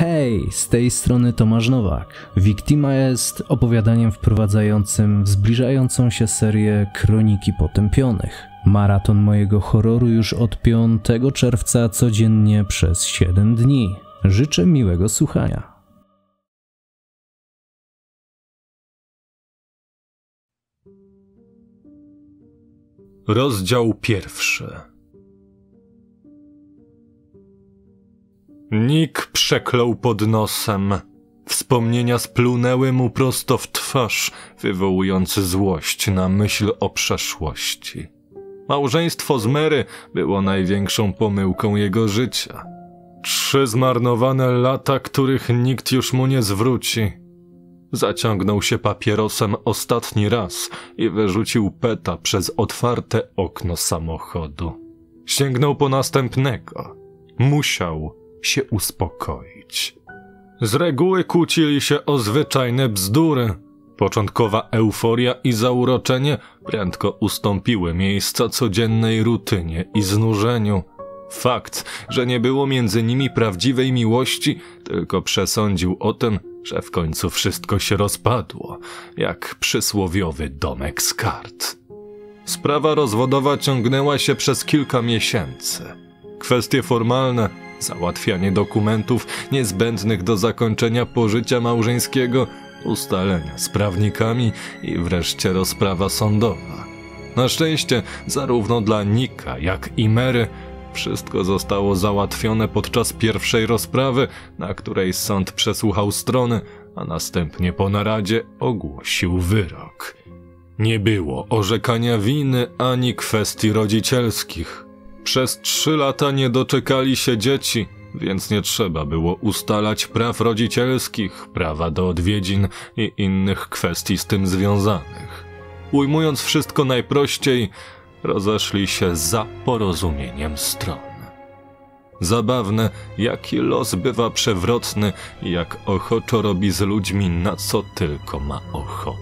Hej, z tej strony Tomasz Nowak. Victima jest opowiadaniem wprowadzającym w zbliżającą się serię Kroniki Potępionych. Maraton mojego horroru już od 5 czerwca codziennie przez 7 dni. Życzę miłego słuchania. Rozdział pierwszy. Nick przeklął pod nosem. Wspomnienia splunęły mu prosto w twarz, wywołując złość na myśl o przeszłości. Małżeństwo z Mary było największą pomyłką jego życia. 3 zmarnowane lata, których nikt już mu nie zwróci. Zaciągnął się papierosem ostatni raz i wyrzucił peta przez otwarte okno samochodu. Sięgnął po następnego. Musiał się uspokoić. Z reguły kłócili się o zwyczajne bzdury. Początkowa euforia i zauroczenie prędko ustąpiły miejsca codziennej rutynie i znużeniu. Fakt, że nie było między nimi prawdziwej miłości, tylko przesądził o tym, że w końcu wszystko się rozpadło, jak przysłowiowy domek z kart. Sprawa rozwodowa ciągnęła się przez kilka miesięcy. Kwestie formalne, załatwianie dokumentów niezbędnych do zakończenia pożycia małżeńskiego, ustalenia z prawnikami i wreszcie rozprawa sądowa. Na szczęście zarówno dla Nicka, jak i Mary wszystko zostało załatwione podczas pierwszej rozprawy, na której sąd przesłuchał strony, a następnie po naradzie ogłosił wyrok. Nie było orzekania winy ani kwestii rodzicielskich. Przez 3 lata nie doczekali się dzieci, więc nie trzeba było ustalać praw rodzicielskich, prawa do odwiedzin i innych kwestii z tym związanych. Ujmując wszystko najprościej, rozeszli się za porozumieniem stron. Zabawne, jaki los bywa przewrotny i jak ochoczo robi z ludźmi, na co tylko ma ochotę.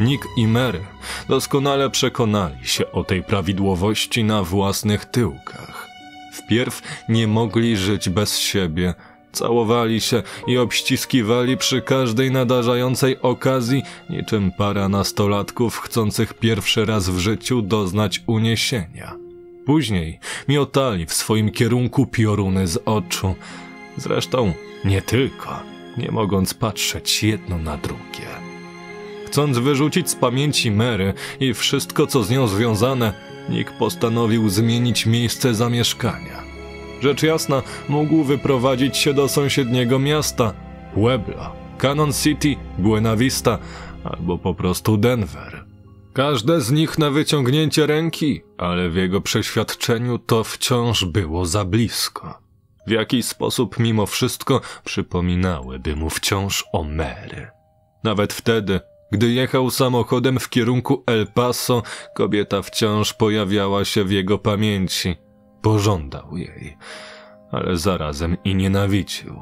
Nick i Mary doskonale przekonali się o tej prawidłowości na własnych tyłkach. Wpierw nie mogli żyć bez siebie. Całowali się i obściskiwali przy każdej nadarzającej okazji, niczym para nastolatków chcących pierwszy raz w życiu doznać uniesienia. Później miotali w swoim kierunku pioruny z oczu. Zresztą nie tylko, nie mogąc patrzeć jedno na drugie. Chcąc wyrzucić z pamięci Mary i wszystko, co z nią związane, Nick postanowił zmienić miejsce zamieszkania. Rzecz jasna, mógł wyprowadzić się do sąsiedniego miasta, Pueblo, Cannon City, Buena Vista albo po prostu Denver. Każde z nich na wyciągnięcie ręki, ale w jego przeświadczeniu to wciąż było za blisko. W jakiś sposób mimo wszystko przypominałyby mu wciąż o Mary. Nawet wtedy, gdy jechał samochodem w kierunku El Paso, kobieta wciąż pojawiała się w jego pamięci. Pożądał jej, ale zarazem i nienawidził.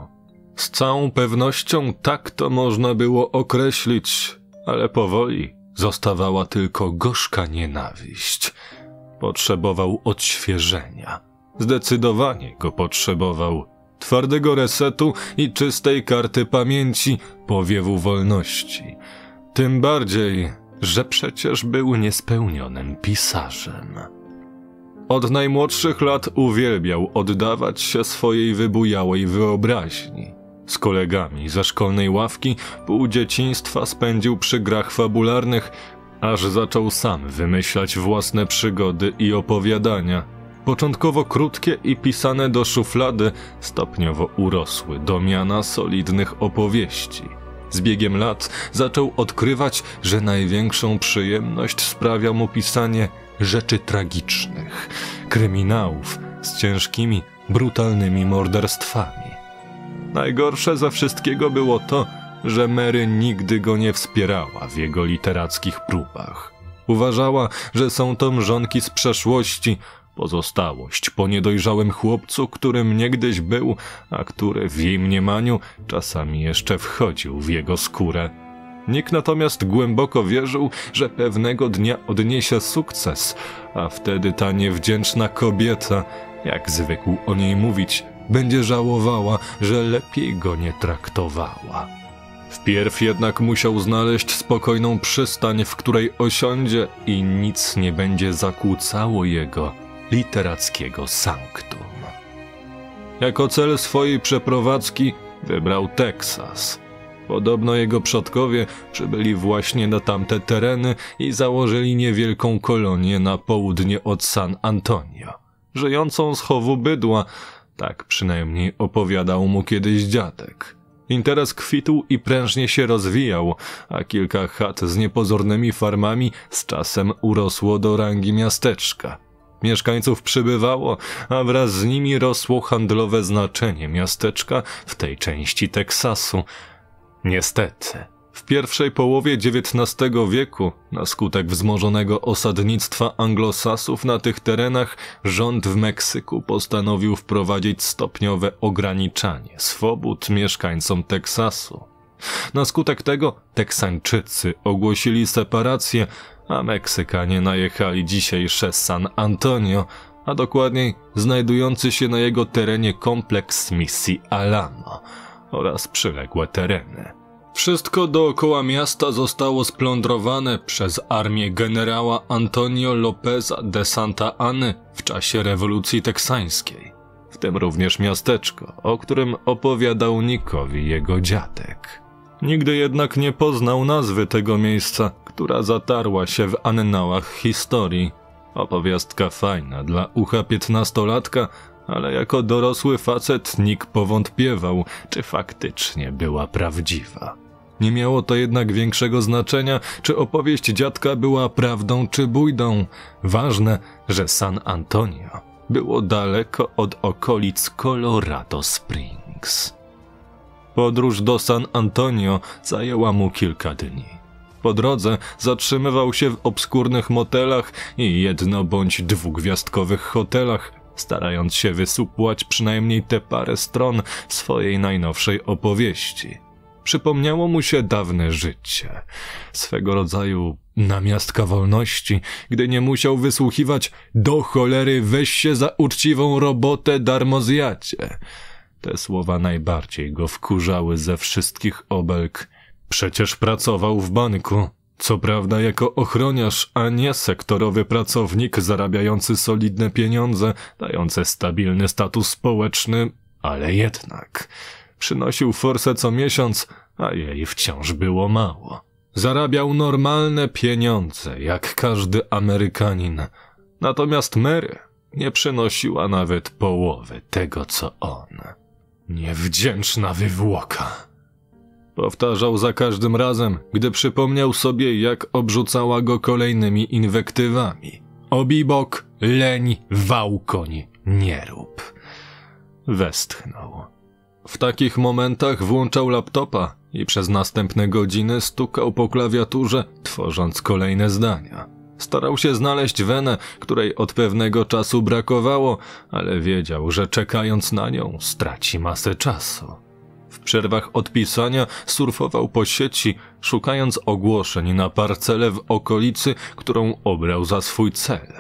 Z całą pewnością tak to można było określić, ale powoli zostawała tylko gorzka nienawiść. Potrzebował odświeżenia. Zdecydowanie go potrzebował. Twardego resetu i czystej karty pamięci, powiewu wolności. Tym bardziej, że przecież był niespełnionym pisarzem. Od najmłodszych lat uwielbiał oddawać się swojej wybujałej wyobraźni. Z kolegami ze szkolnej ławki pół dzieciństwa spędził przy grach fabularnych, aż zaczął sam wymyślać własne przygody i opowiadania. Początkowo krótkie i pisane do szuflady, stopniowo urosły do miana solidnych opowieści. Z biegiem lat zaczął odkrywać, że największą przyjemność sprawia mu pisanie rzeczy tragicznych, kryminałów z ciężkimi, brutalnymi morderstwami. Najgorsze ze wszystkiego było to, że Mary nigdy go nie wspierała w jego literackich próbach. Uważała, że są to mrzonki z przeszłości, pozostałość po niedojrzałym chłopcu, którym niegdyś był, a który w jej mniemaniu czasami jeszcze wchodził w jego skórę. Nick natomiast głęboko wierzył, że pewnego dnia odniesie sukces, a wtedy ta niewdzięczna kobieta, jak zwykł o niej mówić, Będzie żałowała, że lepiej go nie traktowała. Wpierw jednak musiał znaleźć spokojną przystań, w której osiądzie i nic nie będzie zakłócało jego literackiego sanktum. Jako cel swojej przeprowadzki wybrał Teksas. Podobno jego przodkowie przybyli właśnie na tamte tereny i założyli niewielką kolonię na południe od San Antonio, żyjącą z chowu bydła, tak przynajmniej opowiadał mu kiedyś dziadek. Interes kwitł i prężnie się rozwijał, a kilka chat z niepozornymi farmami z czasem urosło do rangi miasteczka. Mieszkańców przybywało, a wraz z nimi rosło handlowe znaczenie miasteczka w tej części Teksasu. Niestety, w pierwszej połowie XIX wieku, na skutek wzmożonego osadnictwa anglosasów na tych terenach, rząd w Meksyku postanowił wprowadzić stopniowe ograniczanie swobód mieszkańcom Teksasu. Na skutek tego Teksańczycy ogłosili separację, a Meksykanie najechali dzisiejsze San Antonio, a dokładniej znajdujący się na jego terenie kompleks misji Alamo oraz przyległe tereny. Wszystko dookoła miasta zostało splądrowane przez armię generała Antonio Lópeza de Santa Anny w czasie rewolucji teksańskiej, w tym również miasteczko, o którym opowiadał Nickowi jego dziadek. Nigdy jednak nie poznał nazwy tego miejsca, która zatarła się w annałach historii. Opowiastka fajna dla ucha piętnastolatka, ale jako dorosły facet Nick powątpiewał, czy faktycznie była prawdziwa. Nie miało to jednak większego znaczenia, czy opowieść dziadka była prawdą czy bójdą. Ważne, że San Antonio było daleko od okolic Colorado Springs. Podróż do San Antonio zajęła mu kilka dni. Po drodze zatrzymywał się w obskurnych motelach i jedno- bądź dwugwiazdkowych hotelach, starając się wysupłać przynajmniej te parę stron swojej najnowszej opowieści. Przypomniało mu się dawne życie, swego rodzaju namiastka wolności, gdy nie musiał wysłuchiwać „do cholery, weź się za uczciwą robotę, darmozjacie”. Te słowa najbardziej go wkurzały ze wszystkich obelg. Przecież pracował w banku, co prawda jako ochroniarz, a nie sektorowy pracownik zarabiający solidne pieniądze, dające stabilny status społeczny, ale jednak. Przynosił forsę co miesiąc, a jej wciąż było mało. Zarabiał normalne pieniądze, jak każdy Amerykanin. Natomiast Mary nie przynosiła nawet połowy tego, co on. Niewdzięczna wywłoka. Powtarzał za każdym razem, gdy przypomniał sobie, jak obrzucała go kolejnymi inwektywami. Obibok, leń, wałkoń, nierób. Westchnął. W takich momentach włączał laptopa i przez następne godziny stukał po klawiaturze, tworząc kolejne zdania. Starał się znaleźć wenę, której od pewnego czasu brakowało, ale wiedział, że czekając na nią straci masę czasu. W przerwach od pisania surfował po sieci, szukając ogłoszeń na parcelę w okolicy, którą obrał za swój cel.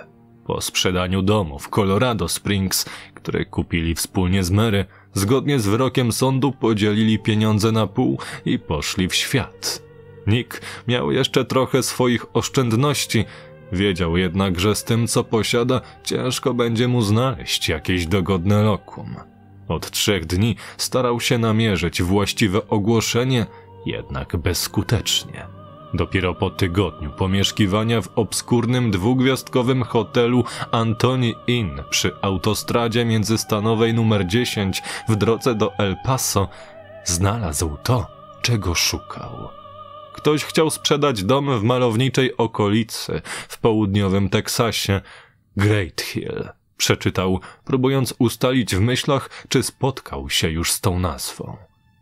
Po sprzedaniu domu w Colorado Springs, który kupili wspólnie z Mary, zgodnie z wyrokiem sądu podzielili pieniądze na pół i poszli w świat. Nick miał jeszcze trochę swoich oszczędności, wiedział jednak, że z tym, co posiada, ciężko będzie mu znaleźć jakieś dogodne lokum. Od 3 dni starał się namierzyć właściwe ogłoszenie, jednak bezskutecznie. Dopiero po tygodniu pomieszkiwania w obskurnym dwugwiazdkowym hotelu Anthony Inn przy autostradzie międzystanowej nr 10 w drodze do El Paso znalazł to, czego szukał. Ktoś chciał sprzedać dom w malowniczej okolicy w południowym Teksasie, Great Hill. Przeczytał, próbując ustalić w myślach, czy spotkał się już z tą nazwą.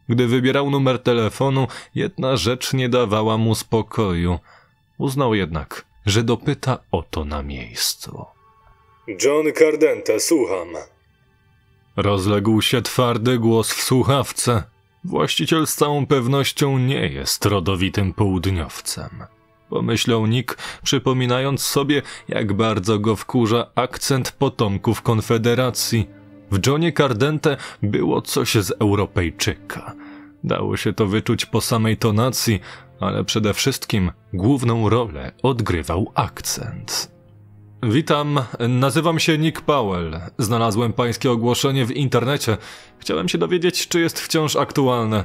Gdy wybierał numer telefonu, jedna rzecz nie dawała mu spokoju. Uznał jednak, że dopyta o to na miejscu. John Cardente, słucham. Rozległ się twardy głos w słuchawce. Właściciel z całą pewnością nie jest rodowitym południowcem. Pomyślał Nick, przypominając sobie, jak bardzo go wkurza akcent potomków Konfederacji. W Johnie Cardente było coś z Europejczyka. Dało się to wyczuć po samej tonacji, ale przede wszystkim główną rolę odgrywał akcent. Witam, nazywam się Nick Powell. Znalazłem pańskie ogłoszenie w internecie. Chciałem się dowiedzieć, czy jest wciąż aktualne.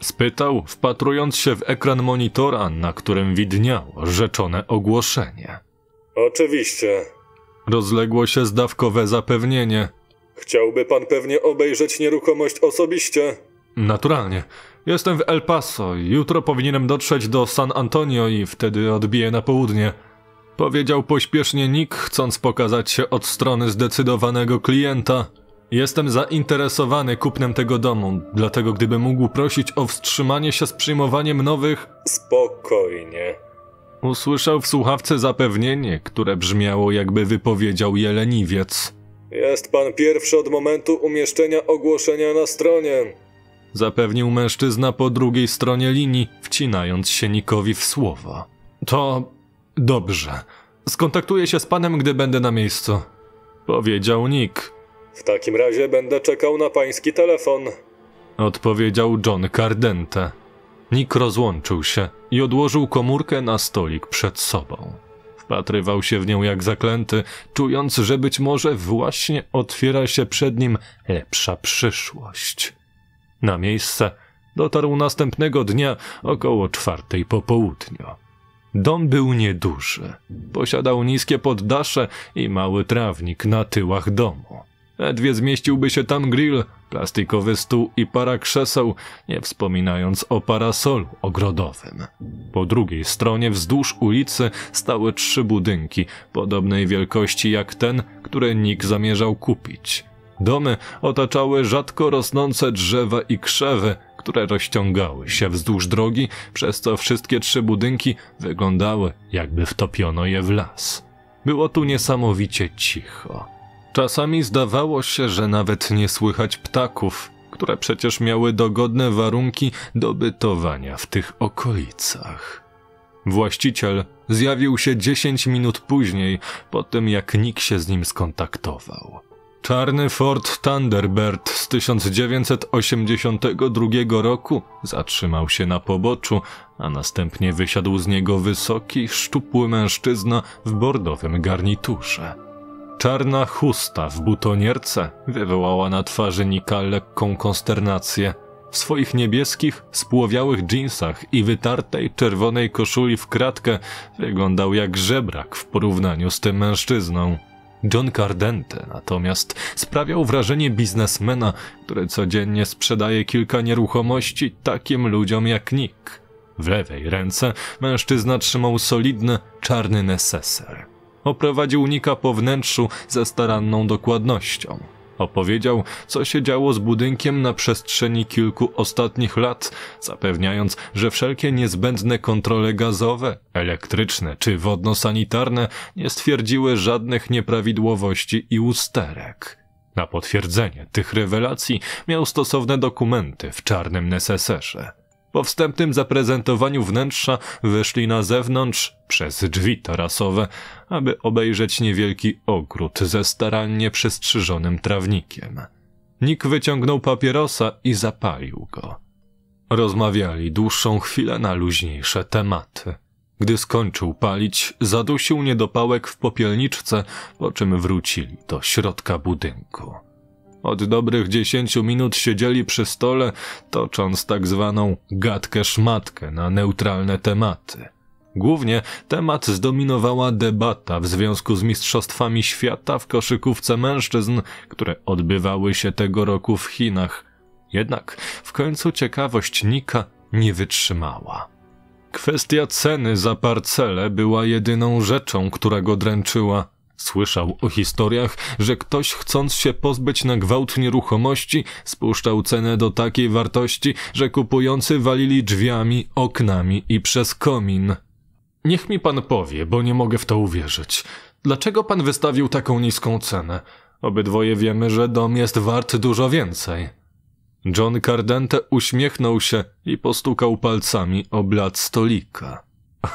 Spytał, wpatrując się w ekran monitora, na którym widniało rzeczone ogłoszenie. Oczywiście. Rozległo się zdawkowe zapewnienie. Chciałby pan pewnie obejrzeć nieruchomość osobiście? Naturalnie. Jestem w El Paso. Jutro powinienem dotrzeć do San Antonio i wtedy odbiję na południe. Powiedział pośpiesznie Nick, chcąc pokazać się od strony zdecydowanego klienta. Jestem zainteresowany kupnem tego domu, dlatego gdybym mógł prosić o wstrzymanie się z przyjmowaniem nowych... Spokojnie. Usłyszał w słuchawce zapewnienie, które brzmiało, jakby wypowiedział je leniwiec. Jest pan pierwszy od momentu umieszczenia ogłoszenia na stronie. Zapewnił mężczyzna po drugiej stronie linii, wcinając się Nickowi w słowo. To... dobrze. Skontaktuję się z panem, gdy będę na miejscu. Powiedział Nick. W takim razie będę czekał na pański telefon. Odpowiedział John Cardente. Nick rozłączył się i odłożył komórkę na stolik przed sobą. Wpatrywał się w nią jak zaklęty, czując, że być może właśnie otwiera się przed nim lepsza przyszłość. Na miejsce dotarł następnego dnia około 4:00 po południu. Dom był nieduży. Posiadał niskie poddasze i mały trawnik na tyłach domu. Ledwie zmieściłby się tam grill, plastikowy stół i para krzeseł, nie wspominając o parasolu ogrodowym. Po drugiej stronie wzdłuż ulicy stały 3 budynki, podobnej wielkości jak ten, który Nick zamierzał kupić. Domy otaczały rzadko rosnące drzewa i krzewy, które rozciągały się wzdłuż drogi, przez co wszystkie 3 budynki wyglądały, jakby wtopiono je w las. Było tu niesamowicie cicho. Czasami zdawało się, że nawet nie słychać ptaków, które przecież miały dogodne warunki do bytowania w tych okolicach. Właściciel zjawił się 10 minut później, po tym jak Nick się z nim skontaktował. Czarny Ford Thunderbird z 1982 roku zatrzymał się na poboczu, a następnie wysiadł z niego wysoki, szczupły mężczyzna w bordowym garniturze. Czarna chusta w butonierce wywołała na twarzy Nicka lekką konsternację. W swoich niebieskich, spłowiałych dżinsach i wytartej czerwonej koszuli w kratkę wyglądał jak żebrak w porównaniu z tym mężczyzną. John Cardente natomiast sprawiał wrażenie biznesmena, który codziennie sprzedaje kilka nieruchomości takim ludziom jak Nick. W lewej ręce mężczyzna trzymał solidny, czarny neseser. Oprowadził Nicka po wnętrzu ze staranną dokładnością. Opowiedział, co się działo z budynkiem na przestrzeni kilku ostatnich lat, zapewniając, że wszelkie niezbędne kontrole gazowe, elektryczne czy wodno-sanitarne nie stwierdziły żadnych nieprawidłowości i usterek. Na potwierdzenie tych rewelacji miał stosowne dokumenty w czarnym neseserze. Po wstępnym zaprezentowaniu wnętrza wyszli na zewnątrz przez drzwi tarasowe, aby obejrzeć niewielki ogród ze starannie przystrzyżonym trawnikiem. Nick wyciągnął papierosa i zapalił go. Rozmawiali dłuższą chwilę na luźniejsze tematy. Gdy skończył palić, zadusił niedopałek w popielniczce, po czym wrócili do środka budynku. Od dobrych 10 minut siedzieli przy stole, tocząc tak zwaną gadkę-szmatkę na neutralne tematy. Głównie temat zdominowała debata w związku z mistrzostwami świata w koszykówce mężczyzn, które odbywały się tego roku w Chinach. Jednak w końcu ciekawość Nicka nie wytrzymała. Kwestia ceny za parcelę była jedyną rzeczą, która go dręczyła. Słyszał o historiach, że ktoś, chcąc się pozbyć na gwałt nieruchomości, spuszczał cenę do takiej wartości, że kupujący walili drzwiami, oknami i przez komin. Niech mi pan powie, bo nie mogę w to uwierzyć. Dlaczego pan wystawił taką niską cenę? Obydwoje wiemy, że dom jest wart dużo więcej. John Cardente uśmiechnął się i postukał palcami o blat stolika.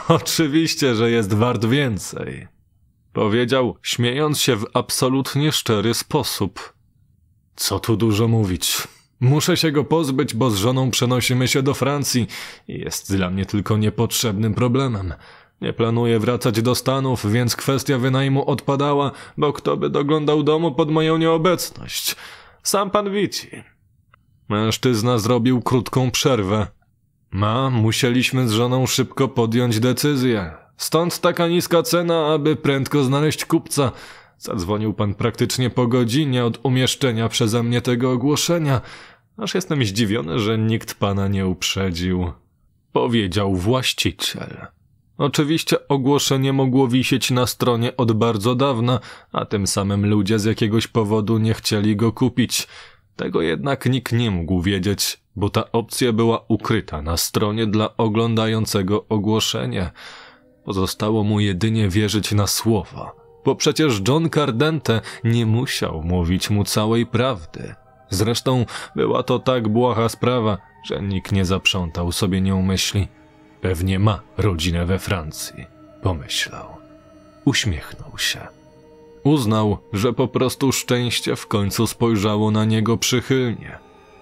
Oczywiście, że jest wart więcej. Powiedział, śmiejąc się w absolutnie szczery sposób. Co tu dużo mówić. Muszę się go pozbyć, bo z żoną przenosimy się do Francji i jest dla mnie tylko niepotrzebnym problemem. Nie planuję wracać do Stanów, więc kwestia wynajmu odpadała, bo kto by doglądał domu pod moją nieobecność? Sam pan widzi. Mężczyzna zrobił krótką przerwę. Musieliśmy z żoną szybko podjąć decyzję. Stąd taka niska cena, aby prędko znaleźć kupca. Zadzwonił pan praktycznie po godzinie od umieszczenia przeze mnie tego ogłoszenia. Aż jestem zdziwiony, że nikt pana nie uprzedził. Powiedział właściciel. Oczywiście ogłoszenie mogło wisieć na stronie od bardzo dawna, a tym samym ludzie z jakiegoś powodu nie chcieli go kupić. Tego jednak nikt nie mógł wiedzieć, bo ta opcja była ukryta na stronie dla oglądającego ogłoszenie. Pozostało mu jedynie wierzyć na słowa, bo przecież John Cardente nie musiał mówić mu całej prawdy. Zresztą była to tak błaha sprawa, że nikt nie zaprzątał sobie nią myśli. Pewnie ma rodzinę we Francji, pomyślał. Uśmiechnął się. Uznał, że po prostu szczęście w końcu spojrzało na niego przychylnie.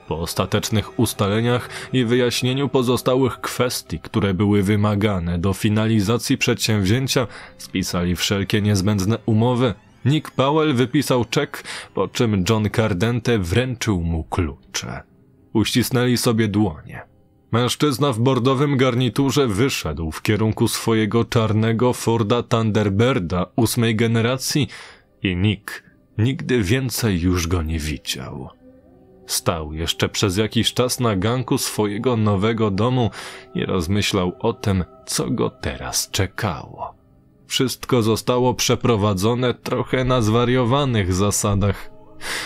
Po ostatecznych ustaleniach i wyjaśnieniu pozostałych kwestii, które były wymagane do finalizacji przedsięwzięcia, spisali wszelkie niezbędne umowy. Nick Powell wypisał czek, po czym John Cardente wręczył mu klucze. Uścisnęli sobie dłonie. Mężczyzna w bordowym garniturze wyszedł w kierunku swojego czarnego Forda Thunderbirda 8. generacji i Nick nigdy więcej już go nie widział. Stał jeszcze przez jakiś czas na ganku swojego nowego domu i rozmyślał o tym, co go teraz czekało. Wszystko zostało przeprowadzone trochę na zwariowanych zasadach.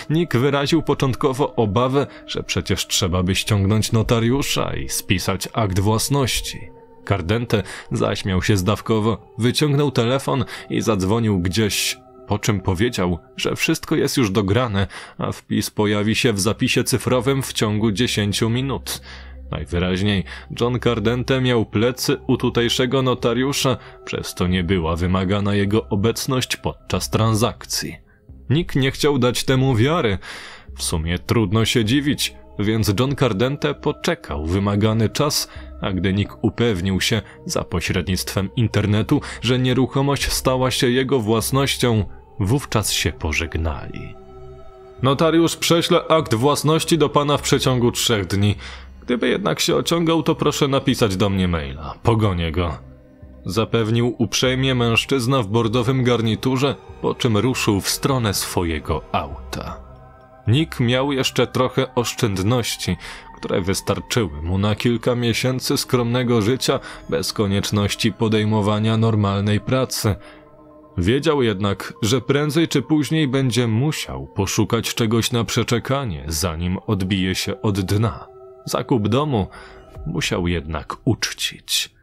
Nick wyraził początkowo obawę, że przecież trzeba by ściągnąć notariusza i spisać akt własności. Cardente zaśmiał się zdawkowo, wyciągnął telefon i zadzwonił gdzieś, po czym powiedział, że wszystko jest już dograne, a wpis pojawi się w zapisie cyfrowym w ciągu 10 minut. Najwyraźniej John Cardente miał plecy u tutejszego notariusza, przez to nie była wymagana jego obecność podczas transakcji. Nikt nie chciał dać temu wiary. W sumie trudno się dziwić, więc John Cardente poczekał wymagany czas, a gdy Nick upewnił się za pośrednictwem internetu, że nieruchomość stała się jego własnością, wówczas się pożegnali. Notariusz prześle akt własności do pana w przeciągu 3 dni. Gdyby jednak się ociągał, to proszę napisać do mnie maila. Pogonię go. Zapewnił uprzejmie mężczyzna w bordowym garniturze, po czym ruszył w stronę swojego auta. Nick miał jeszcze trochę oszczędności, które wystarczyły mu na kilka miesięcy skromnego życia bez konieczności podejmowania normalnej pracy. Wiedział jednak, że prędzej czy później będzie musiał poszukać czegoś na przeczekanie, zanim odbije się od dna. Zakup domu musiał jednak uczcić.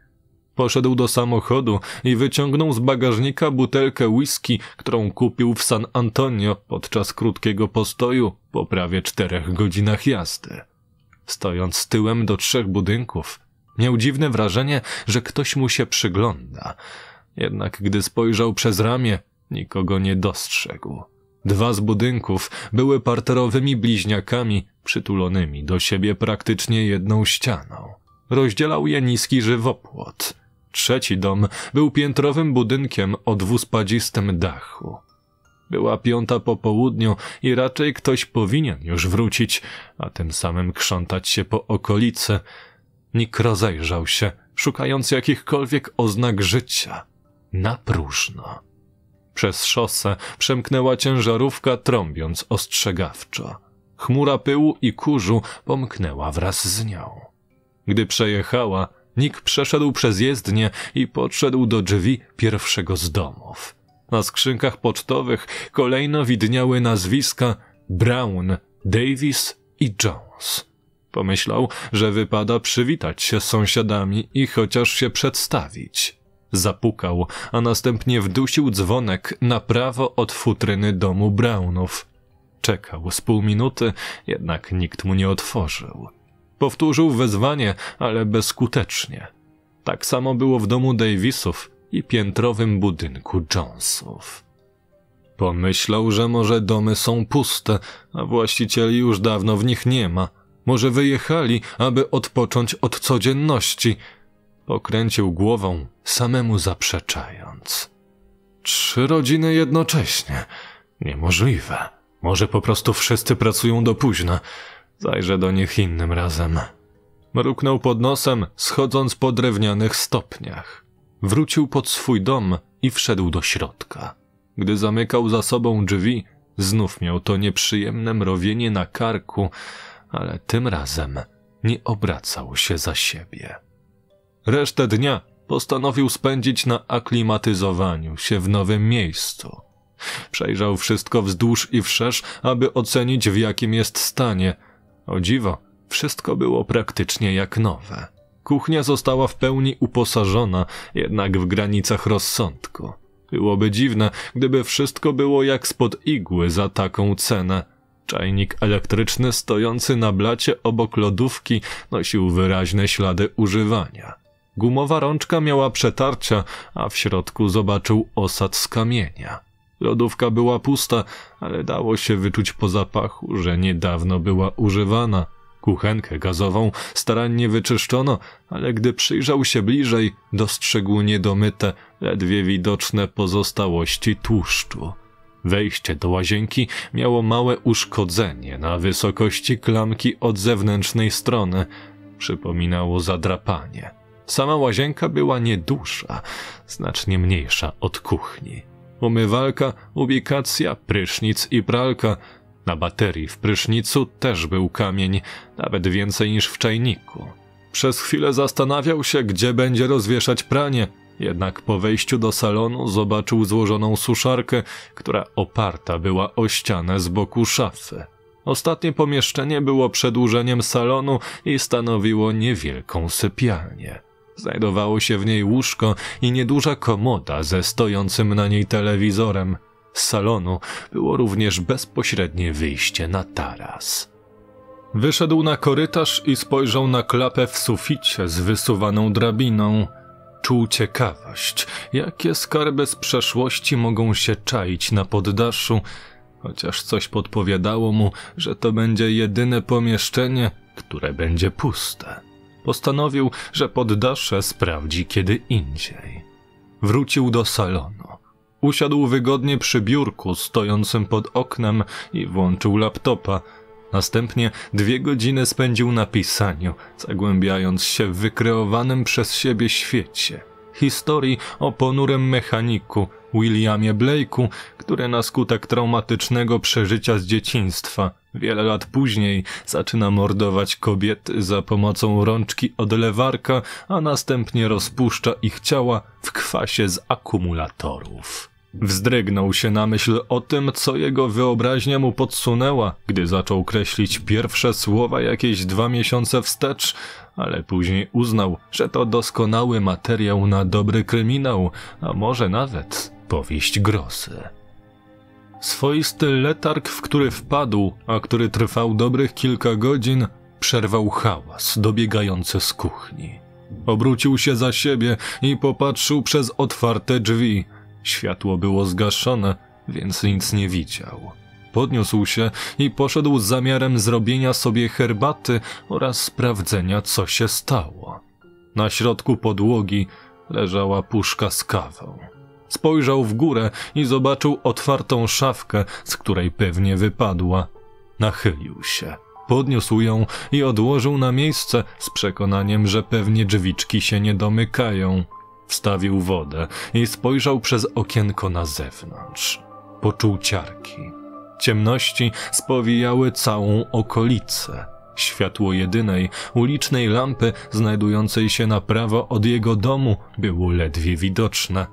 Poszedł do samochodu i wyciągnął z bagażnika butelkę whisky, którą kupił w San Antonio podczas krótkiego postoju po prawie 4 godzinach jazdy. Stojąc tyłem do 3 budynków, miał dziwne wrażenie, że ktoś mu się przygląda. Jednak gdy spojrzał przez ramię, nikogo nie dostrzegł. 2 z budynków były parterowymi bliźniakami przytulonymi do siebie praktycznie jedną ścianą. Rozdzielał je niski żywopłot. 3. dom był piętrowym budynkiem o dwuspadzistym dachu. Była 5 po południu i raczej ktoś powinien już wrócić, a tym samym krzątać się po okolicy. Nick rozejrzał się, szukając jakichkolwiek oznak życia. Na próżno. Przez szosę przemknęła ciężarówka, trąbiąc ostrzegawczo. Chmura pyłu i kurzu pomknęła wraz z nią. Gdy przejechała, Nick przeszedł przez jezdnię i podszedł do drzwi pierwszego z domów. Na skrzynkach pocztowych kolejno widniały nazwiska Brown, Davis i Jones. Pomyślał, że wypada przywitać się z sąsiadami i chociaż się przedstawić. Zapukał, a następnie wdusił dzwonek na prawo od futryny domu Brownów. Czekał z pół minuty, jednak nikt mu nie otworzył. Powtórzył wezwanie, ale bezskutecznie. Tak samo było w domu Davisów i piętrowym budynku Jonesów. Pomyślał, że może domy są puste, a właścicieli już dawno w nich nie ma. Może wyjechali, aby odpocząć od codzienności. Pokręcił głową, samemu zaprzeczając. 3 rodziny jednocześnie. Niemożliwe. Może po prostu wszyscy pracują do późna. Zajrzę do nich innym razem. Mruknął pod nosem, schodząc po drewnianych stopniach. Wrócił pod swój dom i wszedł do środka. Gdy zamykał za sobą drzwi, znów miał to nieprzyjemne mrowienie na karku, ale tym razem nie obracał się za siebie. Resztę dnia postanowił spędzić na aklimatyzowaniu się w nowym miejscu. Przejrzał wszystko wzdłuż i wszerz, aby ocenić, w jakim jest stanie. O dziwo, wszystko było praktycznie jak nowe. Kuchnia została w pełni uposażona, jednak w granicach rozsądku. Byłoby dziwne, gdyby wszystko było jak spod igły za taką cenę. Czajnik elektryczny stojący na blacie obok lodówki nosił wyraźne ślady używania. Gumowa rączka miała przetarcia, a w środku zobaczył osad z kamienia. Lodówka była pusta, ale dało się wyczuć po zapachu, że niedawno była używana. Kuchenkę gazową starannie wyczyszczono, ale gdy przyjrzał się bliżej, dostrzegł niedomyte, ledwie widoczne pozostałości tłuszczu. Wejście do łazienki miało małe uszkodzenie na wysokości klamki od zewnętrznej strony. Przypominało zadrapanie. Sama łazienka była nieduża, znacznie mniejsza od kuchni. Umywalka, ubikacja, prysznic i pralka. Na baterii w prysznicu też był kamień, nawet więcej niż w czajniku. Przez chwilę zastanawiał się, gdzie będzie rozwieszać pranie, jednak po wejściu do salonu zobaczył złożoną suszarkę, która oparta była o ścianę z boku szafy. Ostatnie pomieszczenie było przedłużeniem salonu i stanowiło niewielką sypialnię. Znajdowało się w niej łóżko i nieduża komoda ze stojącym na niej telewizorem. Z salonu było również bezpośrednie wyjście na taras. Wyszedł na korytarz i spojrzał na klapę w suficie z wysuwaną drabiną. Czuł ciekawość, jakie skarby z przeszłości mogą się czaić na poddaszu, chociaż coś podpowiadało mu, że to będzie jedyne pomieszczenie, które będzie puste. Postanowił, że poddasze sprawdzi kiedy indziej. Wrócił do salonu. Usiadł wygodnie przy biurku stojącym pod oknem i włączył laptopa. Następnie 2 godziny spędził na pisaniu, zagłębiając się w wykreowanym przez siebie świecie. Historii o ponurym mechaniku, Williamie Blake'u, który na skutek traumatycznego przeżycia z dzieciństwa wiele lat później zaczyna mordować kobiety za pomocą rączki od lewarka, a następnie rozpuszcza ich ciała w kwasie z akumulatorów. Wzdrygnął się na myśl o tym, co jego wyobraźnia mu podsunęła, gdy zaczął kreślić pierwsze słowa jakieś 2 miesiące wstecz, ale później uznał, że to doskonały materiał na dobry kryminał, a może nawet powieść grozy. Swoisty letarg, w który wpadł, a który trwał dobrych kilka godzin, przerwał hałas dobiegający z kuchni. Obrócił się za siebie i popatrzył przez otwarte drzwi. Światło było zgaszone, więc nic nie widział. Podniósł się i poszedł z zamiarem zrobienia sobie herbaty oraz sprawdzenia, co się stało. Na środku podłogi leżała puszka z kawą. Spojrzał w górę i zobaczył otwartą szafkę, z której pewnie wypadła. Nachylił się, podniósł ją i odłożył na miejsce z przekonaniem, że pewnie drzwiczki się nie domykają. Wstawił wodę i spojrzał przez okienko na zewnątrz. Poczuł ciarki. Ciemności spowijały całą okolicę. Światło jedynej, ulicznej lampy znajdującej się na prawo od jego domu było ledwie widoczne.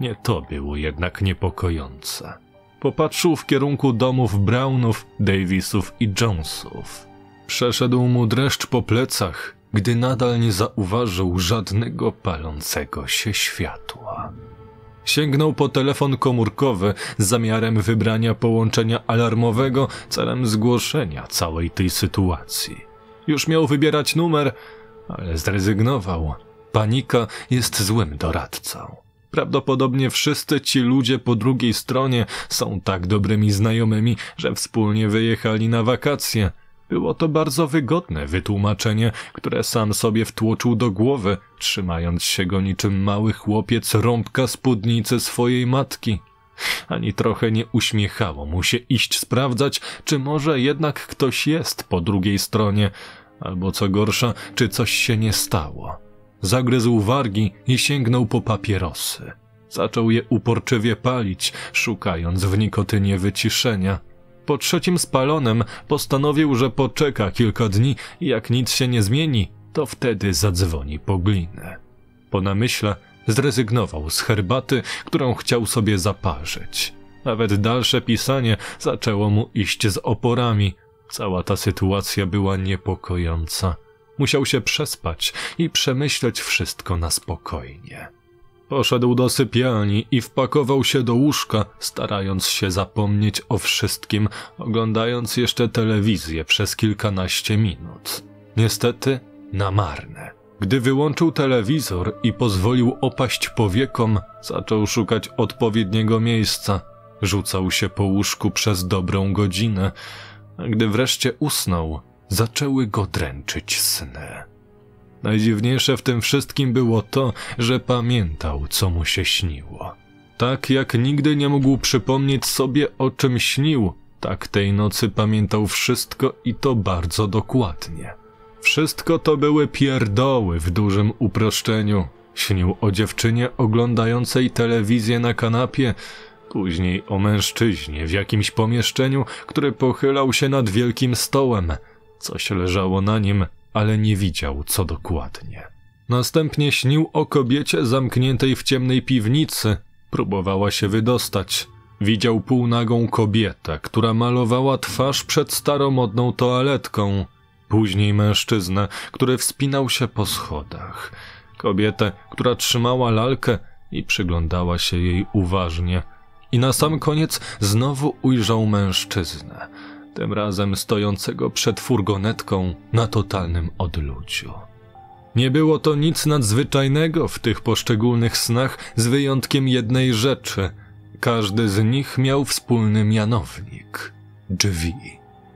Nie to było jednak niepokojące. Popatrzył w kierunku domów Brownów, Davisów i Jonesów. Przeszedł mu dreszcz po plecach, gdy nadal nie zauważył żadnego palącego się światła. Sięgnął po telefon komórkowy z zamiarem wybrania połączenia alarmowego celem zgłoszenia całej tej sytuacji. Już miał wybierać numer, ale zrezygnował. Panika jest złym doradcą. Prawdopodobnie wszyscy ci ludzie po drugiej stronie są tak dobrymi znajomymi, że wspólnie wyjechali na wakacje. Było to bardzo wygodne wytłumaczenie, które sam sobie wtłoczył do głowy, trzymając się go niczym mały chłopiec rąbka spódnicy swojej matki. Ani trochę nie uśmiechało mu się iść sprawdzać, czy może jednak ktoś jest po drugiej stronie, albo co gorsza, czy coś się nie stało. Zagryzł wargi i sięgnął po papierosy. Zaczął je uporczywie palić, szukając w nikotynie wyciszenia. Po trzecim spalonym postanowił, że poczeka kilka dni i jak nic się nie zmieni, to wtedy zadzwoni po glinę. Po namyśle zrezygnował z herbaty, którą chciał sobie zaparzyć. Nawet dalsze pisanie zaczęło mu iść z oporami. Cała ta sytuacja była niepokojąca. Musiał się przespać i przemyśleć wszystko na spokojnie. Poszedł do sypialni i wpakował się do łóżka, starając się zapomnieć o wszystkim, oglądając jeszcze telewizję przez kilkanaście minut. Niestety na marne. Gdy wyłączył telewizor i pozwolił opaść powiekom, zaczął szukać odpowiedniego miejsca. Rzucał się po łóżku przez dobrą godzinę, a gdy wreszcie usnął, zaczęły go dręczyć sny. Najdziwniejsze w tym wszystkim było to, że pamiętał, co mu się śniło. Tak jak nigdy nie mógł przypomnieć sobie, o czym śnił, tak tej nocy pamiętał wszystko i to bardzo dokładnie. Wszystko to były pierdoły w dużym uproszczeniu. Śnił o dziewczynie oglądającej telewizję na kanapie, później o mężczyźnie w jakimś pomieszczeniu, który pochylał się nad wielkim stołem. Coś leżało na nim, ale nie widział, co dokładnie. Następnie śnił o kobiecie zamkniętej w ciemnej piwnicy. Próbowała się wydostać. Widział półnagą kobietę, która malowała twarz przed staromodną toaletką. Później mężczyznę, który wspinał się po schodach. Kobietę, która trzymała lalkę i przyglądała się jej uważnie. I na sam koniec znowu ujrzał mężczyznę. Tym razem stojącego przed furgonetką na totalnym odludziu. Nie było to nic nadzwyczajnego w tych poszczególnych snach, z wyjątkiem jednej rzeczy. Każdy z nich miał wspólny mianownik – drzwi.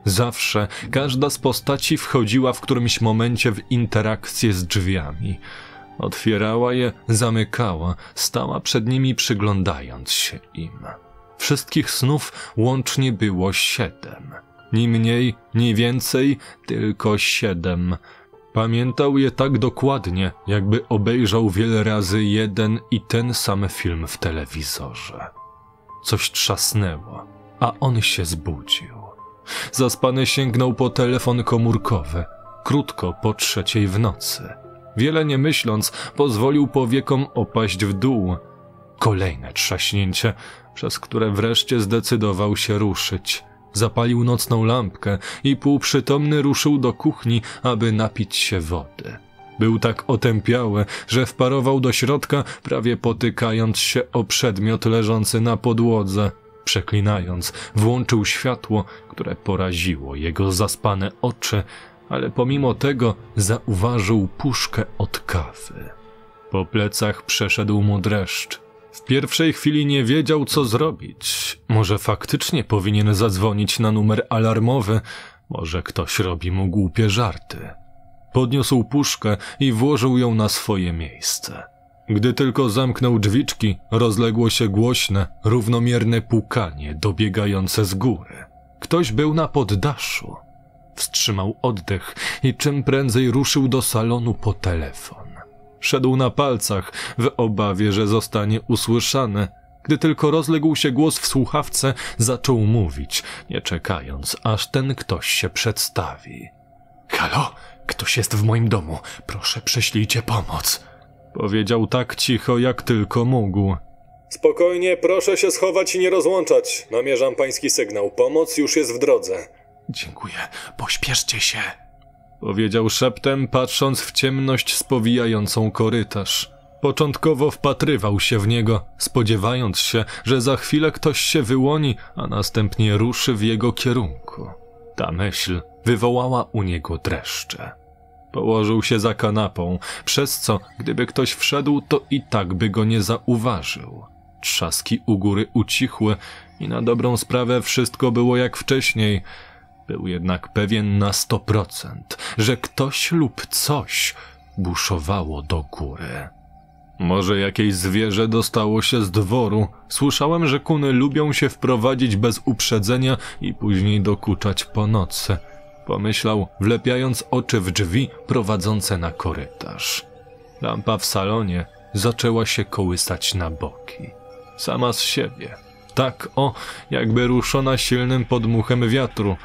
Zawsze każda z postaci wchodziła w którymś momencie w interakcję z drzwiami. Otwierała je, zamykała, stała przed nimi przyglądając się im. Wszystkich snów łącznie było 7. Ni mniej, ni więcej, tylko 7. Pamiętał je tak dokładnie, jakby obejrzał wiele razy jeden i ten sam film w telewizorze. Coś trzasnęło, a on się zbudził. Zaspany sięgnął po telefon komórkowy, krótko po 3:00 w nocy. Wiele nie myśląc, pozwolił powiekom opaść w dół. Kolejne trzaśnięcie, przez które wreszcie zdecydował się ruszyć. Zapalił nocną lampkę i półprzytomny ruszył do kuchni, aby napić się wody. Był tak otępiały, że wparował do środka, prawie potykając się o przedmiot leżący na podłodze. Przeklinając, włączył światło, które poraziło jego zaspane oczy, ale pomimo tego zauważył puszkę od kawy. Po plecach przeszedł mu dreszcz. W pierwszej chwili nie wiedział, co zrobić. Może faktycznie powinien zadzwonić na numer alarmowy, może ktoś robi mu głupie żarty. Podniósł puszkę i włożył ją na swoje miejsce. Gdy tylko zamknął drzwiczki, rozległo się głośne, równomierne pukanie dobiegające z góry. Ktoś był na poddaszu. Wstrzymał oddech i czym prędzej ruszył do salonu po telefon. Szedł na palcach, w obawie, że zostanie usłyszany. Gdy tylko rozległ się głos w słuchawce, zaczął mówić, nie czekając, aż ten ktoś się przedstawi. Halo, ktoś jest w moim domu, proszę przyślijcie pomoc. Powiedział tak cicho, jak tylko mógł. Spokojnie, proszę się schować i nie rozłączać. Namierzam pański sygnał, pomoc już jest w drodze. Dziękuję, pośpieszcie się. Powiedział szeptem, patrząc w ciemność spowijającą korytarz. Początkowo wpatrywał się w niego, spodziewając się, że za chwilę ktoś się wyłoni, a następnie ruszy w jego kierunku. Ta myśl wywołała u niego dreszcze. Położył się za kanapą, przez co, gdyby ktoś wszedł, to i tak by go nie zauważył. Trzaski u góry ucichły i na dobrą sprawę wszystko było jak wcześniej. Był jednak pewien na 100%, że ktoś lub coś buszowało do góry. Może jakieś zwierzę dostało się z dworu. Słyszałem, że kuny lubią się wprowadzić bez uprzedzenia i później dokuczać po nocy. Pomyślał, wlepiając oczy w drzwi prowadzące na korytarz. Lampa w salonie zaczęła się kołysać na boki. Sama z siebie. Tak o, jakby ruszona silnym podmuchem wiatru.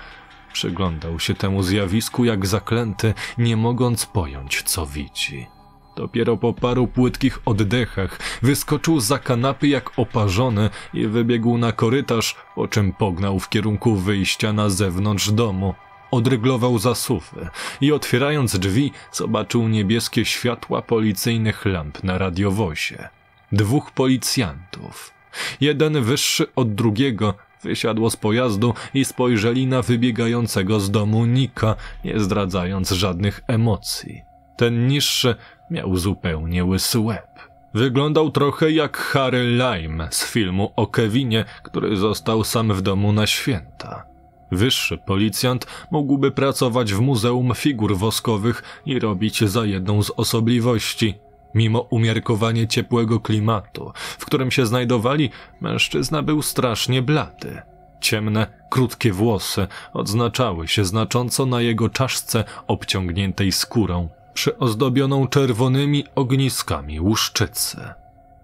Przyglądał się temu zjawisku jak zaklęty, nie mogąc pojąć, co widzi. Dopiero po paru płytkich oddechach wyskoczył za kanapy jak oparzony i wybiegł na korytarz, po czym pognał w kierunku wyjścia na zewnątrz domu. Odryglował zasuwy i otwierając drzwi zobaczył niebieskie światła policyjnych lamp na radiowozie. Dwóch policjantów. Jeden wyższy od drugiego wysiadło z pojazdu i spojrzeli na wybiegającego z domu Nika, nie zdradzając żadnych emocji. Ten niższy miał zupełnie łysy łeb. Wyglądał trochę jak Harry Lime z filmu o Kevinie, który został sam w domu na święta. Wyższy policjant mógłby pracować w Muzeum Figur Woskowych i robić za jedną z osobliwości. Mimo umiarkowanie ciepłego klimatu, w którym się znajdowali, mężczyzna był strasznie blady. Ciemne, krótkie włosy odznaczały się znacząco na jego czaszce obciągniętej skórą, przyozdobioną czerwonymi ogniskami łuszczycy.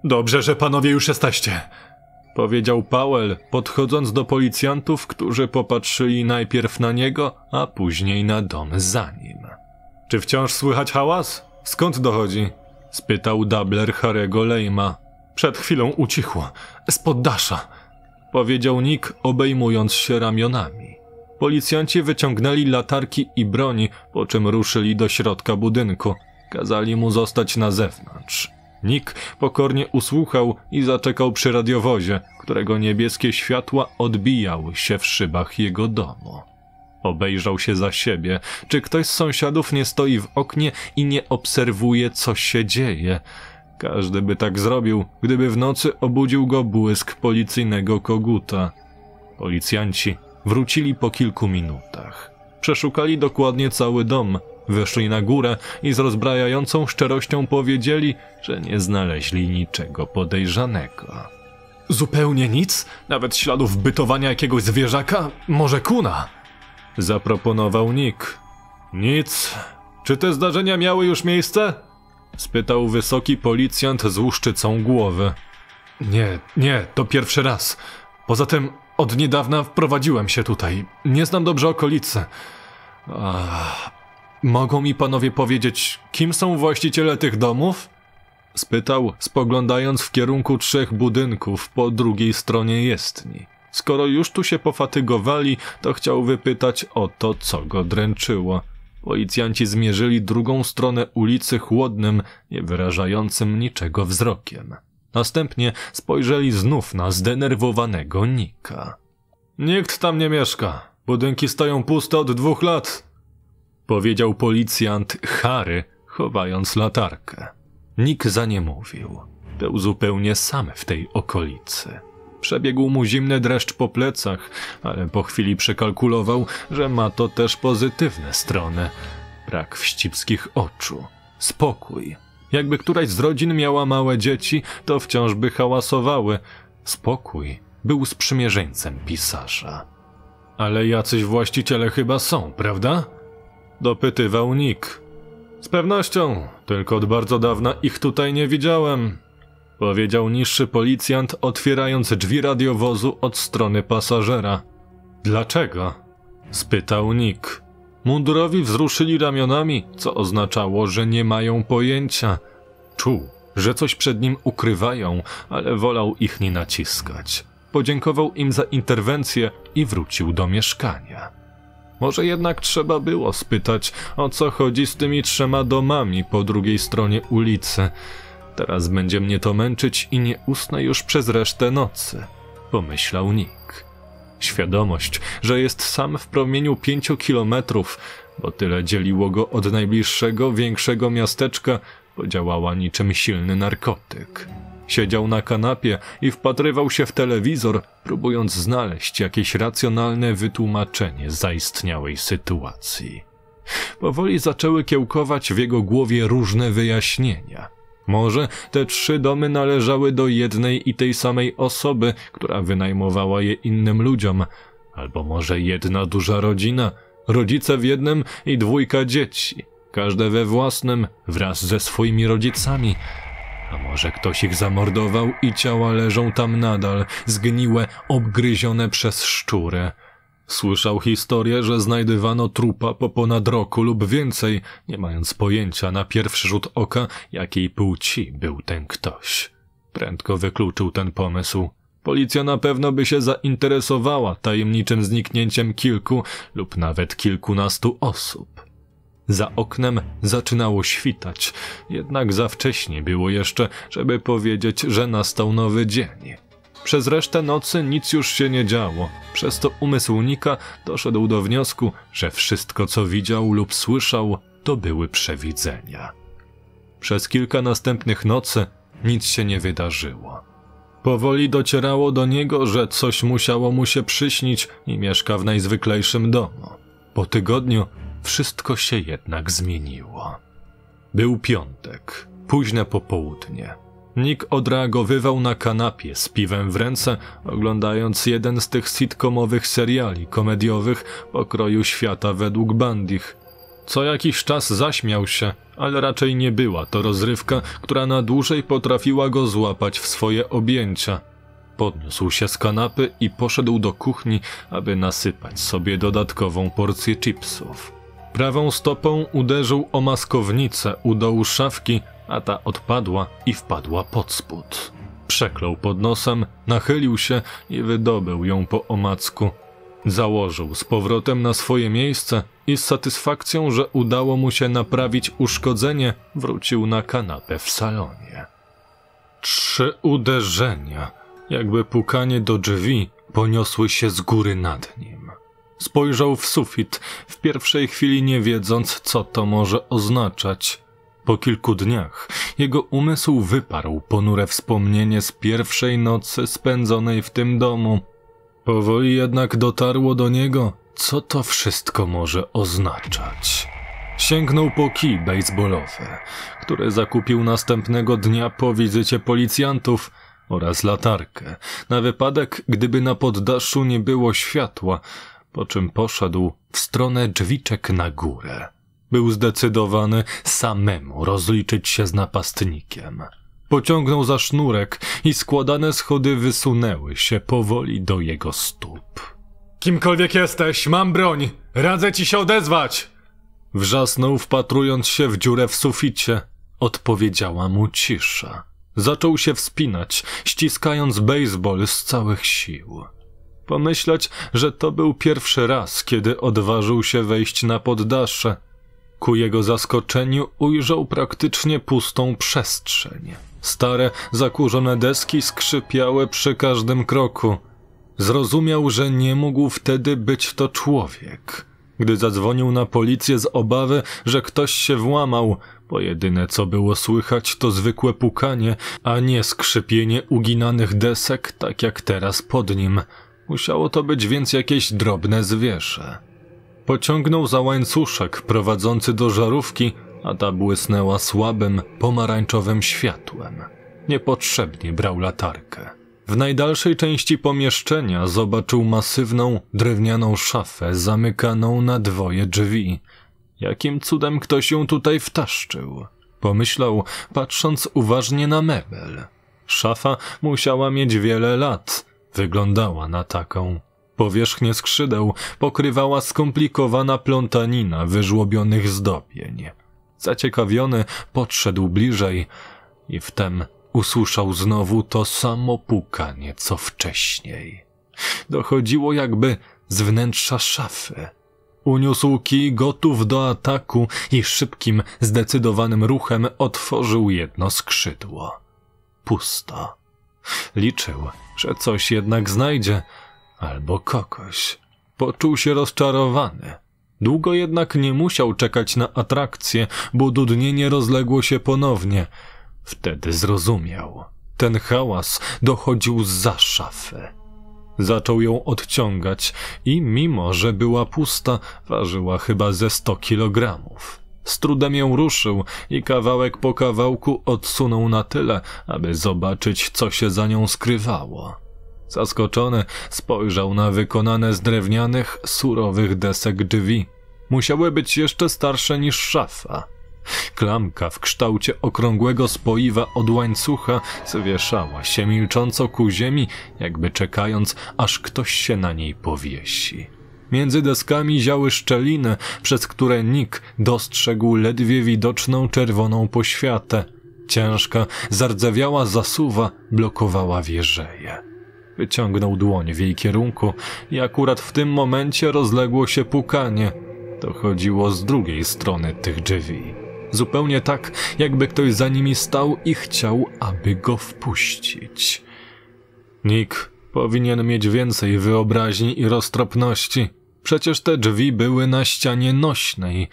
Dobrze, że panowie już jesteście, powiedział Powell, podchodząc do policjantów, którzy popatrzyli najpierw na niego, a później na dom za nim. Czy wciąż słychać hałas? Skąd dochodzi? Spytał Dabler Harego Lejma. Przed chwilą ucichło. Spod dasza. Powiedział Nick, obejmując się ramionami. Policjanci wyciągnęli latarki i broni, po czym ruszyli do środka budynku. Kazali mu zostać na zewnątrz. Nick pokornie usłuchał i zaczekał przy radiowozie, którego niebieskie światła odbijały się w szybach jego domu. Obejrzał się za siebie, czy ktoś z sąsiadów nie stoi w oknie i nie obserwuje, co się dzieje. Każdy by tak zrobił, gdyby w nocy obudził go błysk policyjnego koguta. Policjanci wrócili po kilku minutach. Przeszukali dokładnie cały dom, wyszli na górę i z rozbrajającą szczerością powiedzieli, że nie znaleźli niczego podejrzanego. Zupełnie nic? Nawet śladów bytowania jakiegoś zwierzaka? Może kuna? Zaproponował Nick. Nic. Czy te zdarzenia miały już miejsce? Spytał wysoki policjant z łuszczycą głowy. Nie, to pierwszy raz. Poza tym od niedawna wprowadziłem się tutaj. Nie znam dobrze okolicy. Mogą mi panowie powiedzieć, kim są właściciele tych domów? Spytał, spoglądając w kierunku trzech budynków po drugiej stronie jezdni. Skoro już tu się pofatygowali, to chciał wypytać o to, co go dręczyło. Policjanci zmierzyli drugą stronę ulicy chłodnym, nie wyrażającym niczego wzrokiem. Następnie spojrzeli znów na zdenerwowanego Nika. Nikt tam nie mieszka. Budynki stoją puste od 2 lat. Powiedział policjant Harry, chowając latarkę. Nick za nie mówił. Był zupełnie sam w tej okolicy. Przebiegł mu zimny dreszcz po plecach, ale po chwili przekalkulował, że ma to też pozytywne strony. Brak wścibskich oczu. Spokój. Jakby któraś z rodzin miała małe dzieci, to wciąż by hałasowały. Spokój był sprzymierzeńcem pisarza. Ale jacyś właściciele chyba są, prawda? Dopytywał Nick. Z pewnością, tylko od bardzo dawna ich tutaj nie widziałem. Powiedział niższy policjant, otwierając drzwi radiowozu od strony pasażera. Dlaczego? Spytał Nick. Mundurowi wzruszyli ramionami, co oznaczało, że nie mają pojęcia. Czuł, że coś przed nim ukrywają, ale wolał ich nie naciskać. Podziękował im za interwencję i wrócił do mieszkania. Może jednak trzeba było spytać, o co chodzi z tymi 3 domami po drugiej stronie ulicy. Teraz będzie mnie to męczyć i nie usnę już przez resztę nocy, pomyślał Nick. Świadomość, że jest sam w promieniu 5 kilometrów, bo tyle dzieliło go od najbliższego, większego miasteczka, podziałała niczym silny narkotyk. Siedział na kanapie i wpatrywał się w telewizor, próbując znaleźć jakieś racjonalne wytłumaczenie zaistniałej sytuacji. Powoli zaczęły kiełkować w jego głowie różne wyjaśnienia. Może te 3 domy należały do jednej i tej samej osoby, która wynajmowała je innym ludziom. Albo może jedna duża rodzina, rodzice w jednym i 2 dzieci, każde we własnym, wraz ze swoimi rodzicami. A może ktoś ich zamordował i ciała leżą tam nadal, zgniłe, obgryzione przez szczury. Słyszał historię, że znajdywano trupa po ponad roku lub więcej, nie mając pojęcia na pierwszy rzut oka, jakiej płci był ten ktoś. Prędko wykluczył ten pomysł. Policja na pewno by się zainteresowała tajemniczym zniknięciem kilku lub nawet kilkunastu osób. Za oknem zaczynało świtać, jednak za wcześnie było jeszcze, żeby powiedzieć, że nastał nowy dzień. Przez resztę nocy nic już się nie działo, przez to umysł Nika doszedł do wniosku, że wszystko co widział lub słyszał, to były przewidzenia. Przez kilka następnych nocy nic się nie wydarzyło. Powoli docierało do niego, że coś musiało mu się przyśnić i mieszka w najzwyklejszym domu. Po tygodniu wszystko się jednak zmieniło. Był piątek, późne popołudnie. Nick odreagowywał na kanapie z piwem w ręce, oglądając jeden z tych sitcomowych seriali komediowych pokroju świata według Bandich. Co jakiś czas zaśmiał się, ale raczej nie była to rozrywka, która na dłużej potrafiła go złapać w swoje objęcia. Podniósł się z kanapy i poszedł do kuchni, aby nasypać sobie dodatkową porcję chipsów. Prawą stopą uderzył o maskownicę u dołu szafki, a ta odpadła i wpadła pod spód. Przeklął pod nosem, nachylił się i wydobył ją po omacku. Założył z powrotem na swoje miejsce i z satysfakcją, że udało mu się naprawić uszkodzenie, wrócił na kanapę w salonie. 3 uderzenia, jakby pukanie do drzwi, poniosły się z góry nad nim. Spojrzał w sufit, w pierwszej chwili nie wiedząc, co to może oznaczać. Po kilku dniach jego umysł wyparł ponure wspomnienie z pierwszej nocy spędzonej w tym domu. Powoli jednak dotarło do niego, co to wszystko może oznaczać. Sięgnął po kij bejsbolowy, który zakupił następnego dnia po wizycie policjantów, oraz latarkę, na wypadek, gdyby na poddaszu nie było światła, po czym poszedł w stronę drzwiczek na górę. Był zdecydowany samemu rozliczyć się z napastnikiem. Pociągnął za sznurek i składane schody wysunęły się powoli do jego stóp. Kimkolwiek jesteś, mam broń! Radzę ci się odezwać! Wrzasnął, wpatrując się w dziurę w suficie. Odpowiedziała mu cisza. Zaczął się wspinać, ściskając baseball z całych sił. Pomyśleć, że to był pierwszy raz, kiedy odważył się wejść na poddasze. Ku jego zaskoczeniu ujrzał praktycznie pustą przestrzeń. Stare, zakurzone deski skrzypiały przy każdym kroku. Zrozumiał, że nie mógł wtedy być to człowiek. Gdy zadzwonił na policję z obawy, że ktoś się włamał, bo jedyne co było słychać to zwykłe pukanie, a nie skrzypienie uginanych desek, tak jak teraz pod nim. Musiało to być więc jakieś drobne zwierzę. Pociągnął za łańcuszek prowadzący do żarówki, a ta błysnęła słabym, pomarańczowym światłem. Niepotrzebnie brał latarkę. W najdalszej części pomieszczenia zobaczył masywną, drewnianą szafę zamykaną na 2 drzwi. Jakim cudem ktoś ją tutaj wtaszczył? Pomyślał, patrząc uważnie na mebel. Szafa musiała mieć wiele lat. Wyglądała na taką. Powierzchnię skrzydeł pokrywała skomplikowana plątanina wyżłobionych zdobień. Zaciekawiony podszedł bliżej i wtem usłyszał znowu to samo pukanie, co wcześniej. Dochodziło jakby z wnętrza szafy. Uniósł kij gotów do ataku i szybkim, zdecydowanym ruchem otworzył jedno skrzydło. Pusto. Liczył, że coś jednak znajdzie, albo kogoś. Poczuł się rozczarowany. Długo jednak nie musiał czekać na atrakcję, bo dudnienie rozległo się ponownie. Wtedy zrozumiał. Ten hałas dochodził zza szafy. Zaczął ją odciągać i mimo, że była pusta, ważyła chyba ze 100 kilogramów. Z trudem ją ruszył i kawałek po kawałku odsunął na tyle, aby zobaczyć, co się za nią skrywało. Zaskoczony spojrzał na wykonane z drewnianych, surowych desek drzwi. Musiały być jeszcze starsze niż szafa. Klamka w kształcie okrągłego spoiwa od łańcucha zwieszała się milcząco ku ziemi, jakby czekając, aż ktoś się na niej powiesi. Między deskami ziały szczeliny, przez które Nick dostrzegł ledwie widoczną czerwoną poświatę. Ciężka, zardzewiała zasuwa blokowała wieżeję. Wyciągnął dłoń w jej kierunku i akurat w tym momencie rozległo się pukanie. To chodziło z drugiej strony tych drzwi. Zupełnie tak, jakby ktoś za nimi stał i chciał, aby go wpuścić. Nick powinien mieć więcej wyobraźni i roztropności. Przecież te drzwi były na ścianie nośnej.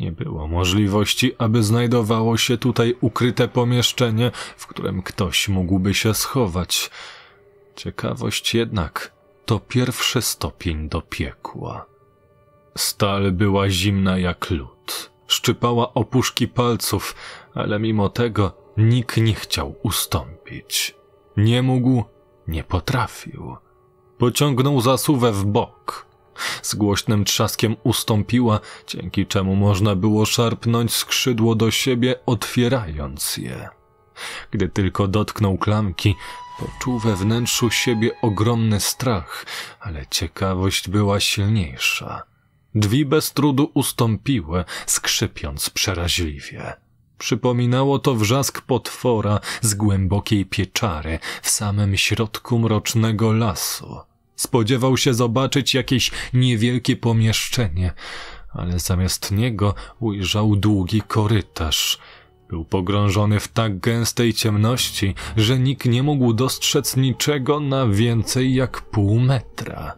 Nie było możliwości, aby znajdowało się tutaj ukryte pomieszczenie, w którym ktoś mógłby się schować. Ciekawość jednak to pierwszy stopień do piekła. Stal była zimna jak lód. Szczypała opuszki palców, ale mimo tego nikt nie chciał ustąpić. Nie mógł, nie potrafił. Pociągnął zasuwę w bok. Z głośnym trzaskiem ustąpiła, dzięki czemu można było szarpnąć skrzydło do siebie, otwierając je. Gdy tylko dotknął klamki, poczuł we wnętrzu siebie ogromny strach, ale ciekawość była silniejsza. Drzwi bez trudu ustąpiły, skrzypiąc przeraźliwie. Przypominało to wrzask potwora z głębokiej pieczary w samym środku mrocznego lasu. Spodziewał się zobaczyć jakieś niewielkie pomieszczenie, ale zamiast niego ujrzał długi korytarz. Był pogrążony w tak gęstej ciemności, że nikt nie mógł dostrzec niczego na więcej jak pół metra.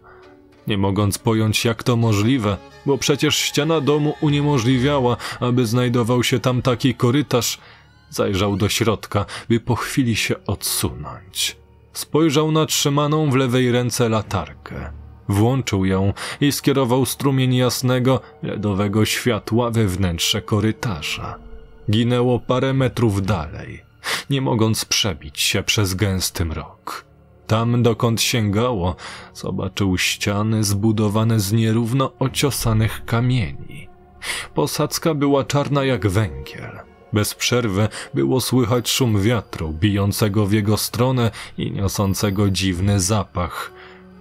Nie mogąc pojąć, jak to możliwe, bo przecież ściana domu uniemożliwiała, aby znajdował się tam taki korytarz, zajrzał do środka, by po chwili się odsunąć. Spojrzał na trzymaną w lewej ręce latarkę. Włączył ją i skierował strumień jasnego, ledowego światła we wnętrze korytarza. Ginęło parę metrów dalej, nie mogąc przebić się przez gęsty mrok. Tam, dokąd sięgało, zobaczył ściany zbudowane z nierówno ociosanych kamieni. Posadzka była czarna jak węgiel. Bez przerwy było słychać szum wiatru bijącego w jego stronę i niosącego dziwny zapach.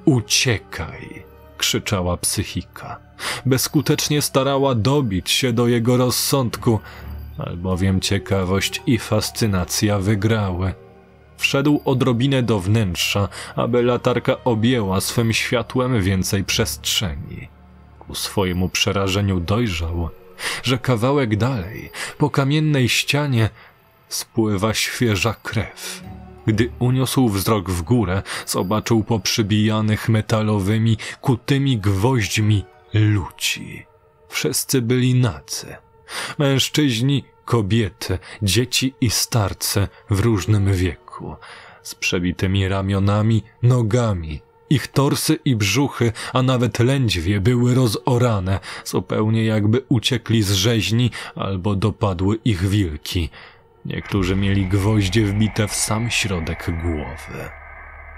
Uciekaj! Krzyczała psychika. Bezskutecznie starała dobić się do jego rozsądku, albowiem ciekawość i fascynacja wygrały. Wszedł odrobinę do wnętrza, aby latarka objęła swym światłem więcej przestrzeni. Ku swojemu przerażeniu dojrzał, że kawałek dalej, po kamiennej ścianie, spływa świeża krew. Gdy uniósł wzrok w górę, zobaczył poprzybijanych metalowymi, kutymi gwoźdźmi ludzi. Wszyscy byli nadzy. Mężczyźni, kobiety, dzieci i starcy w różnym wieku, z przebitymi ramionami, nogami. Ich torsy i brzuchy, a nawet lędźwie były rozorane, zupełnie jakby uciekli z rzeźni albo dopadły ich wilki. Niektórzy mieli gwoździe wbite w sam środek głowy.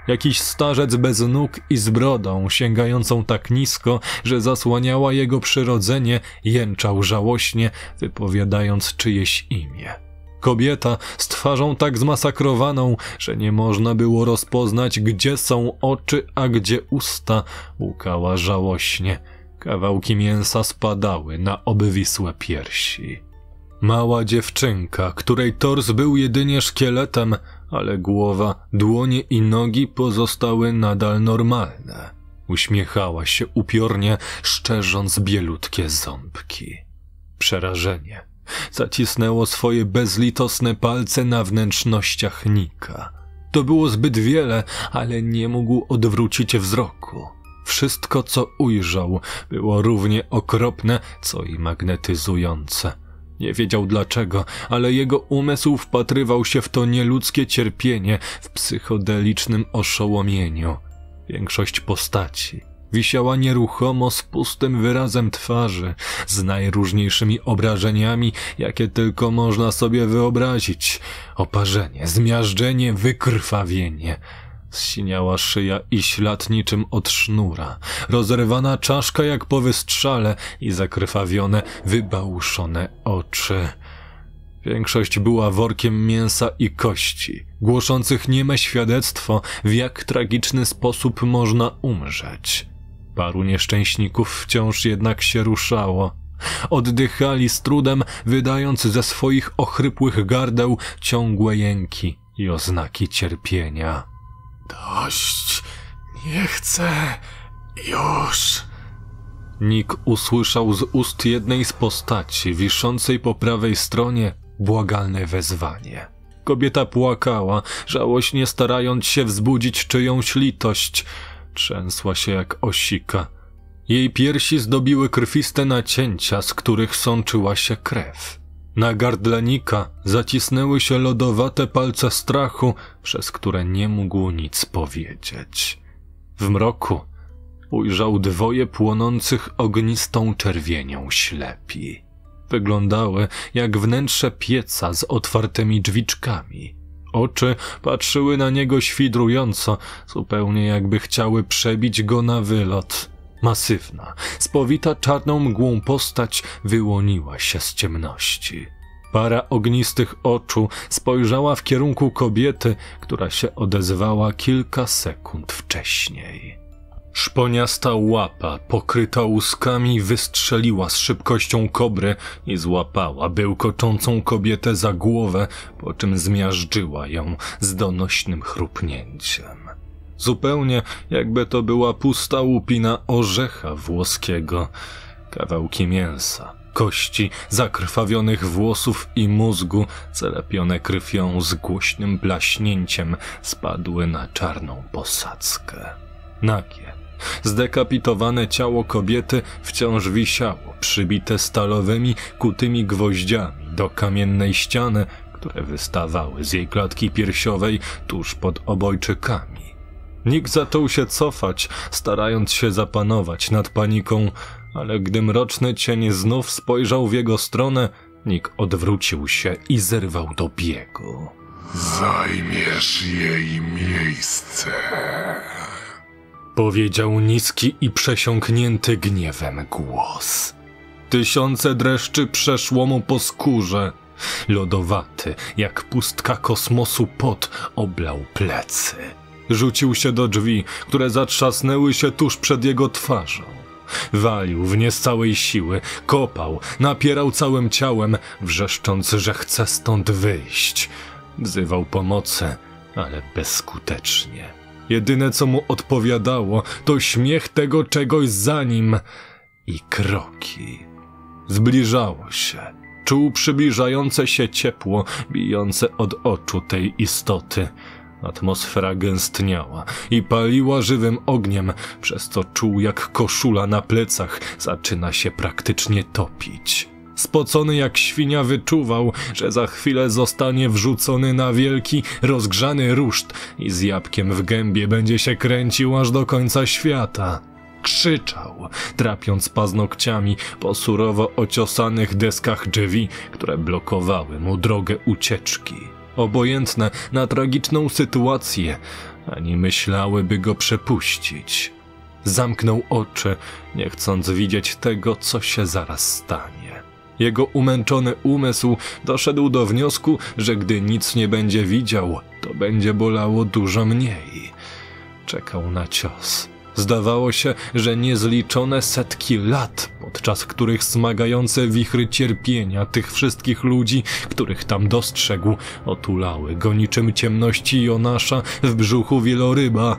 Jakiś starzec bez nóg i z brodą sięgającą tak nisko, że zasłaniała jego przyrodzenie, jęczał żałośnie, wypowiadając czyjeś imię. Kobieta z twarzą tak zmasakrowaną, że nie można było rozpoznać, gdzie są oczy, a gdzie usta, łkała żałośnie. Kawałki mięsa spadały na obwisłe piersi. Mała dziewczynka, której tors był jedynie szkieletem, ale głowa, dłonie i nogi pozostały nadal normalne. Uśmiechała się upiornie, szczerząc bielutkie ząbki. Przerażenie zacisnęło swoje bezlitosne palce na wnętrznościach Nika. To było zbyt wiele, ale nie mógł odwrócić wzroku. Wszystko, co ujrzał, było równie okropne, co i magnetyzujące. Nie wiedział dlaczego, ale jego umysł wpatrywał się w to nieludzkie cierpienie w psychodelicznym oszołomieniu. Większość postaci wisiała nieruchomo z pustym wyrazem twarzy, z najróżniejszymi obrażeniami, jakie tylko można sobie wyobrazić. Oparzenie, zmiażdżenie, wykrwawienie. Zsiniała szyja i ślad niczym od sznura, rozerwana czaszka jak po wystrzale i zakrwawione, wybałuszone oczy. Większość była workiem mięsa i kości, głoszących nieme świadectwo, w jak tragiczny sposób można umrzeć. Paru nieszczęśników wciąż jednak się ruszało. Oddychali z trudem, wydając ze swoich ochrypłych gardeł ciągłe jęki i oznaki cierpienia. Dość, nie chcę, już. Nick usłyszał z ust jednej z postaci wiszącej po prawej stronie błagalne wezwanie. Kobieta płakała, żałośnie starając się wzbudzić czyjąś litość. Trzęsła się jak osika. Jej piersi zdobiły krwiste nacięcia, z których sączyła się krew. Na gardle Nicka zacisnęły się lodowate palce strachu, przez które nie mógł nic powiedzieć. W mroku ujrzał dwoje płonących ognistą czerwienią ślepi. Wyglądały jak wnętrze pieca z otwartymi drzwiczkami. Oczy patrzyły na niego świdrująco, zupełnie jakby chciały przebić go na wylot. Masywna, spowita czarną mgłą postać wyłoniła się z ciemności. Para ognistych oczu spojrzała w kierunku kobiety, która się odezwała kilka sekund wcześniej. Szponiasta łapa, pokryta łuskami, wystrzeliła z szybkością kobry i złapała bełkoczącą kobietę za głowę, po czym zmiażdżyła ją z donośnym chrupnięciem. Zupełnie jakby to była pusta łupina orzecha włoskiego. Kawałki mięsa, kości, zakrwawionych włosów i mózgu, zalepione krwią z głośnym blaśnięciem, spadły na czarną posadzkę. Nagie, zdekapitowane ciało kobiety wciąż wisiało, przybite stalowymi, kutymi gwoździami do kamiennej ściany, które wystawały z jej klatki piersiowej tuż pod obojczykami. Nick zaczął się cofać, starając się zapanować nad paniką, ale gdy mroczny cień znów spojrzał w jego stronę, Nick odwrócił się i zerwał do biegu. Zajmiesz jej miejsce, powiedział niski i przesiąknięty gniewem głos. Tysiące dreszczy przeszło mu po skórze. Lodowaty, jak pustka kosmosu, pot oblał plecy. Rzucił się do drzwi, które zatrzasnęły się tuż przed jego twarzą. Walił w nie z całej siły, kopał, napierał całym ciałem, wrzeszcząc, że chce stąd wyjść. Wzywał pomocy, ale bezskutecznie. Jedyne, co mu odpowiadało, to śmiech tego czegoś za nim i kroki. Zbliżało się. Czuł przybliżające się ciepło, bijące od oczu tej istoty. Atmosfera gęstniała i paliła żywym ogniem, przez co czuł, jak koszula na plecach zaczyna się praktycznie topić. Spocony jak świnia wyczuwał, że za chwilę zostanie wrzucony na wielki, rozgrzany ruszt i z jabłkiem w gębie będzie się kręcił aż do końca świata. Krzyczał, trapiąc paznokciami po surowo ociosanych deskach drzwi, które blokowały mu drogę ucieczki. Obojętne na tragiczną sytuację, ani myślałyby go przepuścić. Zamknął oczy, nie chcąc widzieć tego, co się zaraz stanie. Jego umęczony umysł doszedł do wniosku, że gdy nic nie będzie widział, to będzie bolało dużo mniej. Czekał na cios. Zdawało się, że niezliczone setki lat, podczas których smagające wichry cierpienia tych wszystkich ludzi, których tam dostrzegł, otulały go niczym ciemności Jonasza w brzuchu wieloryba.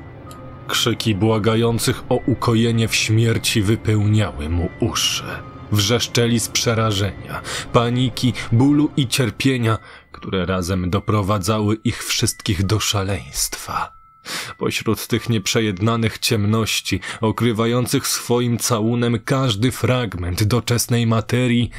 Krzyki błagających o ukojenie w śmierci wypełniały mu uszy. wrzeszczeli z przerażenia, paniki, bólu i cierpienia, które razem doprowadzały ich wszystkich do szaleństwa. Pośród tych nieprzejednanych ciemności, okrywających swoim całunem każdy fragment doczesnej materii,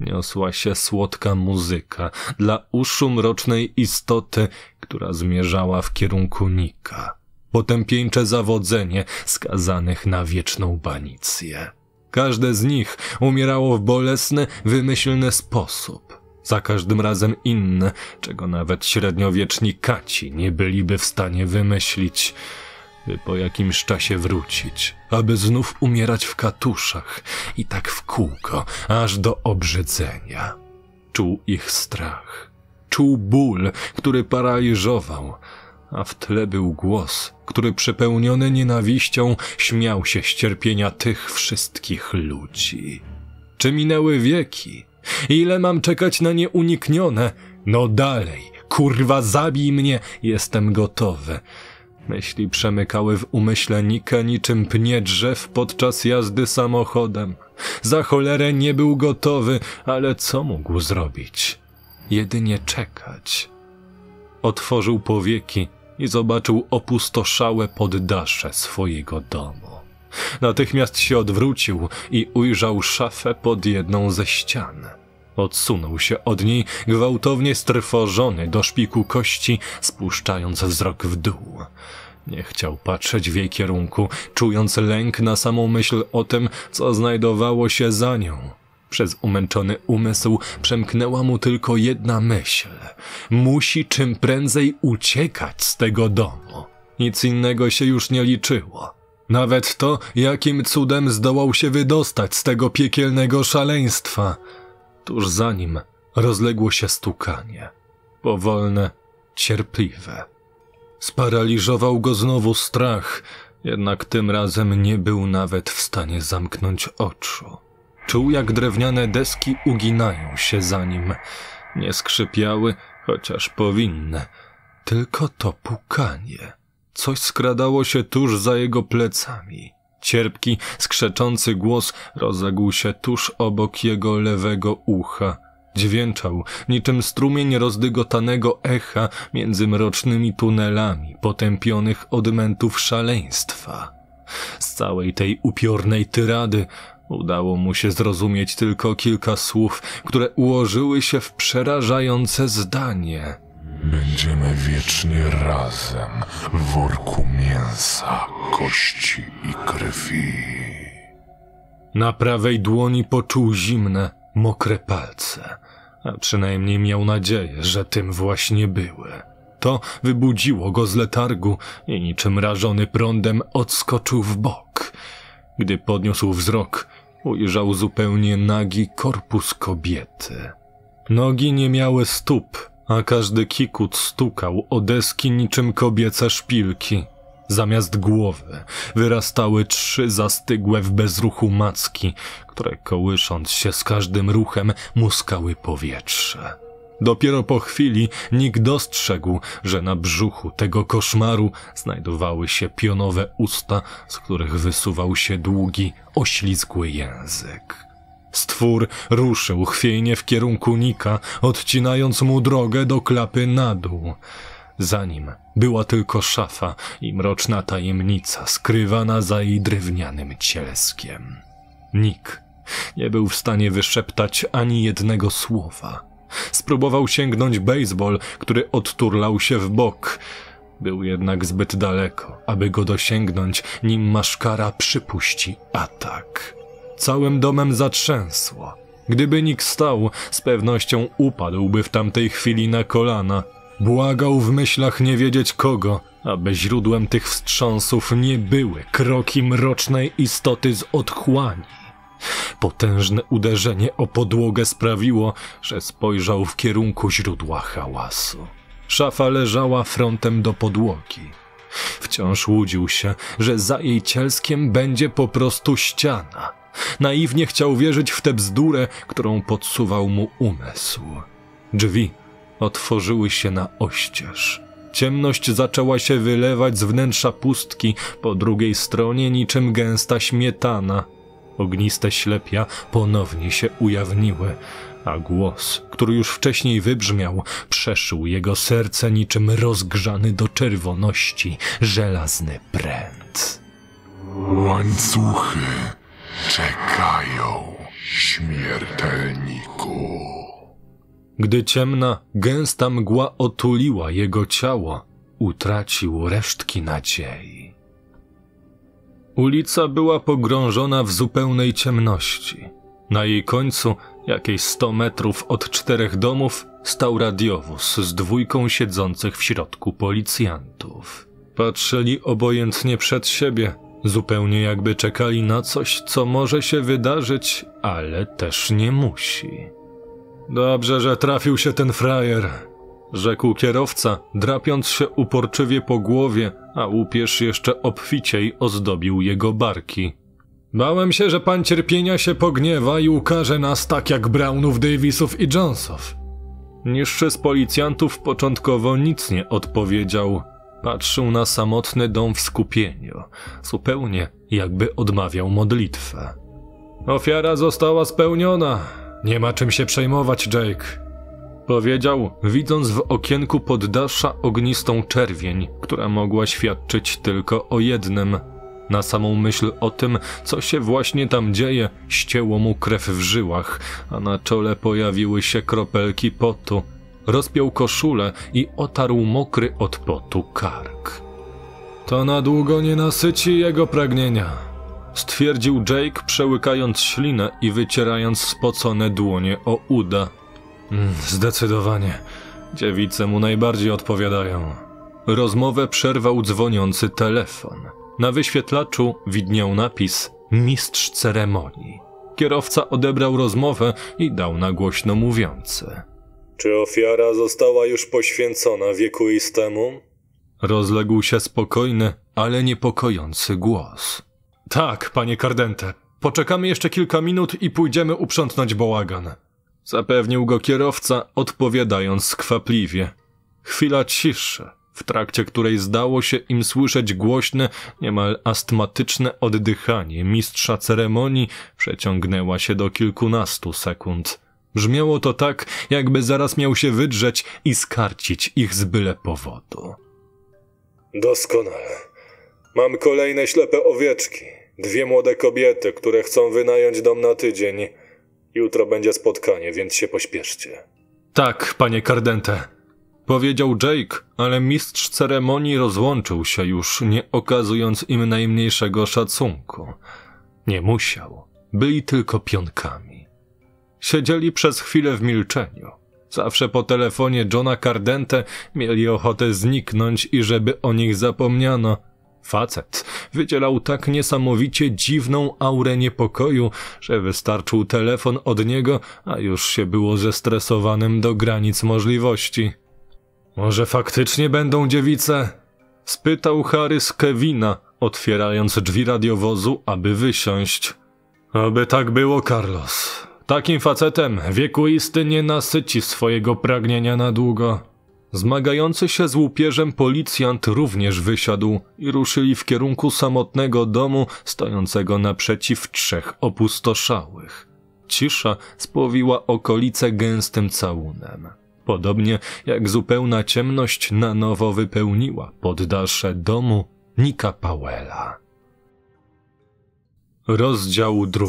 niosła się słodka muzyka dla uszu mrocznej istoty, która zmierzała w kierunku Nika. Potępieńcze zawodzenie skazanych na wieczną banicję. Każde z nich umierało w bolesny, wymyślny sposób. Za każdym razem inne, czego nawet średniowieczni kaci nie byliby w stanie wymyślić, by po jakimś czasie wrócić, aby znów umierać w katuszach i tak w kółko, aż do obrzydzenia. Czuł ich strach, czuł ból, który paraliżował, a w tle był głos, który przepełniony nienawiścią śmiał się z cierpienia tych wszystkich ludzi. Czy minęły wieki? Ile mam czekać na nieuniknione? No dalej, kurwa, zabij mnie, jestem gotowy. Myśli przemykały w umyśle Nika niczym pnie drzew podczas jazdy samochodem. Za cholerę nie był gotowy, ale co mógł zrobić? Jedynie czekać. Otworzył powieki i zobaczył opustoszałe poddasze swojego domu. Natychmiast się odwrócił i ujrzał szafę pod jedną ze ścian. Odsunął się od niej, gwałtownie strwożony do szpiku kości, spuszczając wzrok w dół. Nie chciał patrzeć w jej kierunku, czując lęk na samą myśl o tym, co znajdowało się za nią. Przez umęczony umysł przemknęła mu tylko jedna myśl. Musi czym prędzej uciekać z tego domu. Nic innego się już nie liczyło. Nawet to, jakim cudem zdołał się wydostać z tego piekielnego szaleństwa. Tuż za nim rozległo się stukanie. Powolne, cierpliwe. Sparaliżował go znowu strach, jednak tym razem nie był nawet w stanie zamknąć oczu. Czuł, jak drewniane deski uginają się za nim. Nie skrzypiały, chociaż powinny. Tylko to pukanie. Coś skradało się tuż za jego plecami. Cierpki, skrzeczący głos rozległ się tuż obok jego lewego ucha. Dźwięczał niczym strumień rozdygotanego echa między mrocznymi tunelami potępionych odmętów szaleństwa. Z całej tej upiornej tyrady udało mu się zrozumieć tylko kilka słów, które ułożyły się w przerażające zdanie. Będziemy wiecznie razem w worku mięsa, kości i krwi. Na prawej dłoni poczuł zimne, mokre palce, a przynajmniej miał nadzieję, że tym właśnie były. To wybudziło go z letargu i niczym rażony prądem odskoczył w bok. Gdy podniósł wzrok, ujrzał zupełnie nagi korpus kobiety. Nogi nie miały stóp, a każdy kikut stukał o deski niczym kobiece szpilki. Zamiast głowy wyrastały trzy zastygłe w bezruchu macki, które kołysząc się z każdym ruchem muskały powietrze. Dopiero po chwili Nick dostrzegł, że na brzuchu tego koszmaru znajdowały się pionowe usta, z których wysuwał się długi, oślizgły język. Stwór ruszył chwiejnie w kierunku Nika, odcinając mu drogę do klapy na dół. Za nim była tylko szafa i mroczna tajemnica skrywana za jej drewnianym cielskiem. Nick nie był w stanie wyszeptać ani jednego słowa. Spróbował sięgnąć bejsbol, który odturlał się w bok. Był jednak zbyt daleko, aby go dosięgnąć, nim maszkara przypuści atak. Całym domem zatrzęsło. Gdyby Nick stał, z pewnością upadłby w tamtej chwili na kolana. Błagał w myślach nie wiedzieć kogo, aby źródłem tych wstrząsów nie były kroki mrocznej istoty z otchłani. Potężne uderzenie o podłogę sprawiło, że spojrzał w kierunku źródła hałasu. Szafa leżała frontem do podłogi. Wciąż łudził się, że za jej cielskiem będzie po prostu ściana. Naiwnie chciał wierzyć w tę bzdurę, którą podsuwał mu umysł. Drzwi otworzyły się na oścież. Ciemność zaczęła się wylewać z wnętrza pustki po drugiej stronie niczym gęsta śmietana. ogniste ślepia ponownie się ujawniły, a głos, który już wcześniej wybrzmiał, przeszył jego serce niczym rozgrzany do czerwoności żelazny pręt. Łańcuchy czekają, śmiertelniku. Gdy ciemna, gęsta mgła otuliła jego ciało, utracił resztki nadziei. Ulica była pogrążona w zupełnej ciemności. Na jej końcu, jakieś 100 metrów od 4 domów, stał radiowóz z 2 siedzących w środku policjantów. Patrzyli obojętnie przed siebie, zupełnie jakby czekali na coś, co może się wydarzyć, ale też nie musi. Dobrze, że trafił się ten frajer, rzekł kierowca, drapiąc się uporczywie po głowie, a łupież jeszcze obficiej ozdobił jego barki. Bałem się, że pan cierpienia się pogniewa i ukaże nas tak jak Brownów, Davisów i Jonesów. Niższy z policjantów początkowo nic nie odpowiedział. Patrzył na samotny dom w skupieniu, zupełnie jakby odmawiał modlitwę. Ofiara została spełniona. Nie ma czym się przejmować, Jake, powiedział, widząc w okienku poddasza ognistą czerwień, która mogła świadczyć tylko o jednym. Na samą myśl o tym, co się właśnie tam dzieje, ścięło mu krew w żyłach, a na czole pojawiły się kropelki potu. Rozpiął koszulę i otarł mokry od potu kark. To na długo nie nasyci jego pragnienia, stwierdził Jake, przełykając ślinę i wycierając spocone dłonie o uda. Zdecydowanie, dziewice mu najbardziej odpowiadają. Rozmowę przerwał dzwoniący telefon. Na wyświetlaczu widniał napis Mistrz ceremonii. Kierowca odebrał rozmowę i dał na głośno mówiący. Czy ofiara została już poświęcona wiekuistemu? Rozległ się spokojny, ale niepokojący głos. Tak, panie Cardente. Poczekamy jeszcze kilka minut i pójdziemy uprzątnąć bałagan. Zapewnił go kierowca, odpowiadając skwapliwie. Chwila ciszy, w trakcie której zdało się im słyszeć głośne, niemal astmatyczne oddychanie mistrza ceremonii, przeciągnęła się do kilkunastu sekund. Brzmiało to tak, jakby zaraz miał się wydrzeć i skarcić ich z byle powodu. Doskonale. Mam kolejne ślepe owieczki. 2 młode kobiety, które chcą wynająć dom na tydzień. Jutro będzie spotkanie, więc się pośpieszcie. Tak, panie Cardente, powiedział Jake, ale mistrz ceremonii rozłączył się już, nie okazując im najmniejszego szacunku. Nie musiał. Byli tylko pionkami. Siedzieli przez chwilę w milczeniu. Zawsze po telefonie Johna Cardente mieli ochotę zniknąć i żeby o nich zapomniano. Facet wydzielał tak niesamowicie dziwną aurę niepokoju, że wystarczył telefon od niego, a już się było zestresowanym do granic możliwości. Może faktycznie będą dziewice? Spytał Harry z Kevina, otwierając drzwi radiowozu, aby wysiąść. Aby tak było, Carlos. Takim facetem wiekuisty nie nasyci swojego pragnienia na długo. Zmagający się z łupieżem policjant również wysiadł i ruszyli w kierunku samotnego domu stojącego naprzeciw 3 opustoszałych. Cisza spowiła okolice gęstym całunem. Podobnie jak zupełna ciemność na nowo wypełniła poddasze domu Nicka Powella. Rozdział 2.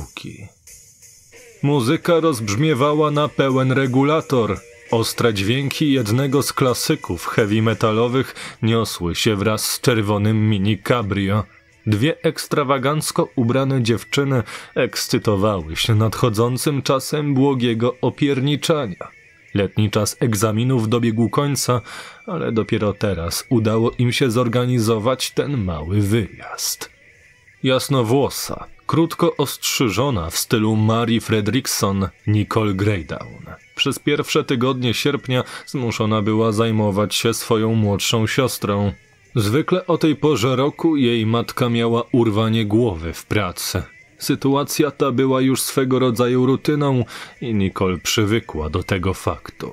Muzyka rozbrzmiewała na pełen regulator. Ostre dźwięki jednego z klasyków heavy metalowych niosły się wraz z czerwonym mini cabrio. 2 ekstrawagancko ubrane dziewczyny ekscytowały się nadchodzącym czasem błogiego opierniczania. Letni czas egzaminów dobiegł końca, ale dopiero teraz udało im się zorganizować ten mały wyjazd. Jasnowłosa, krótko ostrzyżona w stylu Marie Fredriksson, Nicole Greydown. Przez pierwsze tygodnie sierpnia zmuszona była zajmować się swoją młodszą siostrą. Zwykle o tej porze roku jej matka miała urwanie głowy w pracy. Sytuacja ta była już swego rodzaju rutyną i Nicole przywykła do tego faktu.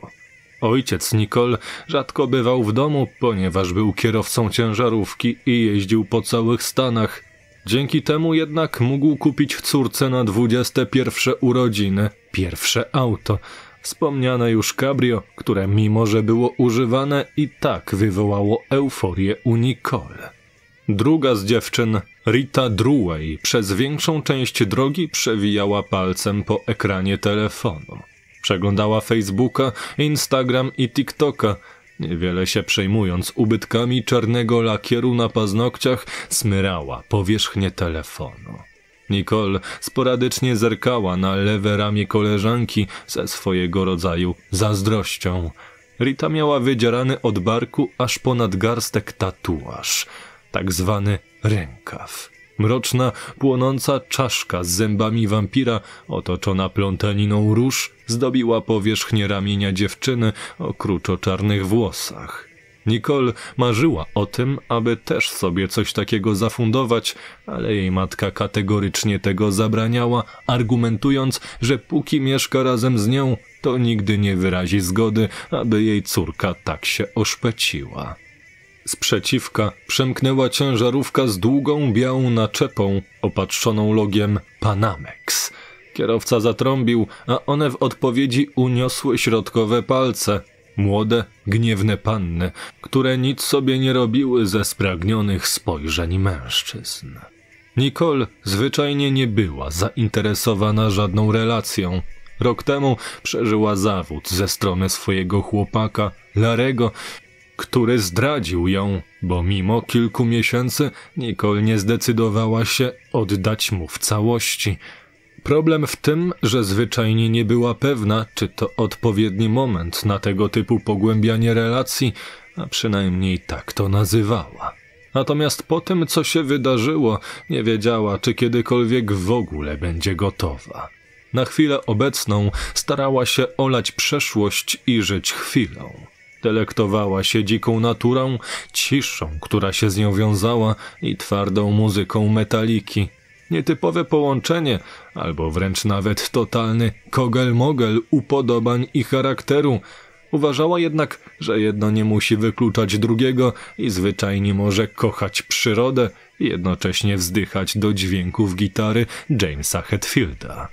Ojciec Nicole rzadko bywał w domu, ponieważ był kierowcą ciężarówki i jeździł po całych Stanach. Dzięki temu jednak mógł kupić córce na 21 urodziny pierwsze auto, wspomniane już cabrio, które mimo że było używane i tak wywołało euforię u Nicole. Druga z dziewczyn, Rita Druey, przez większą część drogi przewijała palcem po ekranie telefonu. Przeglądała Facebooka, Instagram i TikToka, niewiele się przejmując ubytkami czarnego lakieru na paznokciach, smyrała powierzchnię telefonu. Nicole sporadycznie zerkała na lewe ramię koleżanki ze swojego rodzaju zazdrością. Rita miała wydzierany od barku aż ponad garstek tatuaż, tak zwany rękaw. Mroczna, płonąca czaszka z zębami wampira, otoczona plątaniną róż, zdobiła powierzchnię ramienia dziewczyny o kruczo-czarnych włosach. Nicole marzyła o tym, aby też sobie coś takiego zafundować, ale jej matka kategorycznie tego zabraniała, argumentując, że póki mieszka razem z nią, to nigdy nie wyrazi zgody, aby jej córka tak się oszpeciła. Sprzeciwka przemknęła ciężarówka z długą, białą naczepą, opatrzoną logiem Panamex. Kierowca zatrąbił, a one w odpowiedzi uniosły środkowe palce. Młode, gniewne panny, które nic sobie nie robiły ze spragnionych spojrzeń mężczyzn. Nicole zwyczajnie nie była zainteresowana żadną relacją. Rok temu przeżyła zawód ze strony swojego chłopaka, Larego, który zdradził ją, bo mimo kilku miesięcy Nicole nie zdecydowała się oddać mu w całości. Problem w tym, że zwyczajnie nie była pewna, czy to odpowiedni moment na tego typu pogłębianie relacji, a przynajmniej tak to nazywała. Natomiast po tym, co się wydarzyło, nie wiedziała, czy kiedykolwiek w ogóle będzie gotowa. Na chwilę obecną starała się olać przeszłość i żyć chwilą. Delektowała się dziką naturą, ciszą, która się z nią wiązała, i twardą muzyką metaliki. Nietypowe połączenie, albo wręcz nawet totalny kogel-mogel upodobań i charakteru. Uważała jednak, że jedno nie musi wykluczać drugiego i zwyczajnie może kochać przyrodę i jednocześnie wzdychać do dźwięków gitary Jamesa Hetfielda.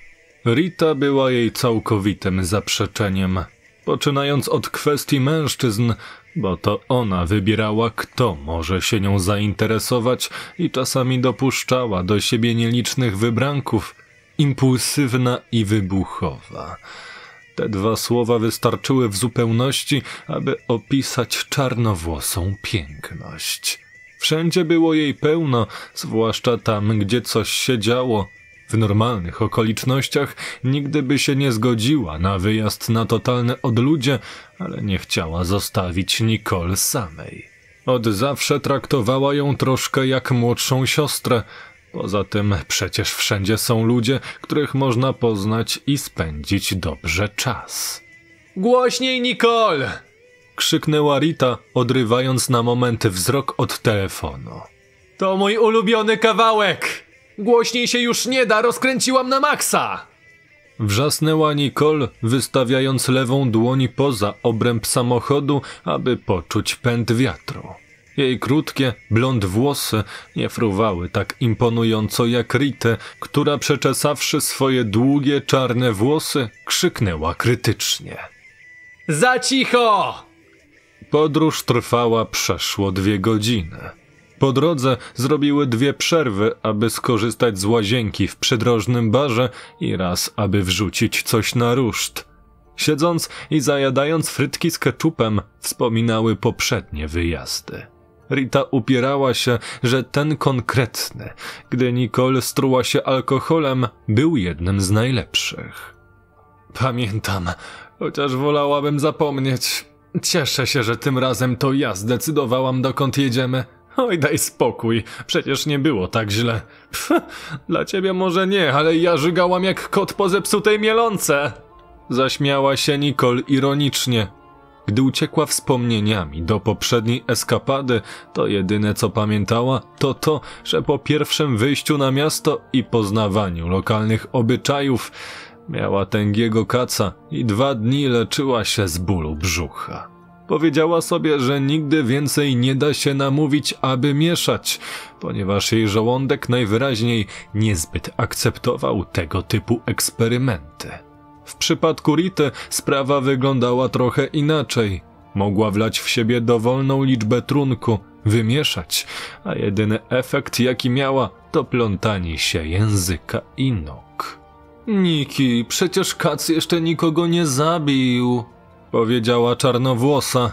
Rita była jej całkowitym zaprzeczeniem. Poczynając od kwestii mężczyzn, bo to ona wybierała, kto może się nią zainteresować i czasami dopuszczała do siebie nielicznych wybranków, impulsywna i wybuchowa. Te dwa słowa wystarczyły w zupełności, aby opisać czarnowłosą piękność. Wszędzie było jej pełno, zwłaszcza tam, gdzie coś się działo. W normalnych okolicznościach nigdy by się nie zgodziła na wyjazd na totalne odludzie, ale nie chciała zostawić Nicole samej. Od zawsze traktowała ją troszkę jak młodszą siostrę. Poza tym przecież wszędzie są ludzie, których można poznać i spędzić dobrze czas. Głośniej, Nicole! Krzyknęła Rita, odrywając na moment wzrok od telefonu. To mój ulubiony kawałek! Głośniej się już nie da, rozkręciłam na maksa! Wrzasnęła Nicole, wystawiając lewą dłoń poza obręb samochodu, aby poczuć pęd wiatru. Jej krótkie, blond włosy nie fruwały tak imponująco jak Ritę, która przeczesawszy swoje długie, czarne włosy, krzyknęła krytycznie. Za cicho! Podróż trwała przeszło 2 godziny. Po drodze zrobiły 2 przerwy, aby skorzystać z łazienki w przydrożnym barze i raz, aby wrzucić coś na ruszt. Siedząc i zajadając frytki z keczupem, wspominały poprzednie wyjazdy. Rita upierała się, że ten konkretny, gdy Nicole struła się alkoholem, był jednym z najlepszych. Pamiętam, chociaż wolałabym zapomnieć. Cieszę się, że tym razem to ja zdecydowałam, dokąd jedziemy. Oj, daj spokój, przecież nie było tak źle. Pff, dla ciebie może nie, ale ja żygałam jak kot po zepsutej mielonce. Zaśmiała się Nicole ironicznie. Gdy uciekła wspomnieniami do poprzedniej eskapady, to jedyne co pamiętała, to to, że po pierwszym wyjściu na miasto i poznawaniu lokalnych obyczajów miała tęgiego kaca i 2 dni leczyła się z bólu brzucha. Powiedziała sobie, że nigdy więcej nie da się namówić, aby mieszać, ponieważ jej żołądek najwyraźniej niezbyt akceptował tego typu eksperymenty. W przypadku Rity sprawa wyglądała trochę inaczej. Mogła wlać w siebie dowolną liczbę trunku, wymieszać, a jedyny efekt, jaki miała, to plątanie się języka i nóg. Niki, przecież Katz jeszcze nikogo nie zabił, powiedziała czarnowłosa.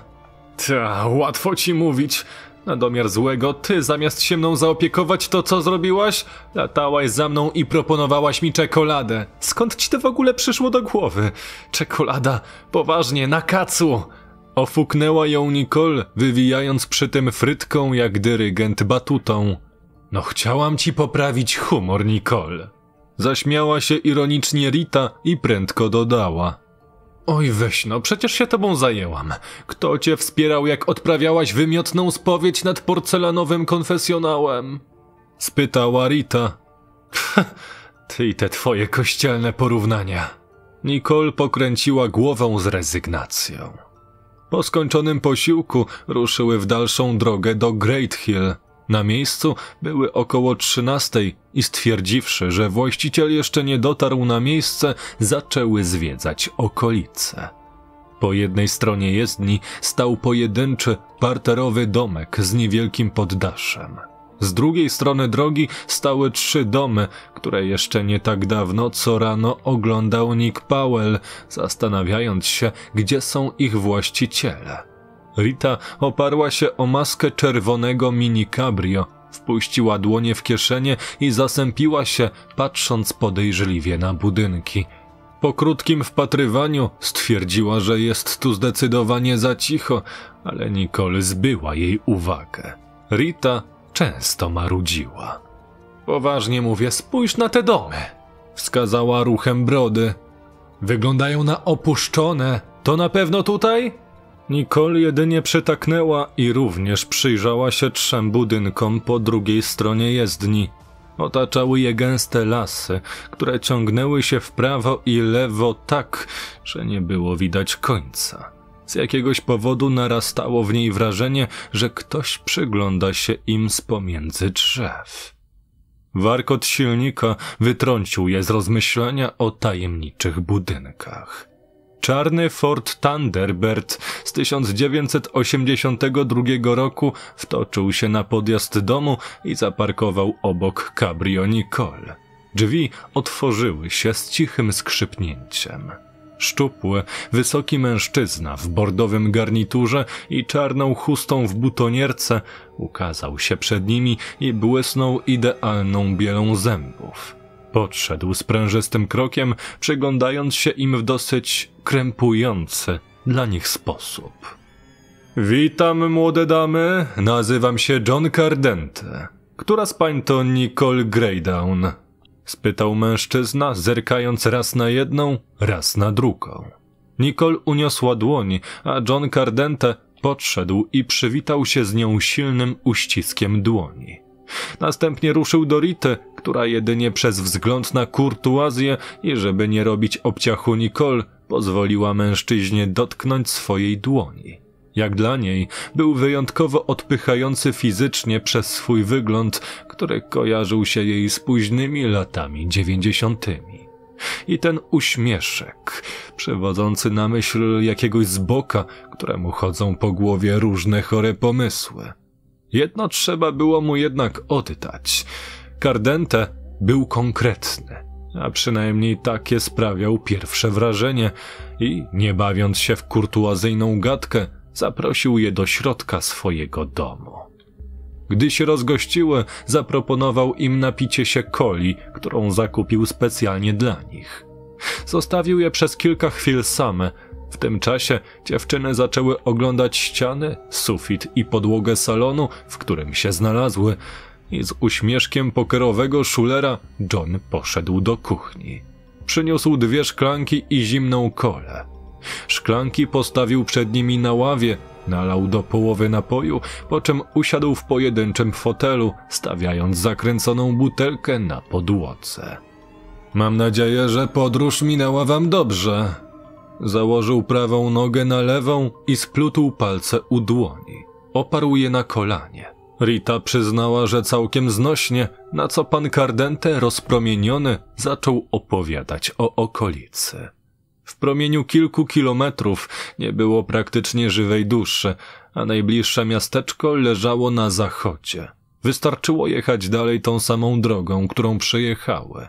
Ta, łatwo ci mówić. Na domiar złego, ty zamiast się mną zaopiekować, to co zrobiłaś? Latałaś za mną i proponowałaś mi czekoladę. Skąd ci to w ogóle przyszło do głowy? Czekolada, poważnie, na kacu! Ofuknęła ją Nicole, wywijając przy tym frytką jak dyrygent batutą. No chciałam ci poprawić humor, Nicole. Zaśmiała się ironicznie Rita i prędko dodała. Oj weź no, przecież się tobą zajęłam. Kto cię wspierał, jak odprawiałaś wymiotną spowiedź nad porcelanowym konfesjonałem? Spytała Rita. Ty i te twoje kościelne porównania. Nicole pokręciła głową z rezygnacją. Po skończonym posiłku ruszyły w dalszą drogę do Great Hill. Na miejscu były około 13:00 i stwierdziwszy, że właściciel jeszcze nie dotarł na miejsce, zaczęły zwiedzać okolice. Po jednej stronie jezdni stał pojedynczy, parterowy domek z niewielkim poddaszem. Z drugiej strony drogi stały 3 domy, które jeszcze nie tak dawno co rano oglądał Nick Powell, zastanawiając się, gdzie są ich właściciele. Rita oparła się o maskę czerwonego mini cabrio, wpuściła dłonie w kieszenie i zasępiła się, patrząc podejrzliwie na budynki. Po krótkim wpatrywaniu stwierdziła, że jest tu zdecydowanie za cicho, ale Nicole zbyła jej uwagę. Rita często marudziła. Poważnie mówię, spójrz na te domy, wskazała ruchem brody. Wyglądają na opuszczone, to na pewno tutaj? Nicole jedynie przytaknęła i również przyjrzała się 3 budynkom po drugiej stronie jezdni. Otaczały je gęste lasy, które ciągnęły się w prawo i lewo tak, że nie było widać końca. Z jakiegoś powodu narastało w niej wrażenie, że ktoś przygląda się im z pomiędzy drzew. Warkot silnika wytrącił je z rozmyślania o tajemniczych budynkach. Czarny Ford Thunderbird z 1982 roku wtoczył się na podjazd domu i zaparkował obok cabrio Nicole. Drzwi otworzyły się z cichym skrzypnięciem. Szczupły, wysoki mężczyzna w bordowym garniturze i czarną chustą w butonierce ukazał się przed nimi i błysnął idealną bielą zębów. Podszedł sprężystym krokiem, przyglądając się im w dosyć krępujący dla nich sposób. Witam, młode damy, nazywam się John Cardente. Która z pań to Nicole Greydown? Spytał mężczyzna, zerkając raz na jedną, raz na drugą. Nicole uniosła dłoń, a John Cardente podszedł i przywitał się z nią silnym uściskiem dłoni. Następnie ruszył do Rity, która jedynie przez wzgląd na kurtuazję i żeby nie robić obciachu Nicole, pozwoliła mężczyźnie dotknąć swojej dłoni. Jak dla niej, był wyjątkowo odpychający fizycznie przez swój wygląd, który kojarzył się jej z późnymi latami 90. I ten uśmieszek, przywodzący na myśl jakiegoś zboka, któremu chodzą po głowie różne chore pomysły. Jedno trzeba było mu jednak oddać. Cardente był konkretny, a przynajmniej takie sprawiał pierwsze wrażenie i, nie bawiąc się w kurtuazyjną gadkę, zaprosił je do środka swojego domu. Gdy się rozgościły, zaproponował im napicie się coli, którą zakupił specjalnie dla nich. Zostawił je przez kilka chwil same. W tym czasie dziewczyny zaczęły oglądać ściany, sufit i podłogę salonu, w którym się znalazły, i z uśmieszkiem pokerowego szulera John poszedł do kuchni. Przyniósł 2 szklanki i zimną kolę. Szklanki postawił przed nimi na ławie, nalał do połowy napoju, po czym usiadł w pojedynczym fotelu, stawiając zakręconą butelkę na podłodze. Mam nadzieję, że podróż minęła wam dobrze. Założył prawą nogę na lewą i splótł palce u dłoni. Oparł je na kolanie. Rita przyznała, że całkiem znośnie, na co pan Cardente, rozpromieniony, zaczął opowiadać o okolicy. W promieniu kilku kilometrów nie było praktycznie żywej duszy, a najbliższe miasteczko leżało na zachodzie. Wystarczyło jechać dalej tą samą drogą, którą przejechały.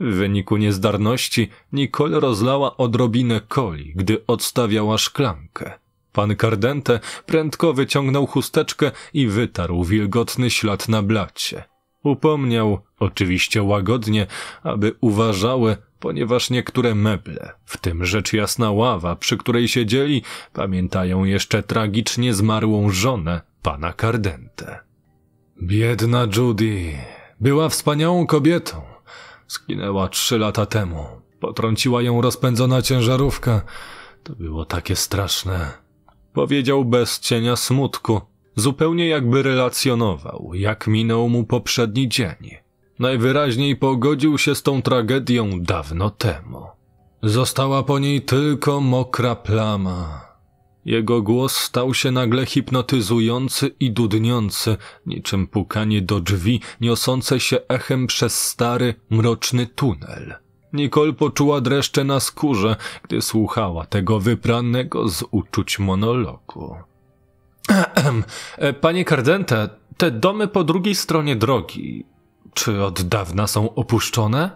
W wyniku niezdarności Nicole rozlała odrobinę coli, gdy odstawiała szklankę. Pan Cardente prędko wyciągnął chusteczkę i wytarł wilgotny ślad na blacie. Upomniał, oczywiście łagodnie, aby uważały, ponieważ niektóre meble, w tym rzecz jasna ława, przy której siedzieli, pamiętają jeszcze tragicznie zmarłą żonę pana Cardente. Biedna Judy była wspaniałą kobietą. Zginęła 3 lata temu. Potrąciła ją rozpędzona ciężarówka. To było takie straszne. Powiedział bez cienia smutku, zupełnie jakby relacjonował, jak minął mu poprzedni dzień. Najwyraźniej pogodził się z tą tragedią dawno temu. Została po niej tylko mokra plama. Jego głos stał się nagle hipnotyzujący i dudniący, niczym pukanie do drzwi niosące się echem przez stary, mroczny tunel. Nicole poczuła dreszcze na skórze, gdy słuchała tego wybranego z uczuć monologu. Panie Cardente, te domy po drugiej stronie drogi, czy od dawna są opuszczone?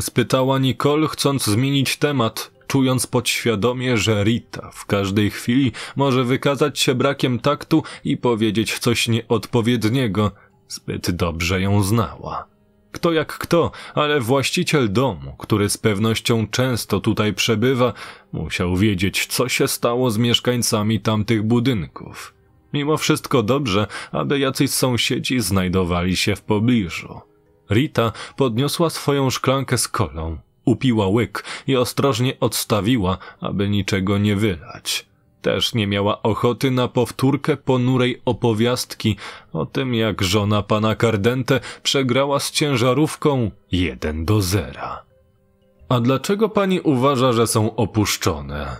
Spytała Nicole, chcąc zmienić temat, czując podświadomie, że Rita w każdej chwili może wykazać się brakiem taktu i powiedzieć coś nieodpowiedniego. Zbyt dobrze ją znała. Kto jak kto, ale właściciel domu, który z pewnością często tutaj przebywa, musiał wiedzieć, co się stało z mieszkańcami tamtych budynków. Mimo wszystko dobrze, aby jacyś sąsiedzi znajdowali się w pobliżu. Rita podniosła swoją szklankę z kolą, upiła łyk i ostrożnie odstawiła, aby niczego nie wylać. Też nie miała ochoty na powtórkę ponurej opowiastki o tym, jak żona pana Cardente przegrała z ciężarówką 1-0. A dlaczego pani uważa, że są opuszczone?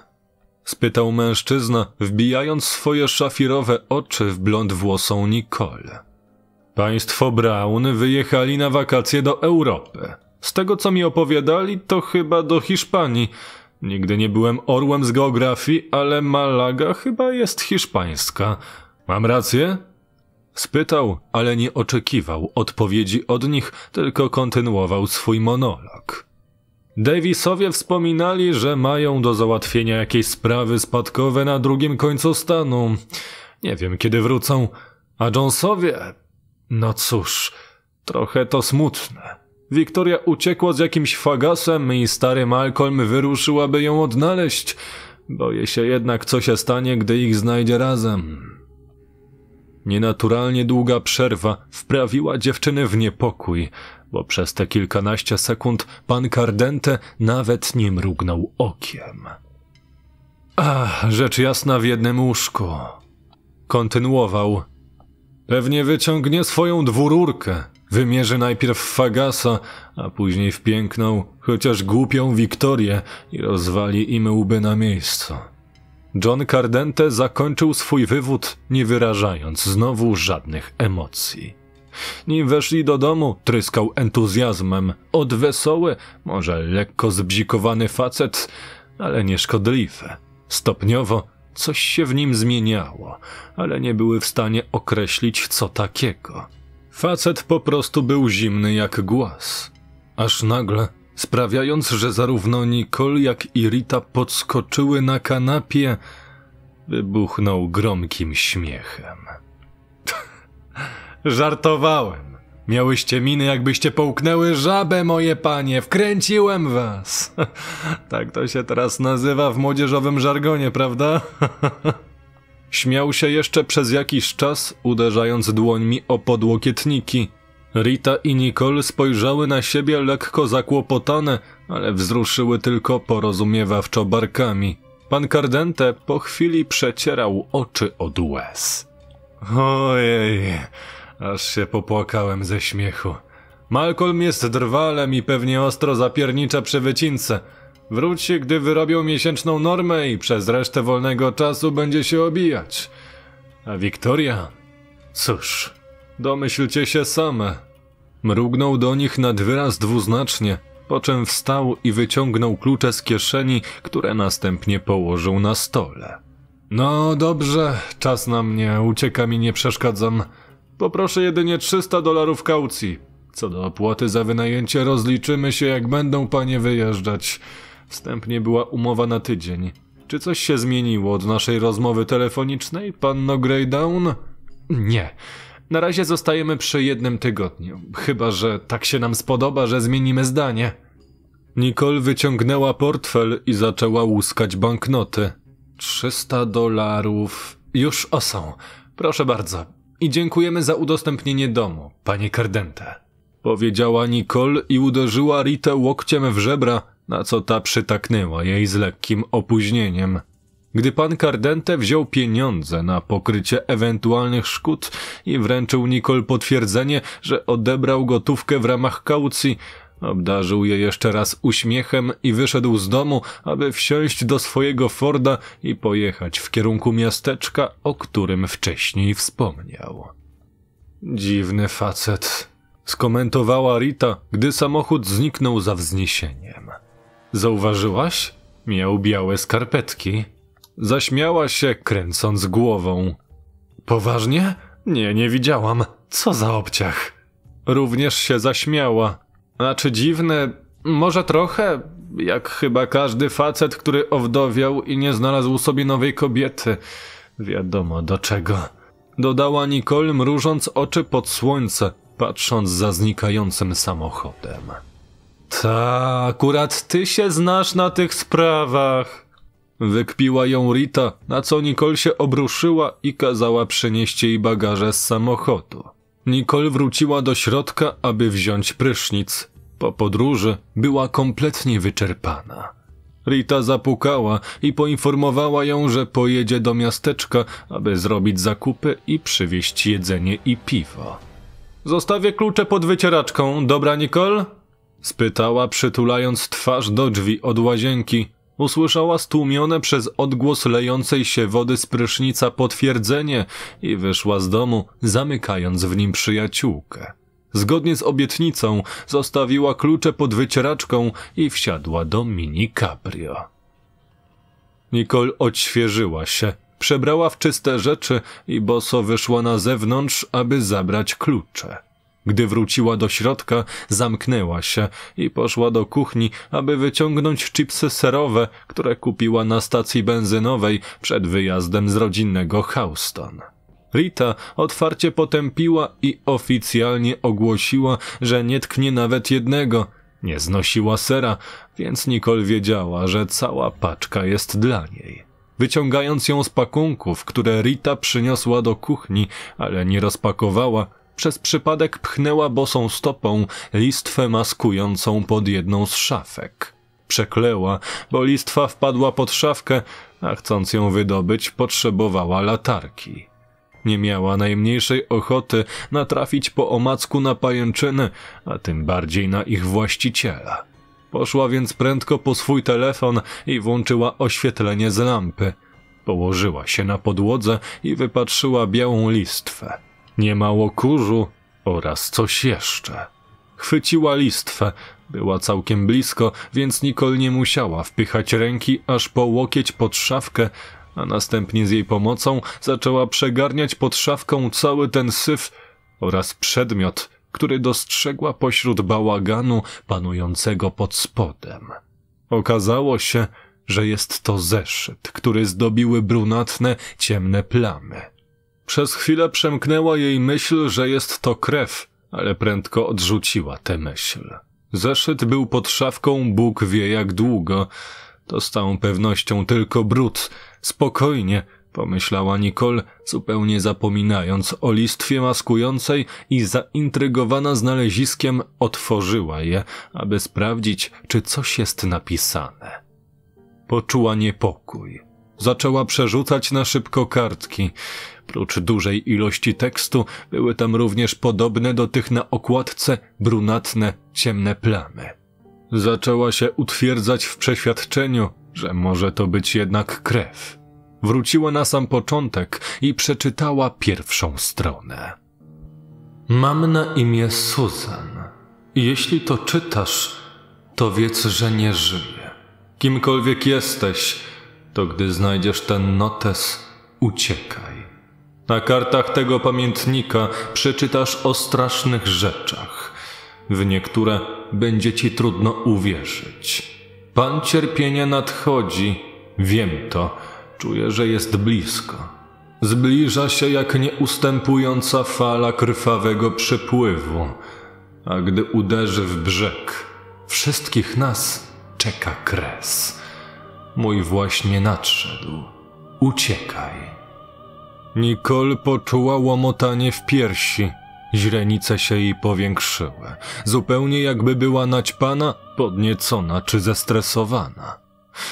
Spytał mężczyzna, wbijając swoje szafirowe oczy w blond włosą Nicole. Państwo Brown wyjechali na wakacje do Europy. Z tego, co mi opowiadali, to chyba do Hiszpanii. Nigdy nie byłem orłem z geografii, ale Malaga chyba jest hiszpańska. Mam rację? Spytał, ale nie oczekiwał odpowiedzi od nich, tylko kontynuował swój monolog. Davisowie wspominali, że mają do załatwienia jakieś sprawy spadkowe na drugim końcu stanu. Nie wiem, kiedy wrócą. A Jonesowie? No cóż, trochę to smutne. Wiktoria uciekła z jakimś fagasem i stary Malcolm wyruszył, aby ją odnaleźć. Boję się jednak, co się stanie, gdy ich znajdzie razem. Nienaturalnie długa przerwa wprawiła dziewczyny w niepokój, bo przez te kilkanaście sekund pan Cardente nawet nie mrugnął okiem. Rzecz jasna w jednym łóżku. Kontynuował. Pewnie wyciągnie swoją dwururkę. Wymierzy najpierw fagasa, a później w piękną, chociaż głupią Wiktorię i rozwali im łby na miejscu. John Cardente zakończył swój wywód, nie wyrażając znowu żadnych emocji. Nim weszli do domu, tryskał entuzjazmem. Odwesoły, może lekko zbzikowany facet, ale nieszkodliwy. Stopniowo coś się w nim zmieniało, ale nie były w stanie określić, co takiego. Facet po prostu był zimny jak głaz. Aż nagle, sprawiając, że zarówno Nicole, jak i Rita podskoczyły na kanapie, wybuchnął gromkim śmiechem. Żartowałem. Miałyście miny, jakbyście połknęły żabę, moje panie. Wkręciłem was. Tak to się teraz nazywa w młodzieżowym żargonie, prawda? Śmiał się jeszcze przez jakiś czas, uderzając dłońmi o podłokietniki. Rita i Nicole spojrzały na siebie lekko zakłopotane, ale wzruszyły tylko porozumiewawczo barkami. Pan Cardente po chwili przecierał oczy od łez. Ojej, aż się popłakałem ze śmiechu. Malcolm jest drwalem i pewnie ostro zapiernicza przy wycince. Wróć, gdy wyrobią miesięczną normę i przez resztę wolnego czasu będzie się obijać. A Wiktoria? Cóż, domyślcie się same. Mrugnął do nich nad wyraz dwuznacznie, po czym wstał i wyciągnął klucze z kieszeni, które następnie położył na stole. No dobrze, czas na mnie, uciekam i nie przeszkadzam. Poproszę jedynie $300 kaucji. Co do opłaty za wynajęcie rozliczymy się, jak będą panie wyjeżdżać. Wstępnie była umowa na tydzień. Czy coś się zmieniło od naszej rozmowy telefonicznej, panno Greydown? Nie. Na razie zostajemy przy 1 tygodniu. Chyba że tak się nam spodoba, że zmienimy zdanie. Nicole wyciągnęła portfel i zaczęła łuskać banknoty. $300... Już o są. Proszę bardzo. I dziękujemy za udostępnienie domu, panie Cardente. Powiedziała Nicole i uderzyła Ritę łokciem w żebra, na co ta przytaknęła jej z lekkim opóźnieniem. Gdy pan Cardente wziął pieniądze na pokrycie ewentualnych szkód i wręczył Nicole potwierdzenie, że odebrał gotówkę w ramach kaucji, obdarzył je jeszcze raz uśmiechem i wyszedł z domu, aby wsiąść do swojego Forda i pojechać w kierunku miasteczka, o którym wcześniej wspomniał. Dziwny facet, skomentowała Rita, gdy samochód zniknął za wzniesieniem. Zauważyłaś? Miał białe skarpetki. Zaśmiała się, kręcąc głową. Poważnie? Nie, nie widziałam. Co za obciach? Również się zaśmiała. A czy dziwne? Może trochę? Jak chyba każdy facet, który owdowiał i nie znalazł sobie nowej kobiety. Wiadomo do czego. Dodała Nicole, mrużąc oczy pod słońce, patrząc za znikającym samochodem. Ta, akurat ty się znasz na tych sprawach. Wykpiła ją Rita, na co Nicole się obruszyła i kazała przynieść jej bagaże z samochodu. Nicole wróciła do środka, aby wziąć prysznic. Po podróży była kompletnie wyczerpana. Rita zapukała i poinformowała ją, że pojedzie do miasteczka, aby zrobić zakupy i przywieźć jedzenie i piwo. Zostawię klucze pod wycieraczką, dobra Nicole? Spytała, przytulając twarz do drzwi od łazienki. Usłyszała stłumione przez odgłos lejącej się wody z prysznica potwierdzenie i wyszła z domu, zamykając w nim przyjaciółkę. Zgodnie z obietnicą zostawiła klucze pod wycieraczką i wsiadła do mini cabrio. Nicole odświeżyła się, przebrała w czyste rzeczy i boso wyszła na zewnątrz, aby zabrać klucze. Gdy wróciła do środka, zamknęła się i poszła do kuchni, aby wyciągnąć chipsy serowe, które kupiła na stacji benzynowej przed wyjazdem z rodzinnego Houston. Rita otwarcie potępiła i oficjalnie ogłosiła, że nie tknie nawet jednego. Nie znosiła sera, więc Nicole wiedziała, że cała paczka jest dla niej. Wyciągając ją z pakunków, które Rita przyniosła do kuchni, ale nie rozpakowała, przez przypadek pchnęła bosą stopą listwę maskującą pod jedną z szafek. Przekleła, bo listwa wpadła pod szafkę, a chcąc ją wydobyć potrzebowała latarki. Nie miała najmniejszej ochoty natrafić po omacku na pajęczyny, a tym bardziej na ich właściciela. Poszła więc prędko po swój telefon i włączyła oświetlenie z lampy. Położyła się na podłodze i wypatrzyła białą listwę. Niemało kurzu oraz coś jeszcze. Chwyciła listwę, była całkiem blisko, więc Nicole nie musiała wpychać ręki aż po łokieć pod szafkę, a następnie z jej pomocą zaczęła przegarniać pod szafką cały ten syf oraz przedmiot, który dostrzegła pośród bałaganu panującego pod spodem. Okazało się, że jest to zeszyt, który zdobiły brunatne, ciemne plamy. Przez chwilę przemknęła jej myśl, że jest to krew, ale prędko odrzuciła tę myśl. Zeszyt był pod szafką Bóg wie jak długo. To z całą pewnością tylko brud. Spokojnie, pomyślała Nicole, zupełnie zapominając o listwie maskującej i zaintrygowana znaleziskiem otworzyła je, aby sprawdzić, czy coś jest napisane. Poczuła niepokój. Zaczęła przerzucać na szybko kartki. Prócz dużej ilości tekstu były tam również podobne do tych na okładce brunatne, ciemne plamy. Zaczęła się utwierdzać w przeświadczeniu, że może to być jednak krew. Wróciła na sam początek i przeczytała pierwszą stronę. Mam na imię Susan. Jeśli to czytasz, to wiedz, że nie żyję. Kimkolwiek jesteś, to gdy znajdziesz ten notes, uciekaj. Na kartach tego pamiętnika przeczytasz o strasznych rzeczach. W niektóre będzie ci trudno uwierzyć. Pan cierpienia nadchodzi, wiem to, czuję, że jest blisko. Zbliża się jak nieustępująca fala krwawego przepływu, a gdy uderzy w brzeg, wszystkich nas czeka kres. Mój właśnie nadszedł. Uciekaj. Nicole poczuła łomotanie w piersi. Źrenice się jej powiększyły, zupełnie jakby była naćpana, podniecona czy zestresowana.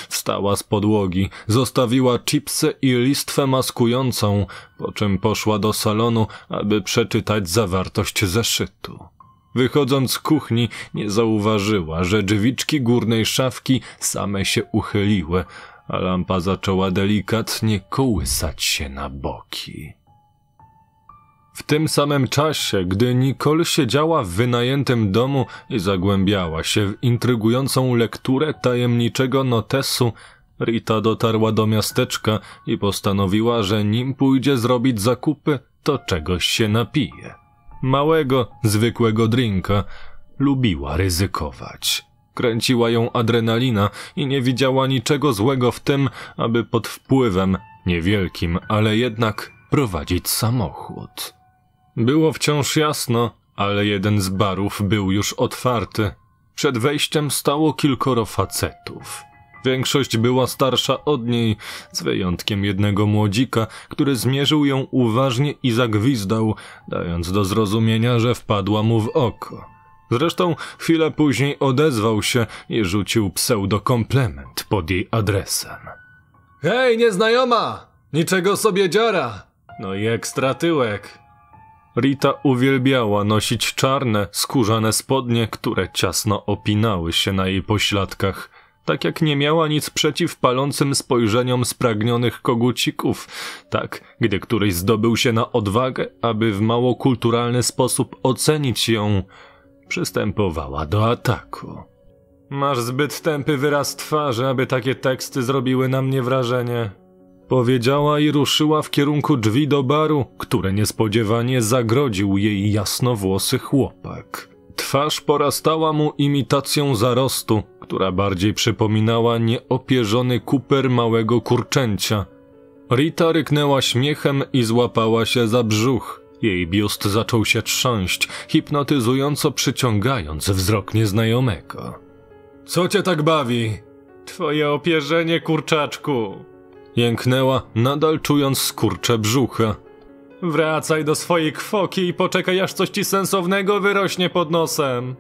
Wstała z podłogi, zostawiła chipsy i listwę maskującą, po czym poszła do salonu, aby przeczytać zawartość zeszytu. Wychodząc z kuchni, nie zauważyła, że drzwiczki górnej szafki same się uchyliły, a lampa zaczęła delikatnie kołysać się na boki. W tym samym czasie, gdy Nicole siedziała w wynajętym domu i zagłębiała się w intrygującą lekturę tajemniczego notesu, Rita dotarła do miasteczka i postanowiła, że nim pójdzie zrobić zakupy, to czegoś się napije. Małego, zwykłego drinka. Lubiła ryzykować. Kręciła ją adrenalina i nie widziała niczego złego w tym, aby pod wpływem, niewielkim, ale jednak prowadzić samochód. Było wciąż jasno, ale jeden z barów był już otwarty. Przed wejściem stało kilkoro facetów. Większość była starsza od niej, z wyjątkiem jednego młodzika, który zmierzył ją uważnie i zagwizdał, dając do zrozumienia, że wpadła mu w oko. Zresztą chwilę później odezwał się i rzucił pseudokomplement pod jej adresem. Hej, nieznajoma! Niczego sobie dziara! No i ekstra tyłek. Rita uwielbiała nosić czarne, skórzane spodnie, które ciasno opinały się na jej pośladkach, tak jak nie miała nic przeciw palącym spojrzeniom spragnionych kogucików, tak gdy któryś zdobył się na odwagę, aby w mało kulturalny sposób ocenić ją, przystępowała do ataku. Masz zbyt tępy wyraz twarzy, aby takie teksty zrobiły na mnie wrażenie. Powiedziała i ruszyła w kierunku drzwi do baru, które niespodziewanie zagrodził jej jasnowłosy chłopak. Twarz porastała mu imitacją zarostu, która bardziej przypominała nieopierzony kuper małego kurczęcia. Rita ryknęła śmiechem i złapała się za brzuch. Jej biust zaczął się trząść, hipnotyzująco przyciągając wzrok nieznajomego. Co cię tak bawi? Twoje opierzenie, kurczaczku! Jęknęła, nadal czując skurcze brzucha. Wracaj do swojej kwoki i poczekaj, aż coś ci sensownego wyrośnie pod nosem.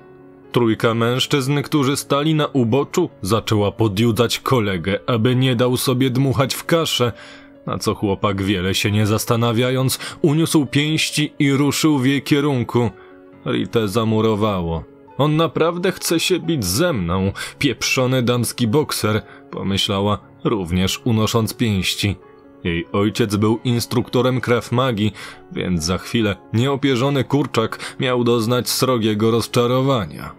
Trójka mężczyzn, którzy stali na uboczu, zaczęła podjudzać kolegę, aby nie dał sobie dmuchać w kaszę, na co chłopak, wiele się nie zastanawiając, uniósł pięści i ruszył w jej kierunku. Ritę zamurowało. On naprawdę chce się bić ze mną, pieprzony damski bokser, pomyślała, również unosząc pięści. Jej ojciec był instruktorem kraw magii, więc za chwilę nieopierzony kurczak miał doznać srogiego rozczarowania.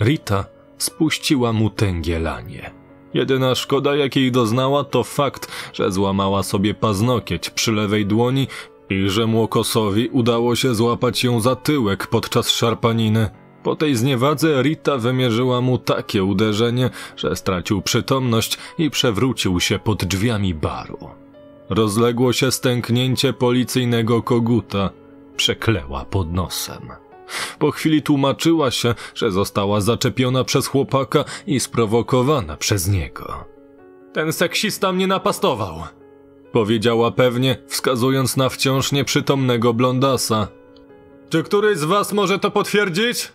Rita spuściła mu tęgielanie. Jedyna szkoda, jakiej doznała, to fakt, że złamała sobie paznokieć przy lewej dłoni i że młokosowi udało się złapać ją za tyłek podczas szarpaniny. Po tej zniewadze Rita wymierzyła mu takie uderzenie, że stracił przytomność i przewrócił się pod drzwiami baru. Rozległo się stęknięcie policyjnego koguta. Przekleła pod nosem. Po chwili tłumaczyła się, że została zaczepiona przez chłopaka i sprowokowana przez niego. Ten seksista mnie napastował, powiedziała pewnie, wskazując na wciąż nieprzytomnego blondasa. Czy któryś z was może to potwierdzić?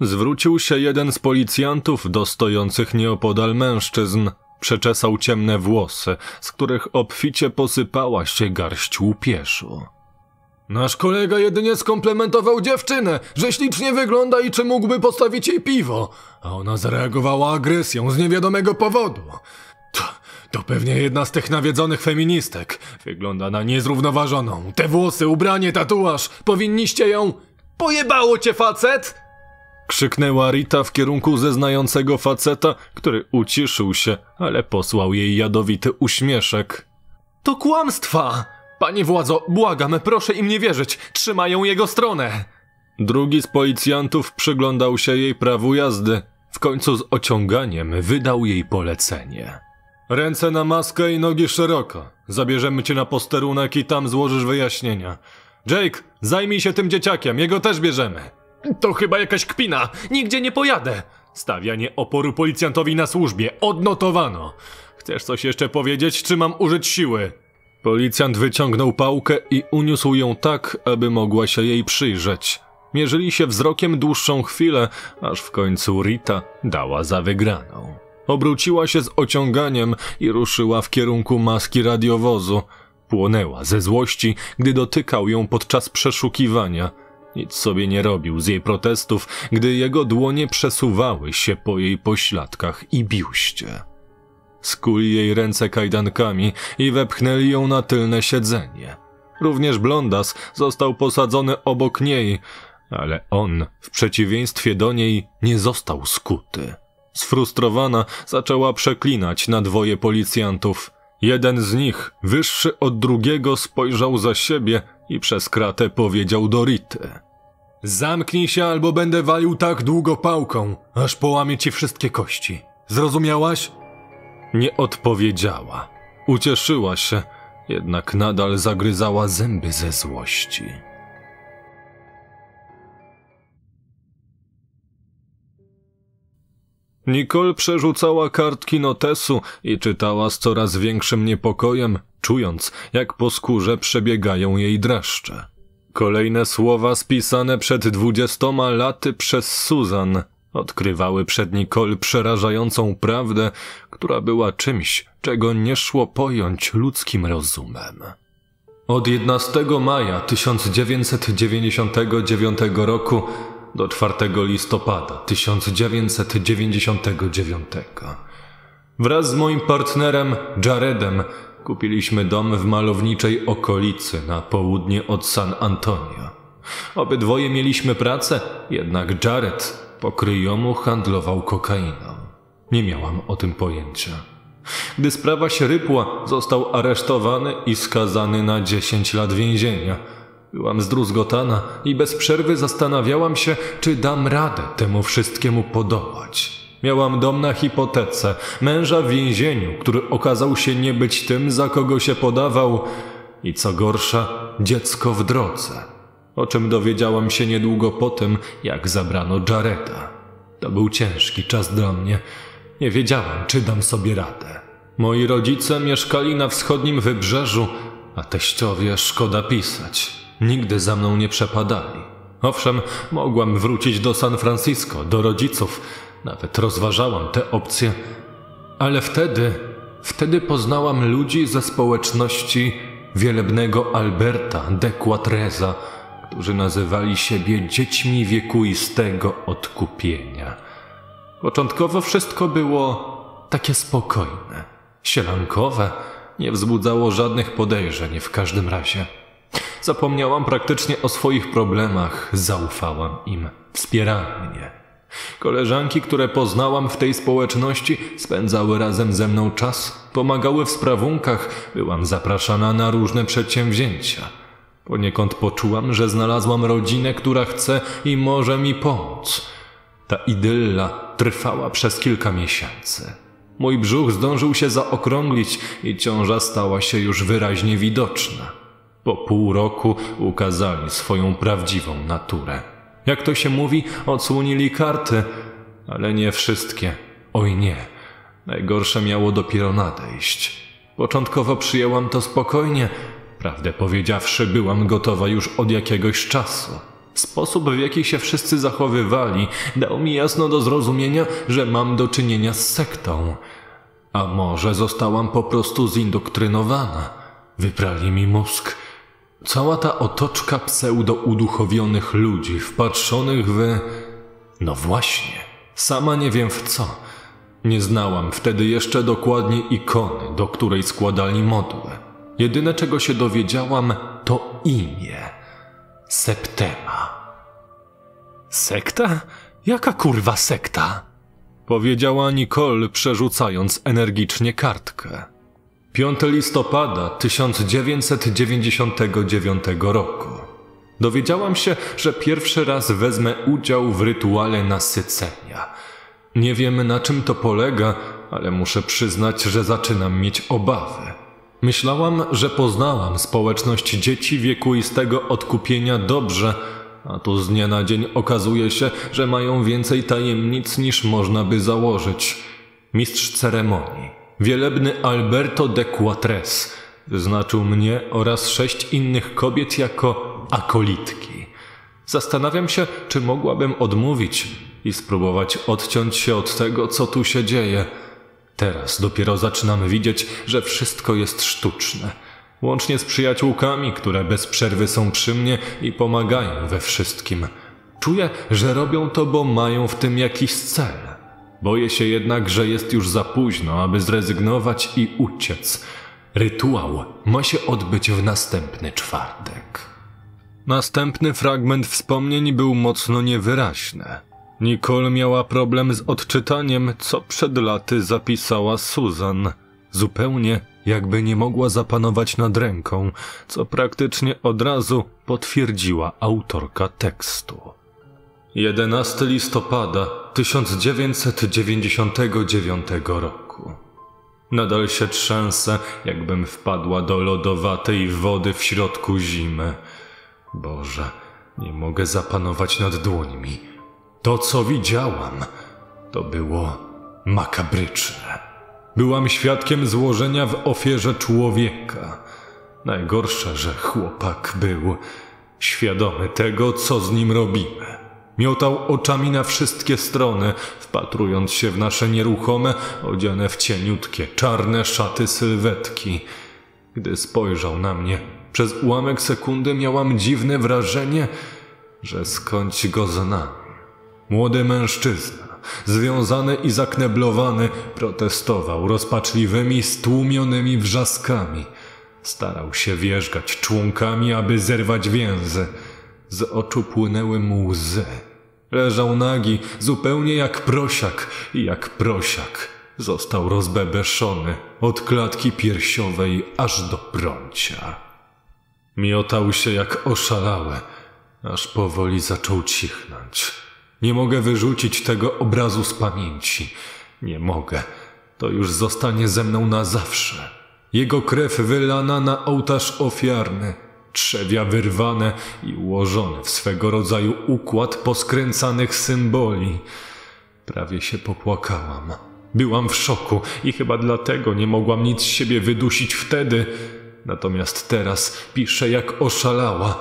Zwrócił się jeden z policjantów do stojących nieopodal mężczyzn. Przeczesał ciemne włosy, z których obficie posypała się garść łupieżu. Nasz kolega jedynie skomplementował dziewczynę, że ślicznie wygląda i czy mógłby postawić jej piwo, a ona zareagowała agresją z niewiadomego powodu. To pewnie jedna z tych nawiedzonych feministek. Wygląda na niezrównoważoną. Te włosy, ubranie, tatuaż. Powinniście ją... Pojebało cię, facet! Krzyknęła Rita w kierunku zeznającego faceta, który uciszył się, ale posłał jej jadowity uśmieszek. To kłamstwa! Panie władzo, błagam, proszę im nie wierzyć. Trzymają jego stronę. Drugi z policjantów przyglądał się jej prawu jazdy. W końcu z ociąganiem wydał jej polecenie. Ręce na maskę i nogi szeroko. Zabierzemy cię na posterunek i tam złożysz wyjaśnienia. Jake, zajmij się tym dzieciakiem, jego też bierzemy. To chyba jakaś kpina, nigdzie nie pojadę. Stawianie oporu policjantowi na służbie, odnotowano. Chcesz coś jeszcze powiedzieć, czy mam użyć siły? Policjant wyciągnął pałkę i uniósł ją tak, aby mogła się jej przyjrzeć. Mierzyli się wzrokiem dłuższą chwilę, aż w końcu Rita dała za wygraną. Obróciła się z ociąganiem i ruszyła w kierunku maski radiowozu. Płonęła ze złości, gdy dotykał ją podczas przeszukiwania. Nic sobie nie robił z jej protestów, gdy jego dłonie przesuwały się po jej pośladkach i biuście. Skuli jej ręce kajdankami i wepchnęli ją na tylne siedzenie. Również blondas został posadzony obok niej, ale on, w przeciwieństwie do niej, nie został skuty. Sfrustrowana zaczęła przeklinać na dwoje policjantów. Jeden z nich, wyższy od drugiego, spojrzał za siebie i przez kratę powiedział do Rity. Zamknij się albo będę walił tak długo pałką, aż połamie ci wszystkie kości. Zrozumiałaś? Nie odpowiedziała. Ucieszyła się, jednak nadal zagryzała zęby ze złości. Nicole przerzucała kartki notesu i czytała z coraz większym niepokojem, czując, jak po skórze przebiegają jej dreszcze. Kolejne słowa spisane przed 20 laty przez Susan odkrywały przed Nicole przerażającą prawdę, która była czymś, czego nie szło pojąć ludzkim rozumem. Od 11 maja 1999 roku do 4 listopada 1999. Wraz z moim partnerem Jaredem kupiliśmy dom w malowniczej okolicy na południe od San Antonio. Obydwoje mieliśmy pracę, jednak Jared po kryjomu handlował kokainą. Nie miałam o tym pojęcia. Gdy sprawa się rypła, został aresztowany i skazany na 10 lat więzienia. Byłam zdruzgotana i bez przerwy zastanawiałam się, czy dam radę temu wszystkiemu podołać. Miałam dom na hipotece, męża w więzieniu, który okazał się nie być tym, za kogo się podawał i co gorsza, dziecko w drodze, o czym dowiedziałam się niedługo po tym, jak zabrano Jareda. To był ciężki czas dla mnie. Nie wiedziałam, czy dam sobie radę. Moi rodzice mieszkali na wschodnim wybrzeżu, a teściowie szkoda pisać. Nigdy za mną nie przepadali. Owszem, mogłam wrócić do San Francisco, do rodziców. Nawet rozważałam te opcje. Ale wtedy poznałam ludzi ze społeczności wielebnego Alberta de Cuatresa, którzy nazywali siebie dziećmi wiekuistego odkupienia. Początkowo wszystko było takie spokojne, sielankowe, nie wzbudzało żadnych podejrzeń w każdym razie. Zapomniałam praktycznie o swoich problemach, zaufałam im, wspierali mnie. Koleżanki, które poznałam w tej społeczności, spędzały razem ze mną czas, pomagały w sprawunkach, byłam zapraszana na różne przedsięwzięcia. Poniekąd poczułam, że znalazłam rodzinę, która chce i może mi pomóc. Ta idylla trwała przez kilka miesięcy. Mój brzuch zdążył się zaokrąglić i ciąża stała się już wyraźnie widoczna. Po pół roku ukazali swoją prawdziwą naturę. Jak to się mówi, odsłonili karty, ale nie wszystkie. Oj nie, najgorsze miało dopiero nadejść. Początkowo przyjęłam to spokojnie. Prawdę powiedziawszy, byłam gotowa już od jakiegoś czasu. Sposób, w jaki się wszyscy zachowywali, dał mi jasno do zrozumienia, że mam do czynienia z sektą. A może zostałam po prostu zindoktrynowana. Wyprali mi mózg. Cała ta otoczka pseudo-uduchowionych ludzi, wpatrzonych w... No właśnie, sama nie wiem w co. Nie znałam wtedy jeszcze dokładnie ikony, do której składali modły. Jedyne, czego się dowiedziałam, to imię. Septema. Sekta? Jaka kurwa sekta? Powiedziała Nicole, przerzucając energicznie kartkę. 5 listopada 1999 roku. Dowiedziałam się, że pierwszy raz wezmę udział w rytuale nasycenia. Nie wiem, na czym to polega, ale muszę przyznać, że zaczynam mieć obawy. Myślałam, że poznałam społeczność dzieci wiekuistego odkupienia dobrze, a tu z dnia na dzień okazuje się, że mają więcej tajemnic niż można by założyć. Mistrz ceremonii, wielebny Alberto de Cuatres, wyznaczył mnie oraz 6 innych kobiet jako akolitki. Zastanawiam się, czy mogłabym odmówić i spróbować odciąć się od tego, co tu się dzieje. Teraz dopiero zaczynam widzieć, że wszystko jest sztuczne. Łącznie z przyjaciółkami, które bez przerwy są przy mnie i pomagają we wszystkim. Czuję, że robią to, bo mają w tym jakiś cel. Boję się jednak, że jest już za późno, aby zrezygnować i uciec. Rytuał ma się odbyć w następny czwartek. Następny fragment wspomnień był mocno niewyraźny. Nicole miała problem z odczytaniem, co przed laty zapisała Susan. Zupełnie jakby nie mogła zapanować nad ręką, co praktycznie od razu potwierdziła autorka tekstu. 11 listopada 1999 roku. Nadal się trzęsę, jakbym wpadła do lodowatej wody w środku zimy. Boże, nie mogę zapanować nad dłońmi. To, co widziałam, to było makabryczne. Byłam świadkiem złożenia w ofierze człowieka. Najgorsze, że chłopak był świadomy tego, co z nim robimy. Miotał oczami na wszystkie strony, wpatrując się w nasze nieruchome, odziane w cieniutkie, czarne szaty sylwetki. Gdy spojrzał na mnie, przez ułamek sekundy miałam dziwne wrażenie, że skądś go znam. Młody mężczyzna, związany i zakneblowany, protestował rozpaczliwymi, stłumionymi wrzaskami. Starał się wierzgać członkami, aby zerwać więzy. Z oczu płynęły mu łzy. Leżał nagi, zupełnie jak prosiak. I jak prosiak został rozbebeszony od klatki piersiowej aż do prącia. Miotał się jak oszalały, aż powoli zaczął cichnąć. Nie mogę wyrzucić tego obrazu z pamięci. Nie mogę. To już zostanie ze mną na zawsze. Jego krew wylana na ołtarz ofiarny, trzewia wyrwane i ułożone w swego rodzaju układ poskręcanych symboli. Prawie się popłakałam. Byłam w szoku i chyba dlatego nie mogłam nic z siebie wydusić wtedy. Natomiast teraz piszę jak oszalała.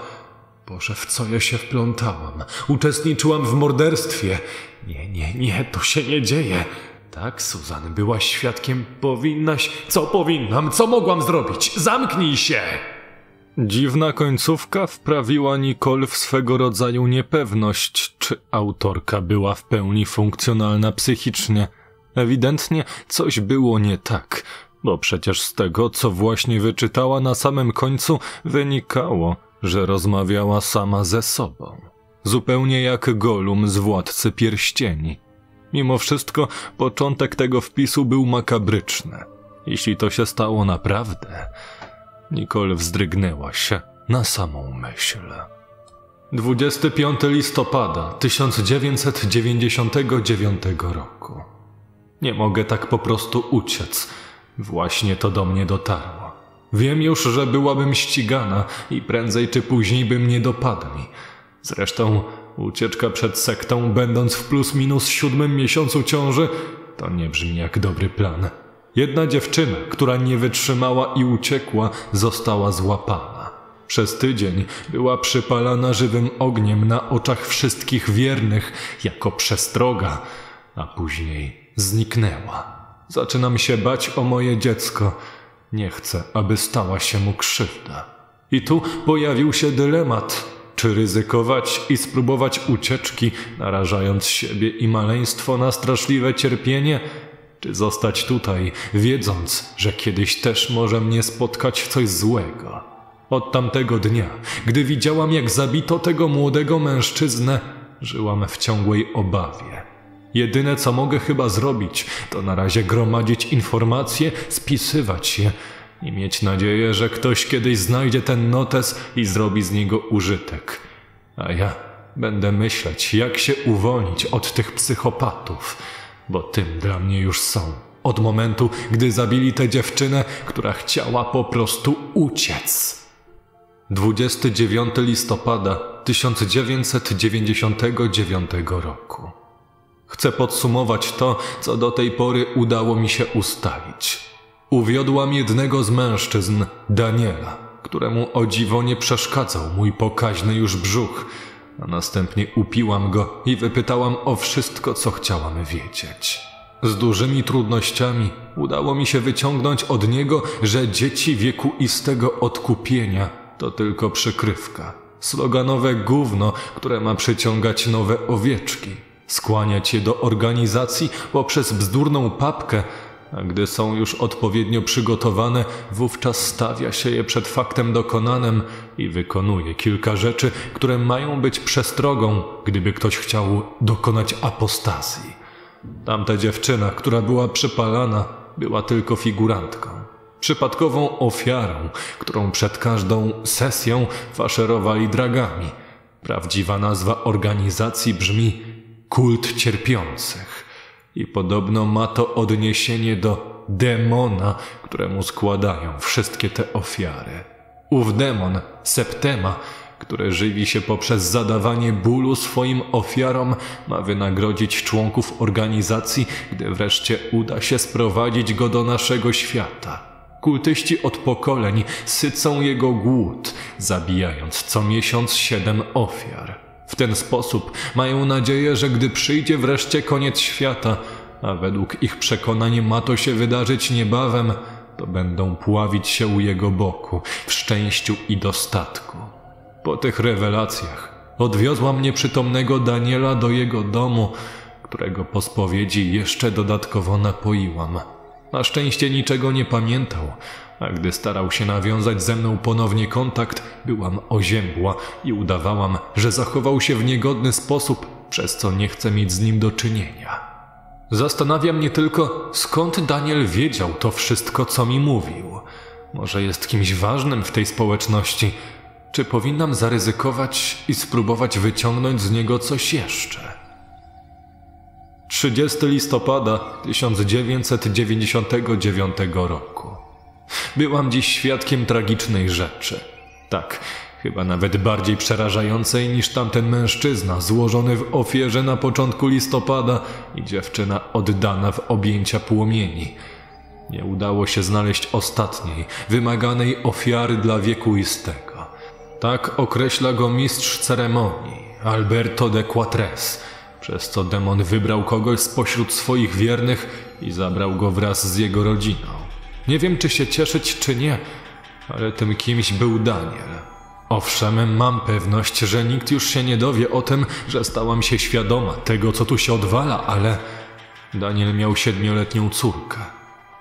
Boże, w co ja się wplątałam? Uczestniczyłam w morderstwie. Nie, to się nie dzieje. Tak, Susan, byłaś świadkiem, powinnaś... Co powinnam? Co mogłam zrobić? Zamknij się! Dziwna końcówka wprawiła Nicole w swego rodzaju niepewność, czy autorka była w pełni funkcjonalna psychicznie. Ewidentnie coś było nie tak, bo przecież z tego, co właśnie wyczytała na samym końcu, wynikało, że rozmawiała sama ze sobą. Zupełnie jak Gollum z Władcy Pierścieni. Mimo wszystko początek tego wpisu był makabryczny. Jeśli to się stało naprawdę... Nicole wzdrygnęła się na samą myśl. 25 listopada 1999 roku. Nie mogę tak po prostu uciec. Właśnie to do mnie dotarło. Wiem już, że byłabym ścigana i prędzej czy później by mnie dopadli. Zresztą ucieczka przed sektą, będąc w plus minus 7 miesiącu ciąży, to nie brzmi jak dobry plan. Jedna dziewczyna, która nie wytrzymała i uciekła, została złapana. Przez tydzień była przypalana żywym ogniem na oczach wszystkich wiernych jako przestroga, a później zniknęła. Zaczynam się bać o moje dziecko. Nie chcę, aby stała się mu krzywda. I tu pojawił się dylemat. Czy ryzykować i spróbować ucieczki, narażając siebie i maleństwo na straszliwe cierpienie? Czy zostać tutaj, wiedząc, że kiedyś też może mnie spotkać coś złego? Od tamtego dnia, gdy widziałam, jak zabito tego młodego mężczyznę, żyłam w ciągłej obawie. Jedyne, co mogę chyba zrobić, to na razie gromadzić informacje, spisywać je i mieć nadzieję, że ktoś kiedyś znajdzie ten notes i zrobi z niego użytek. A ja będę myśleć, jak się uwolnić od tych psychopatów, bo tym dla mnie już są. Od momentu, gdy zabili tę dziewczynę, która chciała po prostu uciec. 29 listopada 1999 roku. Chcę podsumować to, co do tej pory udało mi się ustalić. Uwiodłam jednego z mężczyzn, Daniela, któremu o dziwo nie przeszkadzał mój pokaźny już brzuch, a następnie upiłam go i wypytałam o wszystko, co chciałam wiedzieć. Z dużymi trudnościami udało mi się wyciągnąć od niego, że dzieci wieku istego odkupienia to tylko przykrywka. Sloganowe gówno, które ma przyciągać nowe owieczki, skłaniać je do organizacji poprzez bzdurną papkę, a gdy są już odpowiednio przygotowane, wówczas stawia się je przed faktem dokonanym i wykonuje kilka rzeczy, które mają być przestrogą, gdyby ktoś chciał dokonać apostazji. Tamta dziewczyna, która była przypalana, była tylko figurantką, przypadkową ofiarą, którą przed każdą sesją faszerowali dragami. Prawdziwa nazwa organizacji brzmi Kult Cierpiących. I podobno ma to odniesienie do demona, któremu składają wszystkie te ofiary. Ów demon, Septema, który żywi się poprzez zadawanie bólu swoim ofiarom, ma wynagrodzić członków organizacji, gdy wreszcie uda się sprowadzić go do naszego świata. Kultyści od pokoleń sycą jego głód, zabijając co miesiąc 7 ofiar. W ten sposób mają nadzieję, że gdy przyjdzie wreszcie koniec świata, a według ich przekonań ma to się wydarzyć niebawem, to będą pławić się u jego boku, w szczęściu i dostatku. Po tych rewelacjach odwiozłam nieprzytomnego Daniela do jego domu, którego po spowiedzi jeszcze dodatkowo napoiłam. Na szczęście niczego nie pamiętał, a gdy starał się nawiązać ze mną ponownie kontakt, byłam oziębła i udawałam, że zachował się w niegodny sposób, przez co nie chcę mieć z nim do czynienia. Zastanawia mnie tylko, skąd Daniel wiedział to wszystko, co mi mówił. Może jest kimś ważnym w tej społeczności? Czy powinnam zaryzykować i spróbować wyciągnąć z niego coś jeszcze? 30 listopada 1999 roku. Byłam dziś świadkiem tragicznej rzeczy. Tak, chyba nawet bardziej przerażającej niż tamten mężczyzna złożony w ofierze na początku listopada i dziewczyna oddana w objęcia płomieni. Nie udało się znaleźć ostatniej, wymaganej ofiary dla wiekuistego. Tak określa go mistrz ceremonii, Alberto de Cuatres, przez co demon wybrał kogoś spośród swoich wiernych i zabrał go wraz z jego rodziną. Nie wiem, czy się cieszyć, czy nie, ale tym kimś był Daniel. Owszem, mam pewność, że nikt już się nie dowie o tym, że stałam się świadoma tego, co tu się odwala, ale Daniel miał 7-letnią córkę.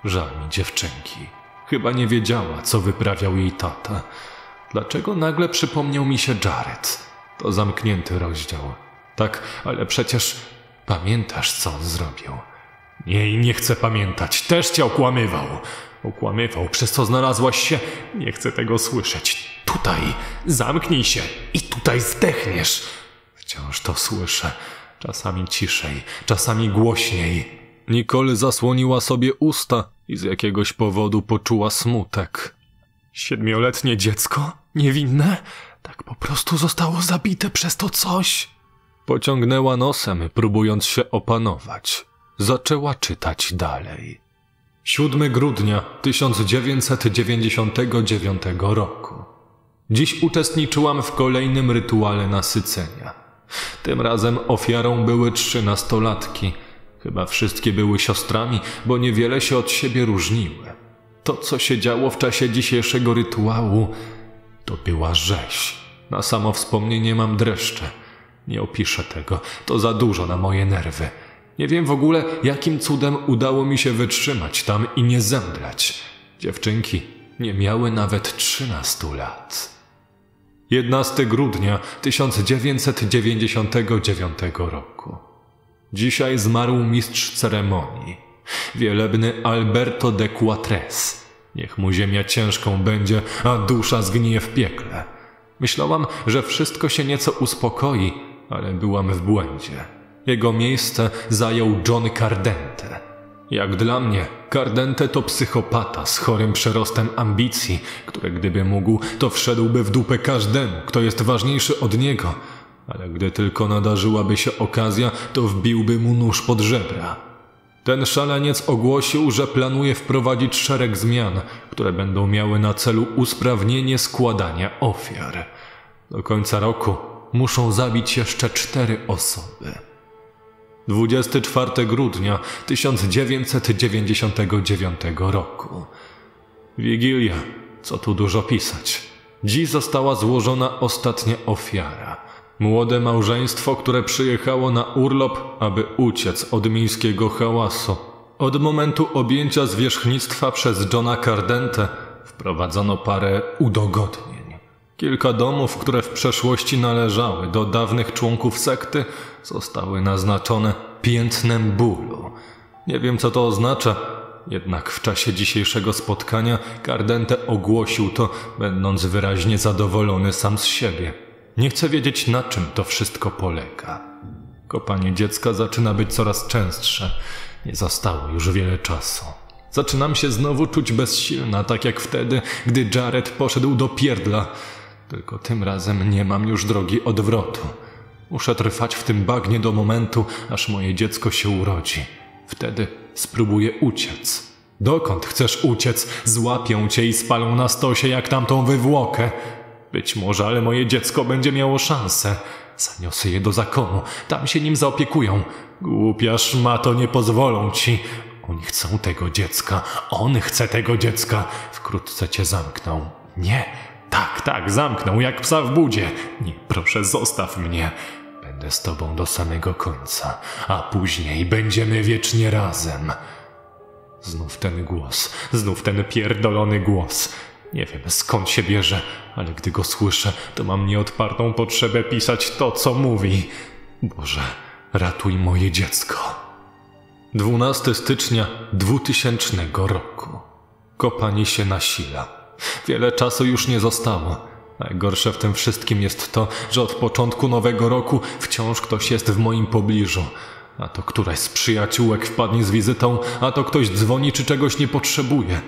Żal mi dziewczynki. Chyba nie wiedziała, co wyprawiał jej tata. Dlaczego nagle przypomniał mi się Jared? To zamknięty rozdział. Tak, ale przecież pamiętasz, co on zrobił. Nie chcę pamiętać. Też cię okłamywał. Okłamywał, przez co znalazłaś się. Nie chcę tego słyszeć. Tutaj. Zamknij się. I tutaj zdechniesz. Wciąż to słyszę. Czasami ciszej, czasami głośniej. Nicole zasłoniła sobie usta i z jakiegoś powodu poczuła smutek. 7-letnie dziecko? Niewinne? Tak po prostu zostało zabite przez to coś. Pociągnęła nosem, próbując się opanować. Zaczęła czytać dalej. 7 grudnia 1999 roku. Dziś uczestniczyłam w kolejnym rytuale nasycenia. Tym razem ofiarą były 13-latki. Chyba wszystkie były siostrami, bo niewiele się od siebie różniły. To, co się działo w czasie dzisiejszego rytuału, To była rzeź. Na samo wspomnienie mam dreszcze. Nie opiszę tego. To za dużo na moje nerwy. Nie wiem w ogóle, jakim cudem udało mi się wytrzymać tam i nie zemdlać. Dziewczynki nie miały nawet 13 lat. 11 grudnia 1999 roku. Dzisiaj zmarł mistrz ceremonii. Wielebny Alberto de Cuatres. Niech mu ziemia ciężką będzie, a dusza zgnije w piekle. Myślałam, że wszystko się nieco uspokoi, ale byłam w błędzie. Jego miejsce zajął John Cardente. Jak dla mnie, Cardente to psychopata z chorym przerostem ambicji, który gdyby mógł, to wszedłby w dupę każdemu, kto jest ważniejszy od niego. Ale gdy tylko nadarzyłaby się okazja, to wbiłby mu nóż pod żebra. Ten szaleniec ogłosił, że planuje wprowadzić szereg zmian, które będą miały na celu usprawnienie składania ofiar. Do końca roku muszą zabić jeszcze 4 osoby. 24 grudnia 1999 roku. Wigilia, co tu dużo pisać. Dziś została złożona ostatnia ofiara. Młode małżeństwo, które przyjechało na urlop, aby uciec od miejskiego hałasu. Od momentu objęcia zwierzchnictwa przez Johna Cardente wprowadzono parę udogodnień. Kilka domów, które w przeszłości należały do dawnych członków sekty, zostały naznaczone piętnem bólu. Nie wiem, co to oznacza, jednak w czasie dzisiejszego spotkania Cardente ogłosił to, będąc wyraźnie zadowolony sam z siebie. Nie chcę wiedzieć, na czym to wszystko polega. Kopanie dziecka zaczyna być coraz częstsze. Nie zostało już wiele czasu. Zaczynam się znowu czuć bezsilna, tak jak wtedy, gdy Jared poszedł do pierdla. Tylko tym razem nie mam już drogi odwrotu. Muszę trwać w tym bagnie do momentu, aż moje dziecko się urodzi. Wtedy spróbuję uciec. Dokąd chcesz uciec? Złapią cię i spalą na stosie jak tamtą wywłokę. Być może, ale moje dziecko będzie miało szansę. Zaniosę je do zakonu, tam się nim zaopiekują. Głupia szmato, nie pozwolą ci. Oni chcą tego dziecka, on chce tego dziecka. Wkrótce cię zamkną. Nie. Tak, zamknął, jak psa w budzie. Nie, proszę, zostaw mnie. Będę z tobą do samego końca, a później będziemy wiecznie razem. Znów ten głos, znów ten pierdolony głos. Nie wiem, skąd się bierze, ale gdy go słyszę, to mam nieodpartą potrzebę pisać to, co mówi. Boże, ratuj moje dziecko. 12 stycznia 2000 roku. Kopanie się nasila. Wiele czasu już nie zostało. Najgorsze w tym wszystkim jest to, że od początku nowego roku wciąż ktoś jest w moim pobliżu. A to któraś z przyjaciółek wpadnie z wizytą, a to ktoś dzwoni czy czegoś nie potrzebuje.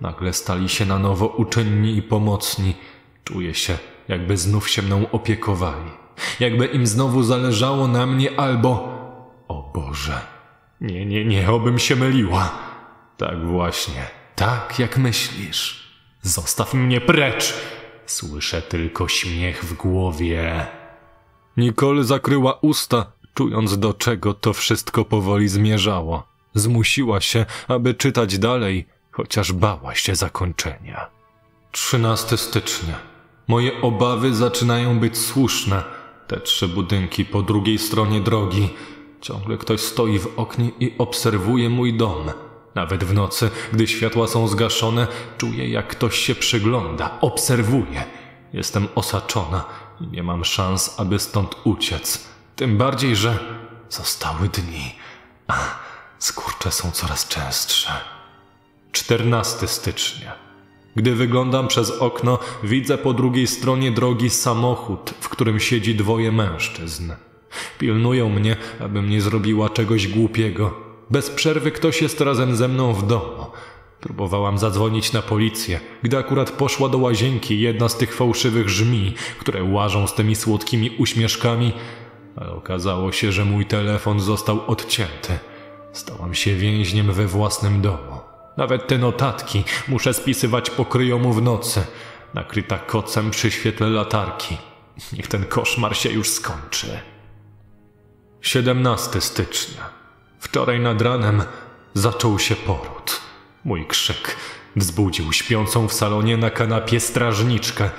Nagle stali się na nowo uczynni i pomocni. Czuję się, jakby znów się mną opiekowali. Jakby im znowu zależało na mnie albo... O Boże, nie, obym się myliła. Tak właśnie, tak jak myślisz. Zostaw mnie precz! Słyszę tylko śmiech w głowie. Nicole zakryła usta, czując, do czego to wszystko powoli zmierzało. Zmusiła się, aby czytać dalej, chociaż bała się zakończenia. 13 stycznia. Moje obawy zaczynają być słuszne. Te 3 budynki po drugiej stronie drogi. Ciągle ktoś stoi w oknie i obserwuje mój dom. Nawet w nocy, gdy światła są zgaszone, czuję, jak ktoś się przygląda, obserwuje. Jestem osaczona i nie mam szans, aby stąd uciec. Tym bardziej, że zostały dni, a skurcze są coraz częstsze. 14 stycznia. Gdy wyglądam przez okno, widzę po drugiej stronie drogi samochód, w którym siedzi 2 mężczyzn. Pilnują mnie, abym nie zrobiła czegoś głupiego. Bez przerwy ktoś jest razem ze mną w domu. Próbowałam zadzwonić na policję, gdy akurat poszła do łazienki jedna z tych fałszywych żmij, które łażą z tymi słodkimi uśmieszkami, ale okazało się, że mój telefon został odcięty. Stałam się więźniem we własnym domu. Nawet te notatki muszę spisywać po kryjomu w nocy, nakryta kocem przy świetle latarki. Niech ten koszmar się już skończy. 17 stycznia. Wczoraj nad ranem zaczął się poród. Mój krzyk wzbudził śpiącą w salonie na kanapie strażniczkę.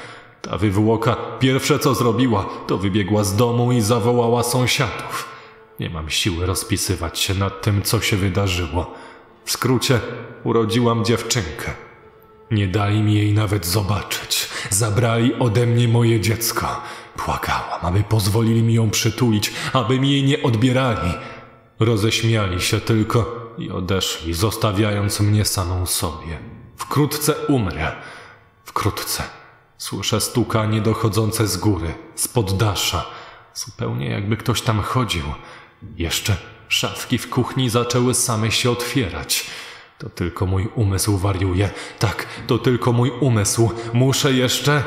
Ta wywłoka pierwsze co zrobiła, to wybiegła z domu i zawołała sąsiadów. Nie mam siły rozpisywać się nad tym, co się wydarzyło. W skrócie, urodziłam dziewczynkę. Nie dali mi jej nawet zobaczyć. Zabrali ode mnie moje dziecko. Płakałam, aby pozwolili mi ją przytulić, aby mi jej nie odbierali. Roześmiali się tylko i odeszli, zostawiając mnie samą sobie. Wkrótce umrę. Wkrótce. Słyszę stukanie dochodzące z góry, z poddasza. Zupełnie jakby ktoś tam chodził. Jeszcze szafki w kuchni zaczęły same się otwierać. To tylko mój umysł wariuje. Tak, to tylko mój umysł. Muszę jeszcze...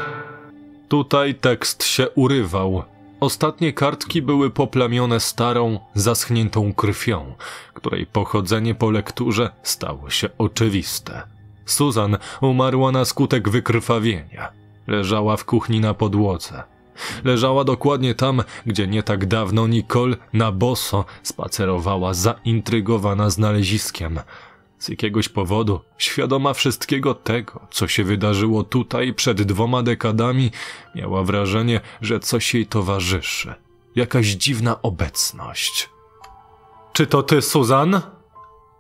Tutaj tekst się urywał. Ostatnie kartki były poplamione starą, zaschniętą krwią, której pochodzenie po lekturze stało się oczywiste. Susan umarła na skutek wykrwawienia. Leżała w kuchni na podłodze. Leżała dokładnie tam, gdzie nie tak dawno Nicole na boso spacerowała, zaintrygowana znaleziskiem. Z jakiegoś powodu, świadoma wszystkiego tego, co się wydarzyło tutaj przed 2 dekadami, miała wrażenie, że coś jej towarzyszy. Jakaś dziwna obecność. Czy to ty, Susan?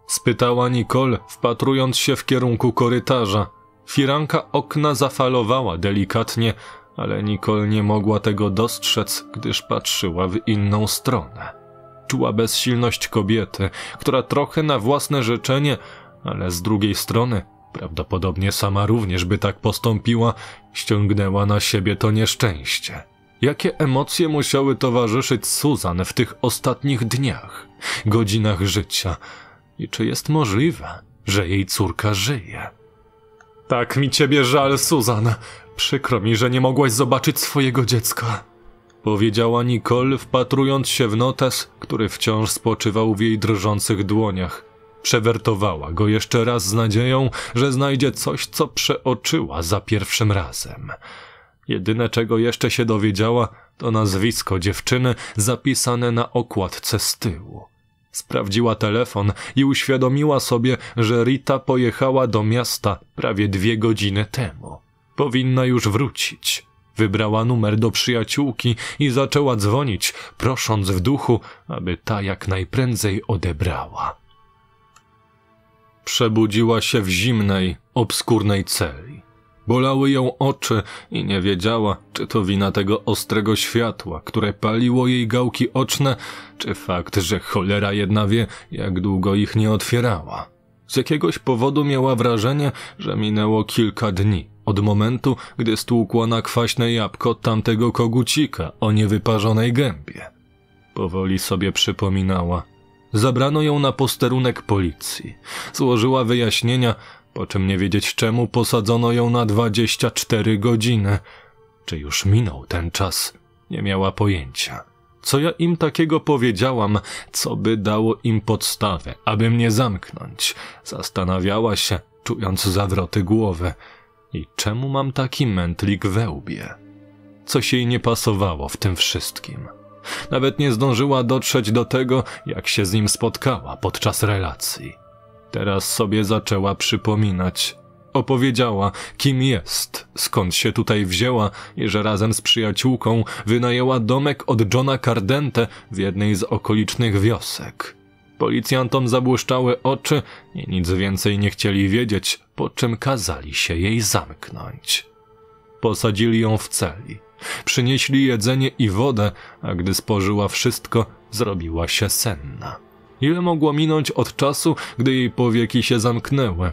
Spytała Nicole, wpatrując się w kierunku korytarza. Firanka okna zafalowała delikatnie, ale Nicole nie mogła tego dostrzec, gdyż patrzyła w inną stronę. Czuła bezsilność kobiety, która trochę na własne życzenie, ale z drugiej strony, prawdopodobnie sama również by tak postąpiła, ściągnęła na siebie to nieszczęście. Jakie emocje musiały towarzyszyć Susan w tych ostatnich dniach, godzinach życia? I czy jest możliwe, że jej córka żyje? Tak mi ciebie żal, Susan. Przykro mi, że nie mogłaś zobaczyć swojego dziecka. Powiedziała Nicole, wpatrując się w notes, który wciąż spoczywał w jej drżących dłoniach. Przewertowała go jeszcze raz z nadzieją, że znajdzie coś, co przeoczyła za pierwszym razem. Jedyne, czego jeszcze się dowiedziała, to nazwisko dziewczyny zapisane na okładce z tyłu. Sprawdziła telefon i uświadomiła sobie, że Rita pojechała do miasta prawie 2 godziny temu. Powinna już wrócić. Wybrała numer do przyjaciółki i zaczęła dzwonić, prosząc w duchu, aby ta jak najprędzej odebrała. Przebudziła się w zimnej, obskurnej celi. Bolały ją oczy i nie wiedziała, czy to wina tego ostrego światła, które paliło jej gałki oczne, czy fakt, że cholera jedna wie, jak długo ich nie otwierała. Z jakiegoś powodu miała wrażenie, że minęło kilka dni od momentu, gdy stłukła na kwaśne jabłko tamtego kogucika o niewyparzonej gębie. Powoli sobie przypominała. Zabrano ją na posterunek policji. Złożyła wyjaśnienia, po czym nie wiedzieć czemu posadzono ją na 24 godziny. Czy już minął ten czas? Nie miała pojęcia. Co ja im takiego powiedziałam, co by dało im podstawę, aby mnie zamknąć? Zastanawiała się, czując zawroty głowy. I czemu mam taki mętlik we łbie? Coś jej nie pasowało w tym wszystkim. Nawet nie zdążyła dotrzeć do tego, jak się z nim spotkała podczas relacji. Teraz sobie zaczęła przypominać. Opowiedziała, kim jest, skąd się tutaj wzięła i że razem z przyjaciółką wynajęła domek od Johna Cardente w jednej z okolicznych wiosek. Policjantom zabłyszczały oczy i nic więcej nie chcieli wiedzieć, po czym kazali się jej zamknąć. Posadzili ją w celi. Przynieśli jedzenie i wodę, a gdy spożyła wszystko, zrobiła się senna. Ile mogło minąć od czasu, gdy jej powieki się zamknęły?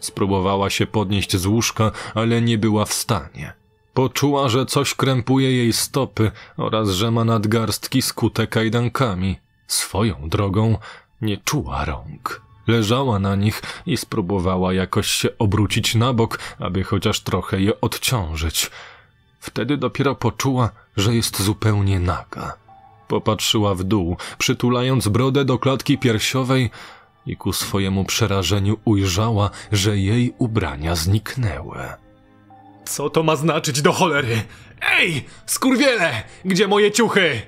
Spróbowała się podnieść z łóżka, ale nie była w stanie. Poczuła, że coś krępuje jej stopy oraz że ma nadgarstki skute kajdankami. Swoją drogą nie czuła rąk. Leżała na nich i spróbowała jakoś się obrócić na bok, aby chociaż trochę je odciążyć. Wtedy dopiero poczuła, że jest zupełnie naga. Popatrzyła w dół, przytulając brodę do klatki piersiowej i ku swojemu przerażeniu ujrzała, że jej ubrania zniknęły. Co to ma znaczyć do cholery? Ej, skurwiele! Gdzie moje ciuchy?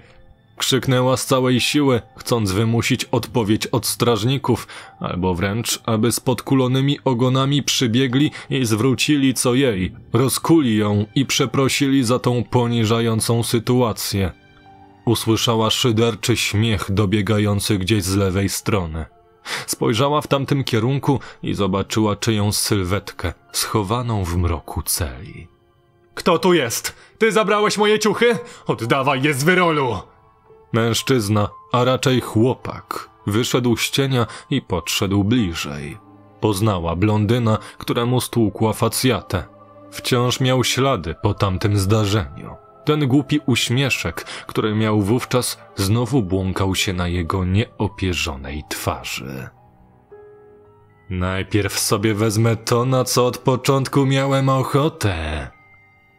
Krzyknęła z całej siły, chcąc wymusić odpowiedź od strażników, albo wręcz, aby z podkulonymi ogonami przybiegli i zwrócili co jej, rozkuli ją i przeprosili za tą poniżającą sytuację. Usłyszała szyderczy śmiech dobiegający gdzieś z lewej strony. Spojrzała w tamtym kierunku i zobaczyła czyjąś sylwetkę, schowaną w mroku celi. Kto tu jest? Ty zabrałeś moje ciuchy? Oddawaj je z wyrolu! Mężczyzna, a raczej chłopak, wyszedł z cienia i podszedł bliżej. Poznała blondyna, któremu stłukła facjatę. Wciąż miał ślady po tamtym zdarzeniu. Ten głupi uśmieszek, który miał wówczas, znowu błąkał się na jego nieopierzonej twarzy. Najpierw sobie wezmę to, na co od początku miałem ochotę,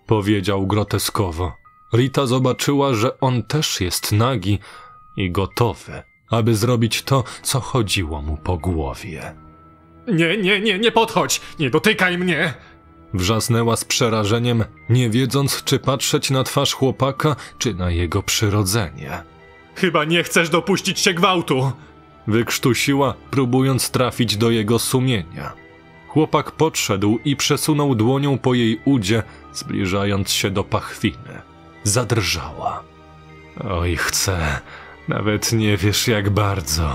powiedział groteskowo. Rita zobaczyła, że on też jest nagi i gotowy, aby zrobić to, co chodziło mu po głowie. Nie podchodź! Nie dotykaj mnie! Wrzasnęła z przerażeniem, nie wiedząc, czy patrzeć na twarz chłopaka, czy na jego przyrodzenie. Chyba nie chcesz dopuścić się gwałtu! Wykrztusiła, próbując trafić do jego sumienia. Chłopak podszedł i przesunął dłonią po jej udzie, zbliżając się do pachwiny. Zadrżała. Oj, chcę, nawet nie wiesz jak bardzo,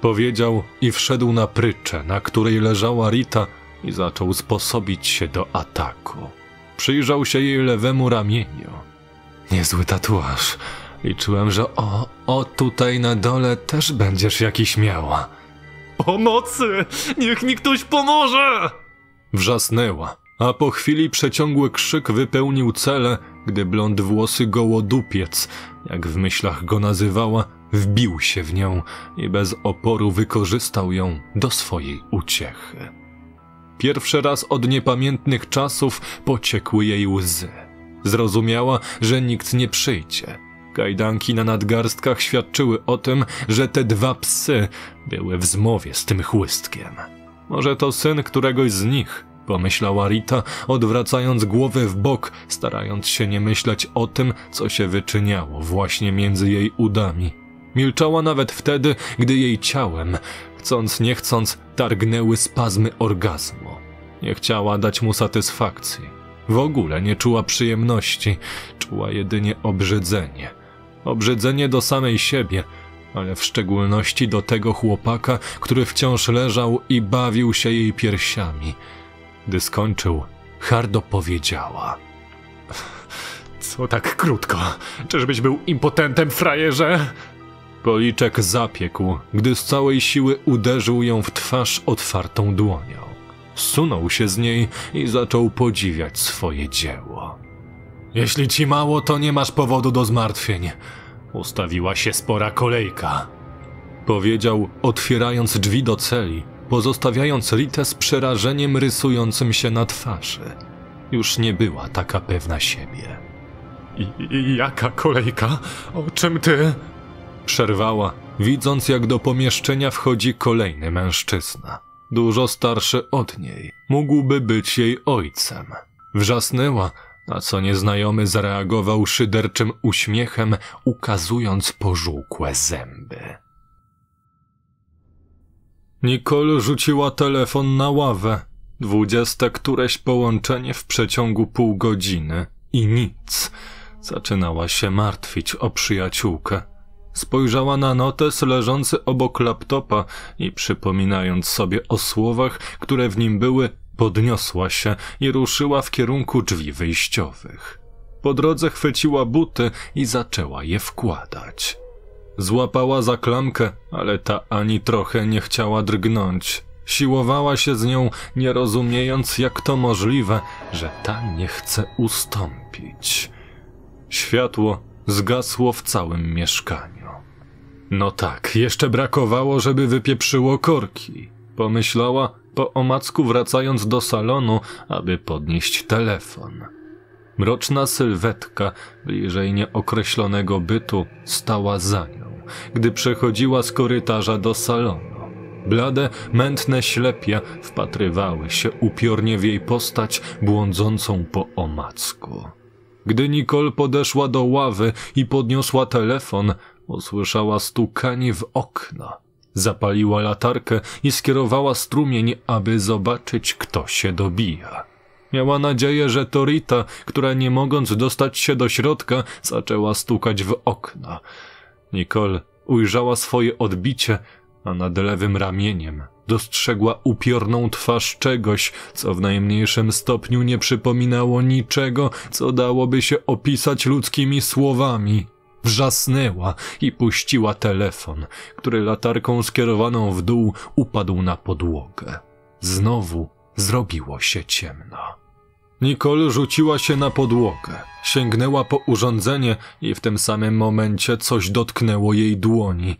powiedział i wszedł na pryczę, na której leżała Rita, i zaczął sposobić się do ataku. Przyjrzał się jej lewemu ramieniu. Niezły tatuaż. Liczyłem, że tutaj na dole też będziesz jakiś miała. Pomocy! Niech mi ktoś pomoże! Wrzasnęła, a po chwili przeciągły krzyk wypełnił celę, gdy blond włosy gołodupiec, jak w myślach go nazywała, wbił się w nią i bez oporu wykorzystał ją do swojej uciechy. Pierwszy raz od niepamiętnych czasów pociekły jej łzy. Zrozumiała, że nikt nie przyjdzie. Kajdanki na nadgarstkach świadczyły o tym, że te dwa psy były w zmowie z tym chłystkiem. Może to syn któregoś z nich, pomyślała Rita, odwracając głowę w bok, starając się nie myśleć o tym, co się wyczyniało właśnie między jej udami. Milczała nawet wtedy, gdy jej ciałem, chcąc nie chcąc, targnęły spazmy orgazmu. Nie chciała dać mu satysfakcji. W ogóle nie czuła przyjemności, czuła jedynie obrzydzenie. Obrzydzenie do samej siebie, ale w szczególności do tego chłopaka, który wciąż leżał i bawił się jej piersiami. Gdy skończył, hardo powiedziała. Co tak krótko? Czyżbyś był impotentem, frajerze? Policzek zapiekł, gdy z całej siły uderzył ją w twarz otwartą dłonią. Zsunął się z niej i zaczął podziwiać swoje dzieło. Jeśli ci mało, to nie masz powodu do zmartwień. Ustawiła się spora kolejka. Powiedział, otwierając drzwi do celi, pozostawiając Ritę z przerażeniem rysującym się na twarzy. Już nie była taka pewna siebie. Jaka kolejka? O czym ty... Przerwała, widząc jak do pomieszczenia wchodzi kolejny mężczyzna. Dużo starszy od niej. Mógłby być jej ojcem. Wrzasnęła, na co nieznajomy zareagował szyderczym uśmiechem, ukazując pożółkłe zęby. Nicole rzuciła telefon na ławę. 20 któreś połączenie w przeciągu pół godziny. I nic. Zaczynała się martwić o przyjaciółkę. Spojrzała na notes leżący obok laptopa i przypominając sobie o słowach, które w nim były, podniosła się i ruszyła w kierunku drzwi wyjściowych. Po drodze chwyciła buty i zaczęła je wkładać. Złapała za klamkę, ale ta ani trochę nie chciała drgnąć. Siłowała się z nią, nie rozumiejąc jak to możliwe, że ta nie chce ustąpić. Światło zgasło w całym mieszkaniu. No tak, jeszcze brakowało, żeby wypieprzyło korki, pomyślała, po omacku wracając do salonu, aby podnieść telefon. Mroczna sylwetka bliżej nieokreślonego bytu stała za nią, gdy przechodziła z korytarza do salonu. Blade, mętne ślepia wpatrywały się upiornie w jej postać błądzącą po omacku. Gdy Nicole podeszła do ławy i podniosła telefon, usłyszała stukanie w okna. Zapaliła latarkę i skierowała strumień, aby zobaczyć, kto się dobija. Miała nadzieję, że to Rita, która nie mogąc dostać się do środka, zaczęła stukać w okna. Nicole ujrzała swoje odbicie, a nad lewym ramieniem dostrzegła upiorną twarz czegoś, co w najmniejszym stopniu nie przypominało niczego, co dałoby się opisać ludzkimi słowami. Wrzasnęła i puściła telefon, który latarką skierowaną w dół upadł na podłogę. Znowu zrobiło się ciemno. Nicole rzuciła się na podłogę, sięgnęła po urządzenie i w tym samym momencie coś dotknęło jej dłoni.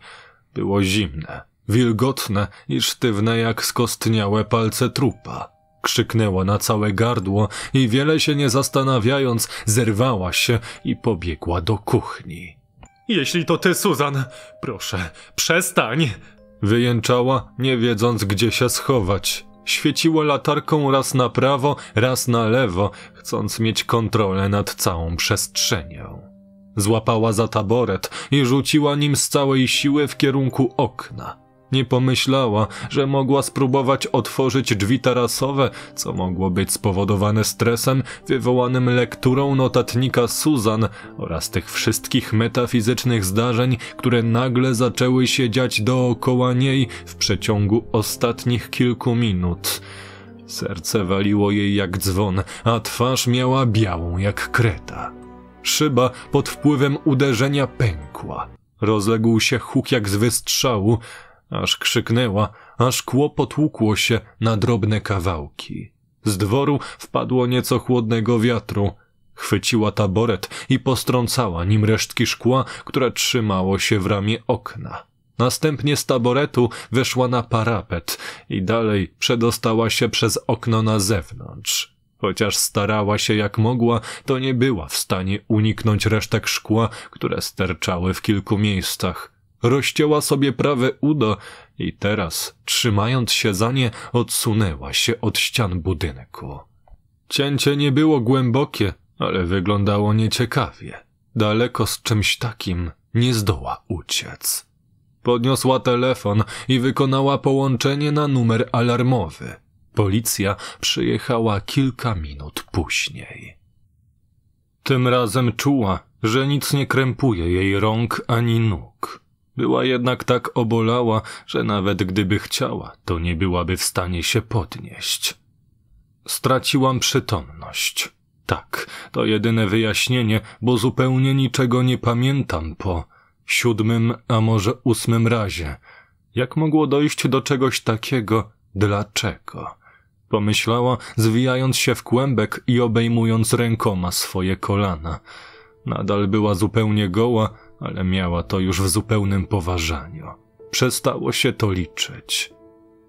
Było zimne, wilgotne i sztywne jak skostniałe palce trupa. Krzyknęła na całe gardło i wiele się nie zastanawiając, zerwała się i pobiegła do kuchni. Jeśli to ty, Susan, proszę, przestań! Wyjęczała, nie wiedząc gdzie się schować. Świeciła latarką raz na prawo, raz na lewo, chcąc mieć kontrolę nad całą przestrzenią. Złapała za taboret i rzuciła nim z całej siły w kierunku okna. Nie pomyślała, że mogła spróbować otworzyć drzwi tarasowe, co mogło być spowodowane stresem wywołanym lekturą notatnika Susan oraz tych wszystkich metafizycznych zdarzeń, które nagle zaczęły się dziać dookoła niej w przeciągu ostatnich kilku minut. Serce waliło jej jak dzwon, a twarz miała białą jak kreta. Szyba pod wpływem uderzenia pękła. Rozległ się huk jak z wystrzału, aż krzyknęła, aż szkło potłukło się na drobne kawałki. Z dworu wpadło nieco chłodnego wiatru. Chwyciła taboret i postrącała nim resztki szkła, które trzymało się w ramię okna. Następnie z taboretu weszła na parapet i dalej przedostała się przez okno na zewnątrz. Chociaż starała się jak mogła, to nie była w stanie uniknąć resztek szkła, które sterczały w kilku miejscach. Rozcięła sobie prawe udo i teraz, trzymając się za nie, odsunęła się od ścian budynku. Cięcie nie było głębokie, ale wyglądało nieciekawie. Daleko z czymś takim nie zdoła uciec. Podniosła telefon i wykonała połączenie na numer alarmowy. Policja przyjechała kilka minut później. Tym razem czuła, że nic nie krępuje jej rąk ani nóg. Była jednak tak obolała, że nawet gdyby chciała, to nie byłaby w stanie się podnieść. Straciłam przytomność. Tak, to jedyne wyjaśnienie, bo zupełnie niczego nie pamiętam po 7., a może 8. razie. Jak mogło dojść do czegoś takiego? Dlaczego? Pomyślała, zwijając się w kłębek i obejmując rękoma swoje kolana. Nadal była zupełnie goła, ale miała to już w zupełnym poważaniu. Przestało się to liczyć.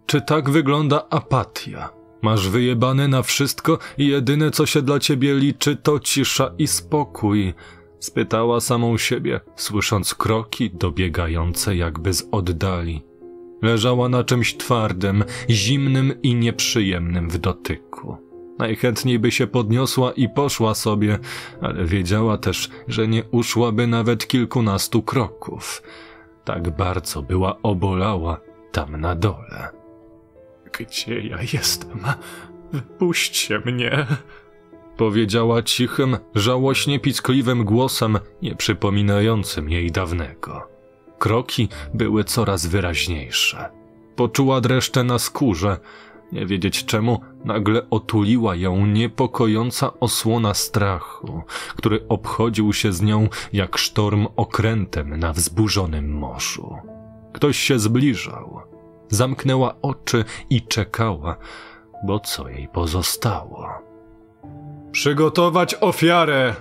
Czy tak wygląda apatia? Masz wyjebane na wszystko i jedyne co się dla ciebie liczy to cisza i spokój? Spytała samą siebie, słysząc kroki dobiegające jakby z oddali. Leżała na czymś twardym, zimnym i nieprzyjemnym w dotyku. Najchętniej by się podniosła i poszła sobie, ale wiedziała też, że nie uszłaby nawet kilkunastu kroków. Tak bardzo była obolała tam na dole. Gdzie ja jestem? Wypuśćcie mnie! Powiedziała cichym, żałośnie piskliwym głosem, nie przypominającym jej dawnego. Kroki były coraz wyraźniejsze. Poczuła dreszcze na skórze. Nie wiedzieć czemu, nagle otuliła ją niepokojąca osłona strachu, który obchodził się z nią jak sztorm okrętem na wzburzonym morzu. Ktoś się zbliżał. Zamknęła oczy i czekała, bo co jej pozostało? Przygotować ofiarę!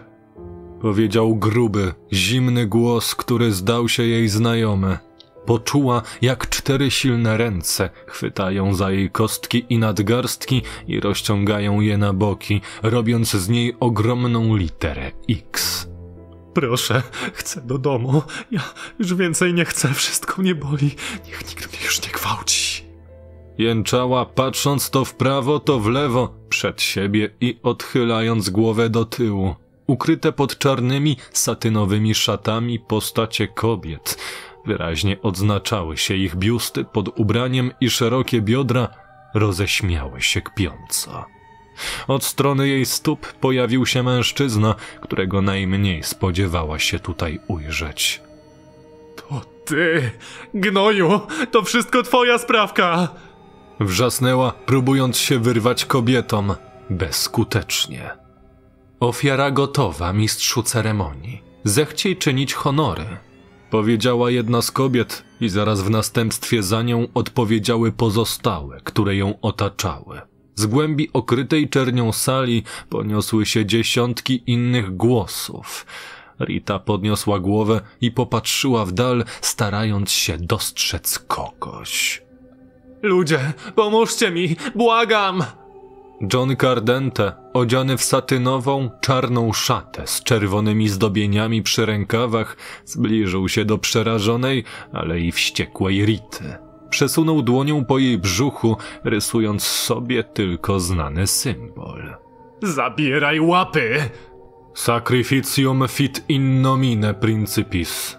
Powiedział gruby, zimny głos, który zdał się jej znajomy. Poczuła, jak 4 silne ręce chwytają za jej kostki i nadgarstki i rozciągają je na boki, robiąc z niej ogromną literę X. Proszę, chcę do domu. Ja już więcej nie chcę, wszystko mnie boli. Niech nikt mnie już nie gwałci. Jęczała, patrząc to w prawo, to w lewo, przed siebie i odchylając głowę do tyłu. Ukryte pod czarnymi, satynowymi szatami postacie kobiet. Wyraźnie odznaczały się ich biusty pod ubraniem i szerokie biodra roześmiały się kpiąco. Od strony jej stóp pojawił się mężczyzna, którego najmniej spodziewała się tutaj ujrzeć. To ty, gnoju, to wszystko twoja sprawka! Wrzasnęła, próbując się wyrwać kobietom, bezskutecznie. Ofiara gotowa, mistrzu ceremonii. Zechciej czynić honory, powiedziała jedna z kobiet i zaraz w następstwie za nią odpowiedziały pozostałe, które ją otaczały. Z głębi okrytej czernią sali poniosły się dziesiątki innych głosów. Rita podniosła głowę i popatrzyła w dal, starając się dostrzec kogoś. Ludzie, pomóżcie mi, błagam! John Cardente, odziany w satynową, czarną szatę z czerwonymi zdobieniami przy rękawach, zbliżył się do przerażonej, ale i wściekłej Rity. Przesunął dłonią po jej brzuchu, rysując sobie tylko znany symbol. Zabieraj łapy! Sacrificium fit in nomine principis,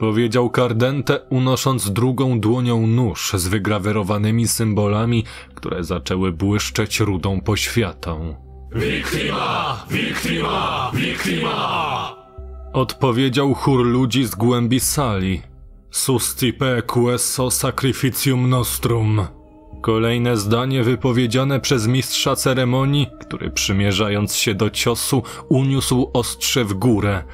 powiedział Cardente, unosząc drugą dłonią nóż z wygrawerowanymi symbolami, które zaczęły błyszczeć rudą poświatą. Victima! Victima! Victima! Odpowiedział chór ludzi z głębi sali. Sustipe queso sacrificium nostrum. Kolejne zdanie wypowiedziane przez mistrza ceremonii, który przymierzając się do ciosu, uniósł ostrze w górę.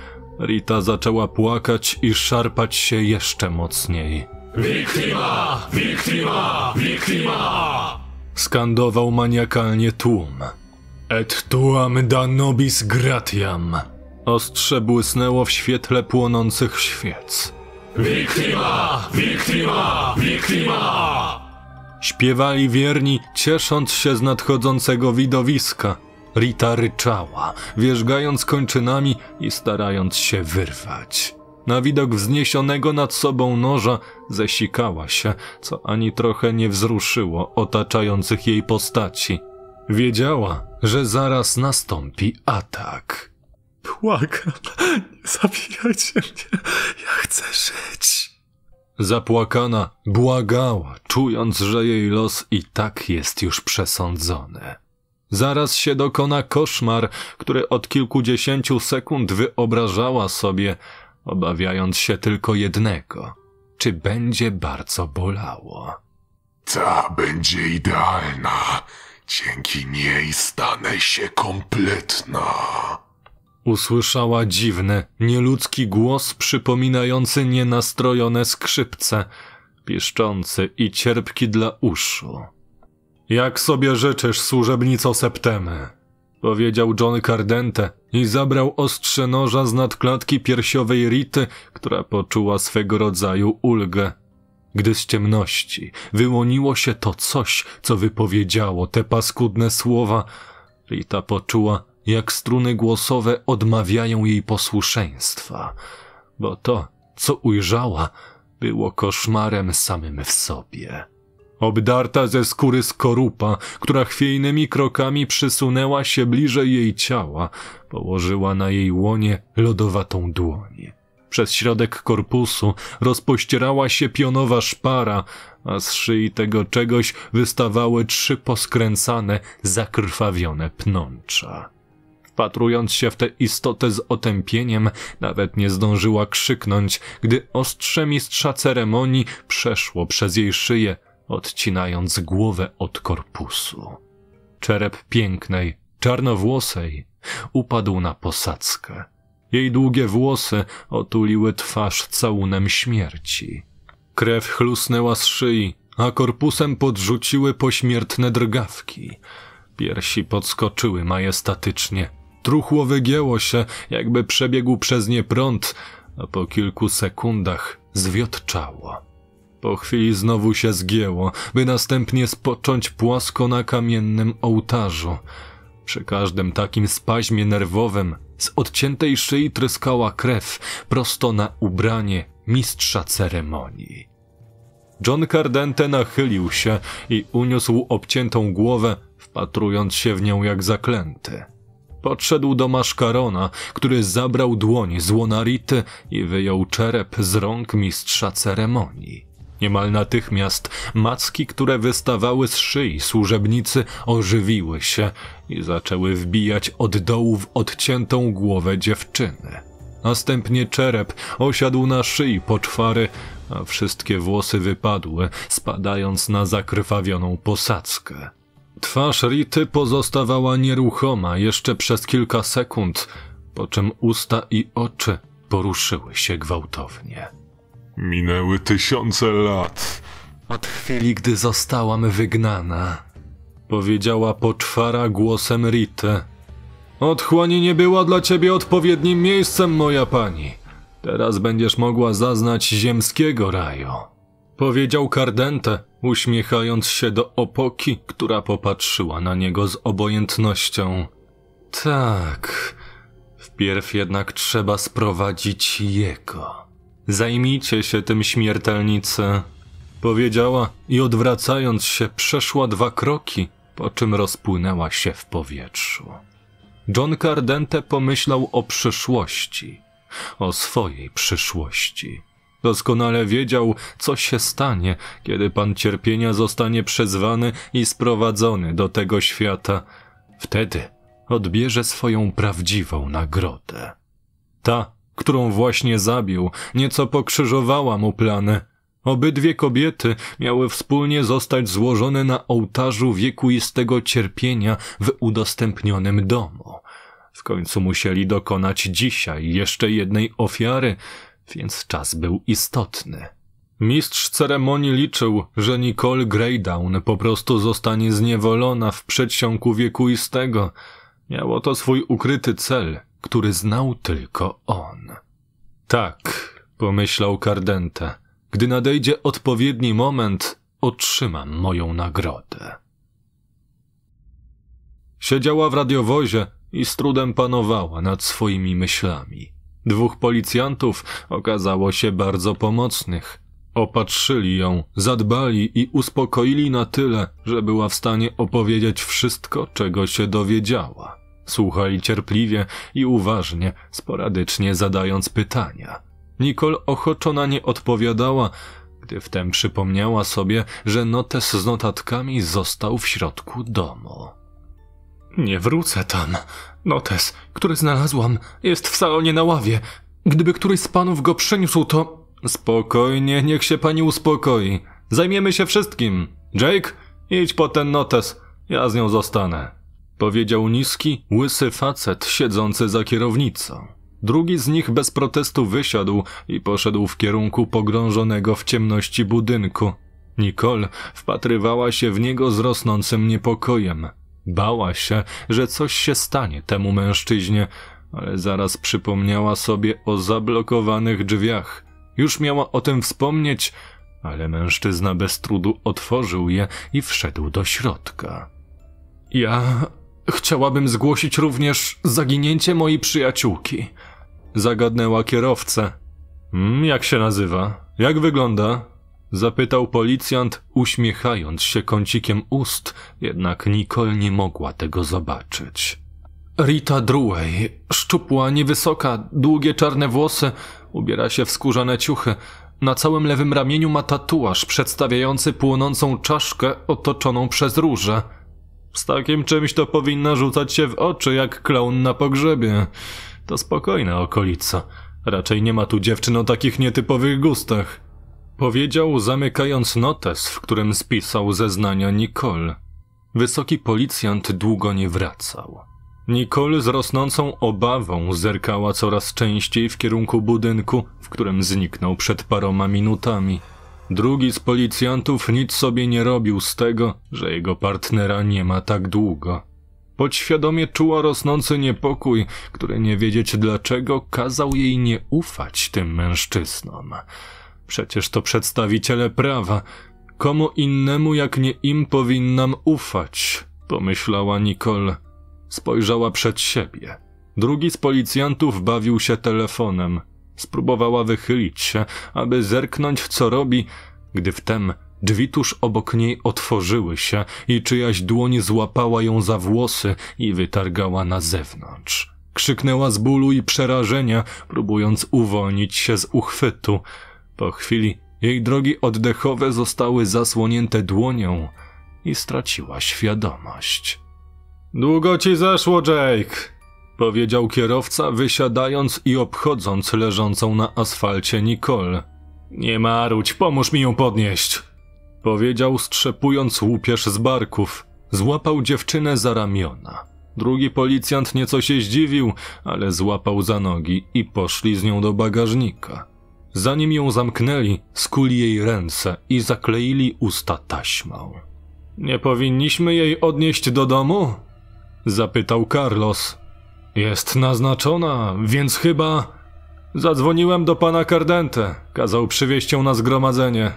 Rita zaczęła płakać i szarpać się jeszcze mocniej. Victima! Victima! Victima! Skandował maniakalnie tłum. Et tuam da nobis gratiam. Ostrze błysnęło w świetle płonących świec. Victima! Victima! Victima! Śpiewali wierni, ciesząc się z nadchodzącego widowiska. Rita ryczała, wierzgając kończynami i starając się wyrwać. Na widok wzniesionego nad sobą noża zesikała się, co ani trochę nie wzruszyło otaczających jej postaci. Wiedziała, że zaraz nastąpi atak. Błagam, nie zabijajcie mnie, ja chcę żyć. Zapłakana błagała, czując, że jej los i tak jest już przesądzony. Zaraz się dokona koszmar, który od kilkudziesięciu sekund wyobrażała sobie, obawiając się tylko jednego. Czy będzie bardzo bolało? Ta będzie idealna. Dzięki niej stanę się kompletna. Usłyszała dziwny, nieludzki głos przypominający nienastrojone skrzypce, pieszczący i cierpki dla uszu. Jak sobie życzysz, służebnico Septemy, powiedział John Cardente i zabrał ostrze noża z nadklatki piersiowej Rity, która poczuła swego rodzaju ulgę. Gdy z ciemności wyłoniło się to coś, co wypowiedziało te paskudne słowa, Rita poczuła, jak struny głosowe odmawiają jej posłuszeństwa, bo to, co ujrzała, było koszmarem samym w sobie. Obdarta ze skóry skorupa, która chwiejnymi krokami przysunęła się bliżej jej ciała, położyła na jej łonie lodowatą dłoń. Przez środek korpusu rozpościerała się pionowa szpara, a z szyi tego czegoś wystawały trzy poskręcane, zakrwawione pnącza. Wpatrując się w tę istotę z otępieniem, nawet nie zdążyła krzyknąć, gdy ostrze mistrza ceremonii przeszło przez jej szyję, odcinając głowę od korpusu. Czerep pięknej, czarnowłosej upadł na posadzkę. Jej długie włosy otuliły twarz całunem śmierci. Krew chlusnęła z szyi, a korpusem podrzuciły pośmiertne drgawki. Piersi podskoczyły majestatycznie. Truchło wygięło się, jakby przebiegł przez nie prąd, a po kilku sekundach zwiotczało. Po chwili znowu się zgięło, by następnie spocząć płasko na kamiennym ołtarzu. Przy każdym takim spaźmie nerwowym z odciętej szyi tryskała krew prosto na ubranie mistrza ceremonii. John Cardente nachylił się i uniósł obciętą głowę, wpatrując się w nią jak zaklęty. Podszedł do maszkarona, który zabrał dłoń z łona Rity i wyjął czerep z rąk mistrza ceremonii. Niemal natychmiast macki, które wystawały z szyi służebnicy, ożywiły się i zaczęły wbijać od dołu w odciętą głowę dziewczyny. Następnie czerep osiadł na szyi poczwary, a wszystkie włosy wypadły, spadając na zakrwawioną posadzkę. Twarz Rity pozostawała nieruchoma jeszcze przez kilka sekund, po czym usta i oczy poruszyły się gwałtownie. Minęły 1000 lat. Od chwili, gdy zostałam wygnana, powiedziała poczwara głosem Rity. Otchłań nie była dla ciebie odpowiednim miejscem, moja pani. Teraz będziesz mogła zaznać ziemskiego raju. Powiedział Cardente, uśmiechając się do opoki, która popatrzyła na niego z obojętnością. Tak, wpierw jednak trzeba sprowadzić jego. Zajmijcie się tym, śmiertelnicy, powiedziała i odwracając się przeszła 2 kroki, po czym rozpłynęła się w powietrzu. John Cardente pomyślał o przyszłości, o swojej przyszłości. Doskonale wiedział, co się stanie, kiedy Pan Cierpienia zostanie przezwany i sprowadzony do tego świata. Wtedy odbierze swoją prawdziwą nagrodę. Ta, którą właśnie zabił, nieco pokrzyżowała mu plany. Obydwie kobiety miały wspólnie zostać złożone na ołtarzu wiekuistego cierpienia w udostępnionym domu. W końcu musieli dokonać dzisiaj jeszcze jednej ofiary, więc czas był istotny. Mistrz ceremonii liczył, że Nicole Greydown po prostu zostanie zniewolona w przedsionku wiekuistego. Miało to swój ukryty cel, który znał tylko on. Tak, pomyślał Cardente, gdy nadejdzie odpowiedni moment, otrzymam moją nagrodę. Siedziała w radiowozie i z trudem panowała nad swoimi myślami. 2 policjantów okazało się bardzo pomocnych. Opatrzyli ją, zadbali i uspokoili na tyle, że była w stanie opowiedzieć wszystko, czego się dowiedziała. Słuchali cierpliwie i uważnie, sporadycznie zadając pytania. Nicole ochoczo na nie odpowiadała, gdy wtem przypomniała sobie, że notes z notatkami został w środku domu. Nie wrócę tam. Notes, który znalazłam, jest w salonie na ławie. Gdyby któryś z panów go przyniósł, to... Spokojnie, niech się pani uspokoi. Zajmiemy się wszystkim. Jake, idź po ten notes. Ja z nią zostanę. Powiedział niski, łysy facet siedzący za kierownicą. Drugi z nich bez protestu wysiadł i poszedł w kierunku pogrążonego w ciemności budynku. Nicole wpatrywała się w niego z rosnącym niepokojem. Bała się, że coś się stanie temu mężczyźnie, ale zaraz przypomniała sobie o zablokowanych drzwiach. Już miała o tym wspomnieć, ale mężczyzna bez trudu otworzył je i wszedł do środka. Ja chciałabym zgłosić również zaginięcie mojej przyjaciółki. Zagadnęła kierowcę. Jak się nazywa? Jak wygląda? Zapytał policjant, uśmiechając się kącikiem ust, jednak Nicole nie mogła tego zobaczyć. Rita Druey, szczupła, niewysoka, długie czarne włosy, ubiera się w skórzane ciuchy. Na całym lewym ramieniu ma tatuaż przedstawiający płonącą czaszkę otoczoną przez róże. Z takim czymś to powinna rzucać się w oczy jak klaun na pogrzebie. To spokojna okolica. Raczej nie ma tu dziewczyn o takich nietypowych gustach. Powiedział, zamykając notes, w którym spisał zeznania Nicole. Wysoki policjant długo nie wracał. Nicole z rosnącą obawą zerkała coraz częściej w kierunku budynku, w którym zniknął przed paroma minutami. Drugi z policjantów nic sobie nie robił z tego, że jego partnera nie ma tak długo. Podświadomie czuła rosnący niepokój, który nie wiedzieć dlaczego kazał jej nie ufać tym mężczyznom. Przecież to przedstawiciele prawa. Komu innemu jak nie im powinnam ufać, pomyślała Nicole. Spojrzała przed siebie. Drugi z policjantów bawił się telefonem. Spróbowała wychylić się, aby zerknąć, co robi, gdy wtem Drzwi tuż obok niej otworzyły się i czyjaś dłoń złapała ją za włosy i wytargała na zewnątrz. Krzyknęła z bólu i przerażenia, próbując uwolnić się z uchwytu. Po chwili jej drogi oddechowe zostały zasłonięte dłonią i straciła świadomość. Długo ci zeszło, Jake, powiedział kierowca, wysiadając i obchodząc leżącą na asfalcie Nicole. Nie marudź, pomóż mi ją podnieść, powiedział, strzepując łupież z barków. Złapał dziewczynę za ramiona. Drugi policjant nieco się zdziwił, ale złapał za nogi i poszli z nią do bagażnika. Zanim ją zamknęli, skuli jej ręce i zakleili usta taśmą. Nie powinniśmy jej odnieść do domu? Zapytał Carlos. Jest naznaczona, więc chyba... Zadzwoniłem do pana Cardente. Kazał przywieźć ją na zgromadzenie.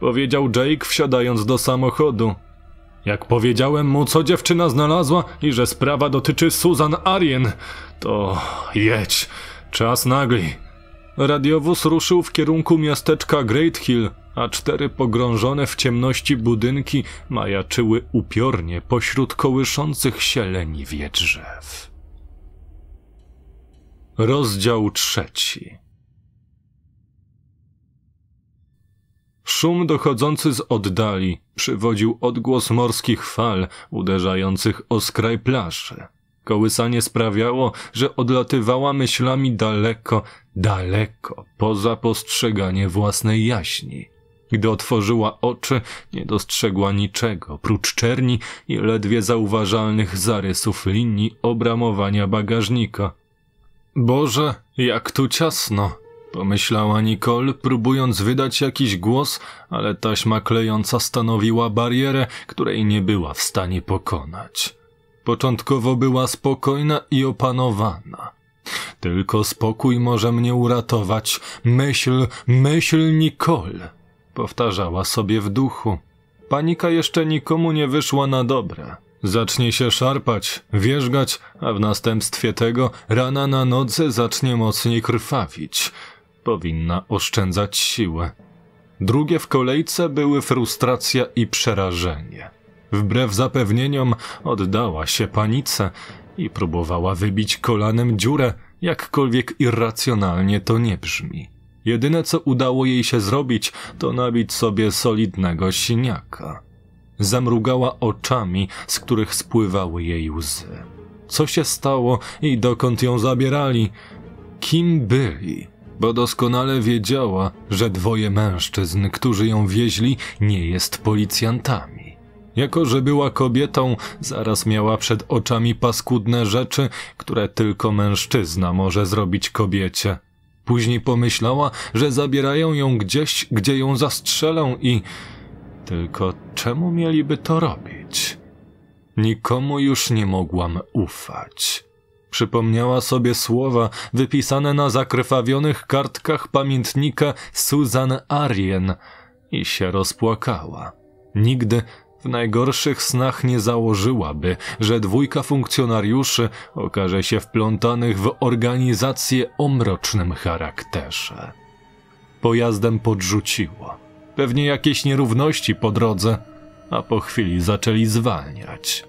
Powiedział Jake, wsiadając do samochodu. Jak powiedziałem mu, co dziewczyna znalazła i że sprawa dotyczy Susan Arien, to jedź, czas nagli. Radiowóz ruszył w kierunku miasteczka Great Hill, a cztery pogrążone w ciemności budynki majaczyły upiornie pośród kołyszących się leniwie drzew. Rozdział 3. Szum dochodzący z oddali przywodził odgłos morskich fal uderzających o skraj plaży. Kołysanie sprawiało, że odlatywała myślami daleko, daleko poza postrzeganie własnej jaźni. Gdy otworzyła oczy, nie dostrzegła niczego prócz czerni i ledwie zauważalnych zarysów linii obramowania bagażnika. Boże, jak tu ciasno! Pomyślała Nicole, próbując wydać jakiś głos, ale taśma klejąca stanowiła barierę, której nie była w stanie pokonać. Początkowo była spokojna i opanowana. Tylko spokój może mnie uratować. Myśl, myśl Nicole, powtarzała sobie w duchu. Panika jeszcze nikomu nie wyszła na dobre. Zacznie się szarpać, wierzgać, a w następstwie tego rana na nodze zacznie mocniej krwawić. Powinna oszczędzać siłę. Drugie w kolejce były frustracja i przerażenie. Wbrew zapewnieniom oddała się panice i próbowała wybić kolanem dziurę, jakkolwiek irracjonalnie to nie brzmi. Jedyne co udało jej się zrobić, to nabić sobie solidnego siniaka. Zamrugała oczami, z których spływały jej łzy. Co się stało i dokąd ją zabierali? Kim byli? Bo doskonale wiedziała, że dwoje mężczyzn, którzy ją wieźli, nie jest policjantami. Jako że była kobietą, zaraz miała przed oczami paskudne rzeczy, które tylko mężczyzna może zrobić kobiecie. Później pomyślała, że zabierają ją gdzieś, gdzie ją zastrzelą i... Tylko czemu mieliby to robić? Nikomu już nie mogłam ufać. Przypomniała sobie słowa wypisane na zakrwawionych kartkach pamiętnika Susan Arien i się rozpłakała. Nigdy w najgorszych snach nie założyłaby, że dwójka funkcjonariuszy okaże się wplątanych w organizację o mrocznym charakterze. Pojazdem podrzuciło. Pewnie jakieś nierówności po drodze, a po chwili zaczęli zwalniać.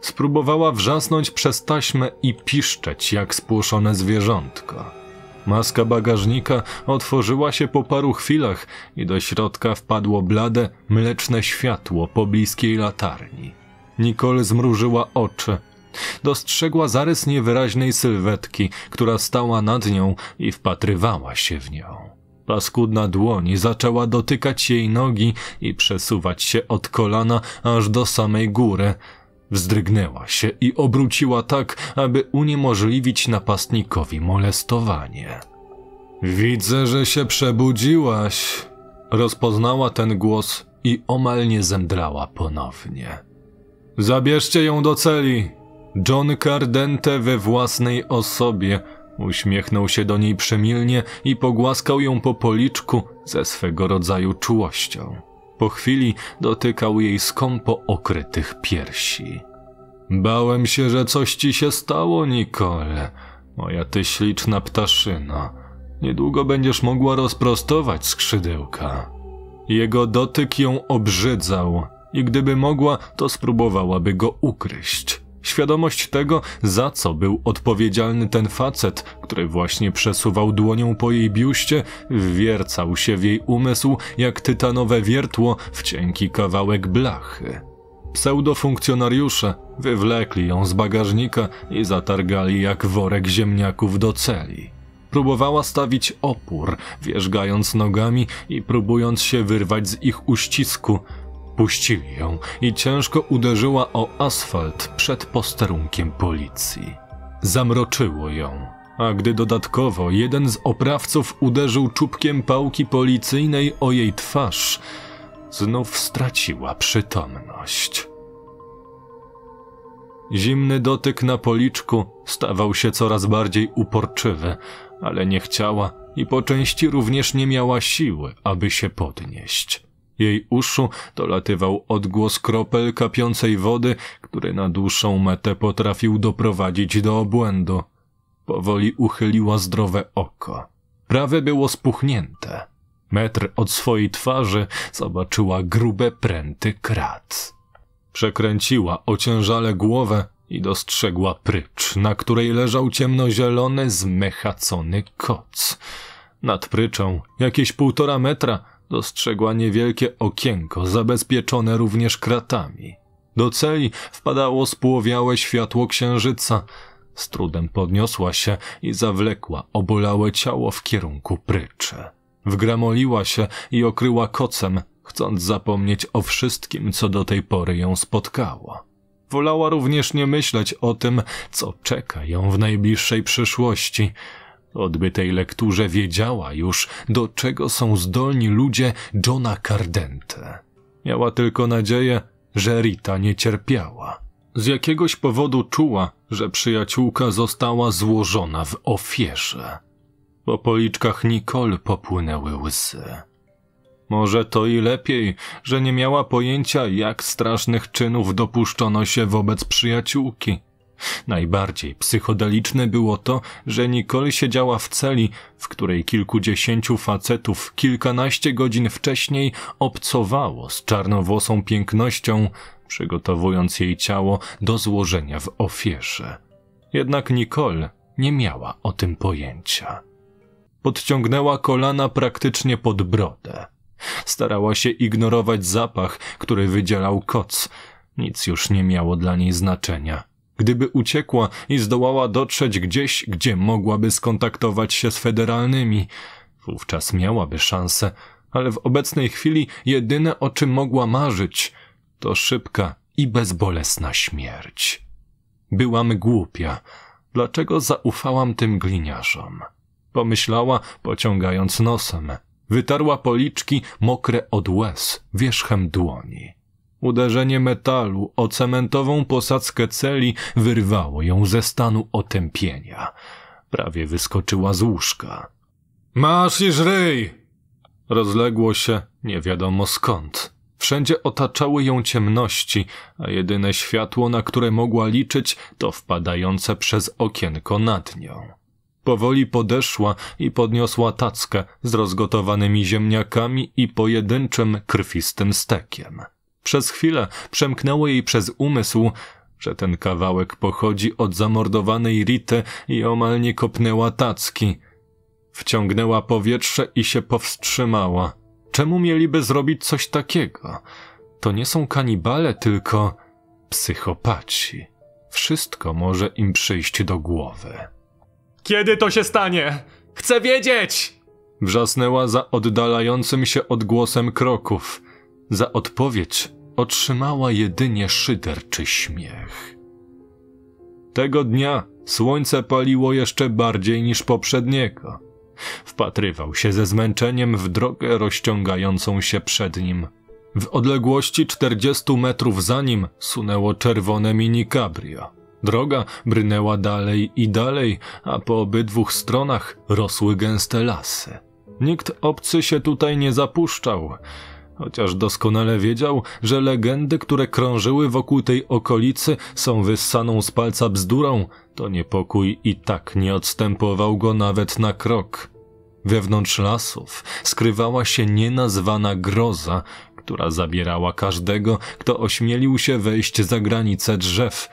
Spróbowała wrzasnąć przez taśmę i piszczeć jak spłoszone zwierzątko. Maska bagażnika otworzyła się po paru chwilach i do środka wpadło blade, mleczne światło pobliskiej latarni. Nicole zmrużyła oczy. Dostrzegła zarys niewyraźnej sylwetki, która stała nad nią i wpatrywała się w nią. Paskudna dłoń zaczęła dotykać jej nogi i przesuwać się od kolana aż do samej góry. Wzdrygnęła się i obróciła tak, aby uniemożliwić napastnikowi molestowanie. Widzę, że się przebudziłaś. Rozpoznała ten głos i omal nie zemdlała ponownie. Zabierzcie ją do celi. John Cardente we własnej osobie. Uśmiechnął się do niej przymilnie i pogłaskał ją po policzku ze swego rodzaju czułością. Po chwili dotykał jej skąpo okrytych piersi. Bałem się, że coś ci się stało, Nicole. Moja ty śliczna ptaszyno. Niedługo będziesz mogła rozprostować skrzydełka. Jego dotyk ją obrzydzał i gdyby mogła, to spróbowałaby go ukryć. Świadomość tego, za co był odpowiedzialny ten facet, który właśnie przesuwał dłonią po jej biuście, wwiercał się w jej umysł jak tytanowe wiertło w cienki kawałek blachy. Pseudofunkcjonariusze wywlekli ją z bagażnika i zatargali jak worek ziemniaków do celi. Próbowała stawić opór, wierzgając nogami i próbując się wyrwać z ich uścisku. Puścili ją i ciężko uderzyła o asfalt przed posterunkiem policji. Zamroczyło ją, a gdy dodatkowo jeden z oprawców uderzył czubkiem pałki policyjnej o jej twarz, znów straciła przytomność. Zimny dotyk na policzku stawał się coraz bardziej uporczywy, ale nie chciała i po części również nie miała siły, aby się podnieść. Jej uszu dolatywał odgłos kropel kapiącej wody, który na dłuższą metę potrafił doprowadzić do obłędu. Powoli uchyliła zdrowe oko. Prawe było spuchnięte. Metr od swojej twarzy zobaczyła grube pręty krat. Przekręciła ociężale głowę i dostrzegła prycz, na której leżał ciemnozielony, zmechacony koc. Nad pryczą, jakieś 1,5 metra, dostrzegła niewielkie okienko, zabezpieczone również kratami. Do celi wpadało spłowiałe światło księżyca. Z trudem podniosła się i zawlekła obolałe ciało w kierunku pryczy. Wgramoliła się i okryła kocem, chcąc zapomnieć o wszystkim, co do tej pory ją spotkało. Wolała również nie myśleć o tym, co czeka ją w najbliższej przyszłości. Po odbytej lekturze wiedziała już, do czego są zdolni ludzie Johna Cardente. Miała tylko nadzieję, że Rita nie cierpiała. Z jakiegoś powodu czuła, że przyjaciółka została złożona w ofierze. Po policzkach Nicole popłynęły łzy. Może to i lepiej, że nie miała pojęcia, jak strasznych czynów dopuszczono się wobec przyjaciółki. Najbardziej psychodeliczne było to, że Nicole siedziała w celi, w której kilkudziesięciu facetów kilkanaście godzin wcześniej obcowało z czarnowłosą pięknością, przygotowując jej ciało do złożenia w ofierze. Jednak Nicole nie miała o tym pojęcia. Podciągnęła kolana praktycznie pod brodę. Starała się ignorować zapach, który wydzielał koc. Nic już nie miało dla niej znaczenia. Gdyby uciekła i zdołała dotrzeć gdzieś, gdzie mogłaby skontaktować się z federalnymi, wówczas miałaby szansę, ale w obecnej chwili jedyne, o czym mogła marzyć, to szybka i bezbolesna śmierć. Byłam głupia. Dlaczego zaufałam tym gliniarzom? Pomyślała, pociągając nosem. Wytarła policzki mokre od łez wierzchem dłoni. Uderzenie metalu o cementową posadzkę celi wyrwało ją ze stanu otępienia. Prawie wyskoczyła z łóżka. Masz i żryj! Rozległo się nie wiadomo skąd. Wszędzie otaczały ją ciemności, a jedyne światło, na które mogła liczyć, to wpadające przez okienko nad nią. Powoli podeszła i podniosła tackę z rozgotowanymi ziemniakami i pojedynczym, krwistym stekiem. Przez chwilę przemknęło jej przez umysł, że ten kawałek pochodzi od zamordowanej Rity i omal nie kopnęła tacki. Wciągnęła powietrze i się powstrzymała. Czemu mieliby zrobić coś takiego? To nie są kanibale, tylko psychopaci. Wszystko może im przyjść do głowy. Kiedy to się stanie? Chcę wiedzieć! Wrzasnęła za oddalającym się odgłosem kroków. Za odpowiedź otrzymała jedynie szyderczy śmiech. Tego dnia słońce paliło jeszcze bardziej niż poprzedniego. Wpatrywał się ze zmęczeniem w drogę rozciągającą się przed nim. W odległości 40 metrów za nim sunęło czerwone mini cabrio. Droga brnęła dalej i dalej, a po obydwu stronach rosły gęste lasy. Nikt obcy się tutaj nie zapuszczał. Chociaż doskonale wiedział, że legendy, które krążyły wokół tej okolicy, są wyssaną z palca bzdurą, to niepokój i tak nie odstępował go nawet na krok. Wewnątrz lasów skrywała się nienazwana groza, która zabierała każdego, kto ośmielił się wejść za granicę drzew,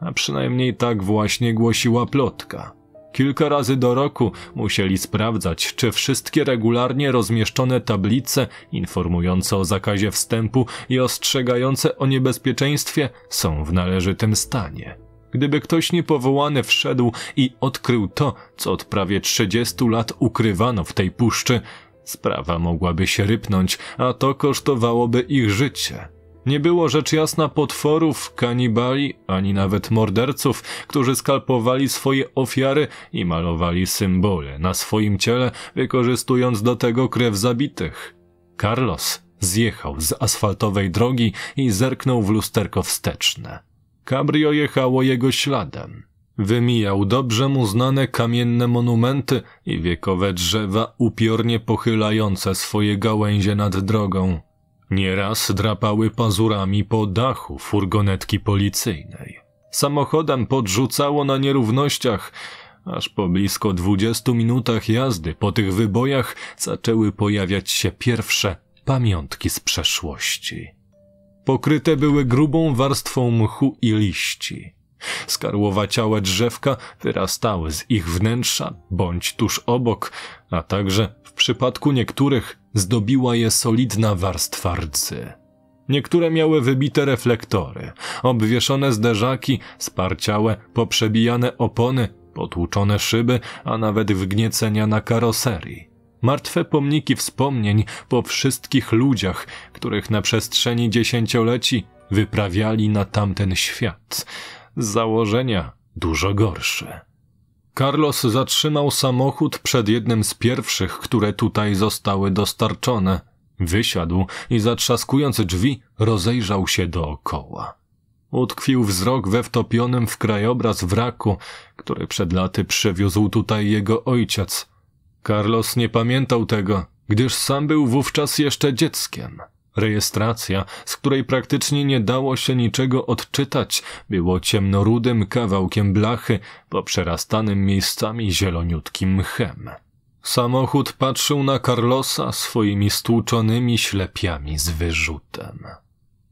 a przynajmniej tak właśnie głosiła plotka. Kilka razy do roku musieli sprawdzać, czy wszystkie regularnie rozmieszczone tablice informujące o zakazie wstępu i ostrzegające o niebezpieczeństwie są w należytym stanie. Gdyby ktoś niepowołany wszedł i odkrył to, co od prawie 30 lat ukrywano w tej puszczy, sprawa mogłaby się rypnąć, a to kosztowałoby ich życie. Nie było rzecz jasna potworów, kanibali, ani nawet morderców, którzy skalpowali swoje ofiary i malowali symbole na swoim ciele, wykorzystując do tego krew zabitych. Carlos zjechał z asfaltowej drogi i zerknął w lusterko wsteczne. Cabrio jechało jego śladem. Wymijał dobrze mu znane kamienne monumenty i wiekowe drzewa upiornie pochylające swoje gałęzie nad drogą. Nieraz drapały pazurami po dachu furgonetki policyjnej. Samochodem podrzucało na nierównościach, aż po blisko 20 minutach jazdy po tych wybojach zaczęły pojawiać się pierwsze pamiątki z przeszłości. Pokryte były grubą warstwą mchu i liści. Skarłowaciałe drzewka wyrastały z ich wnętrza bądź tuż obok, a także w przypadku niektórych zdobiła je solidna warstwa rdzy. Niektóre miały wybite reflektory, obwieszone zderzaki, sparciałe, poprzebijane opony, potłuczone szyby, a nawet wgniecenia na karoserii. Martwe pomniki wspomnień po wszystkich ludziach, których na przestrzeni dziesięcioleci wyprawiali na tamten świat. Z założenia dużo gorsze. Carlos zatrzymał samochód przed jednym z pierwszych, które tutaj zostały dostarczone. Wysiadł i zatrzaskując drzwi rozejrzał się dookoła. Utkwił wzrok we wtopionym w krajobraz wraku, który przed laty przywiózł tutaj jego ojciec. Carlos nie pamiętał tego, gdyż sam był wówczas jeszcze dzieckiem. Rejestracja, z której praktycznie nie dało się niczego odczytać, było ciemnorudym kawałkiem blachy, poprzerastanym miejscami zieloniutkim mchem. Samochód patrzył na Carlosa swoimi stłuczonymi ślepiami z wyrzutem.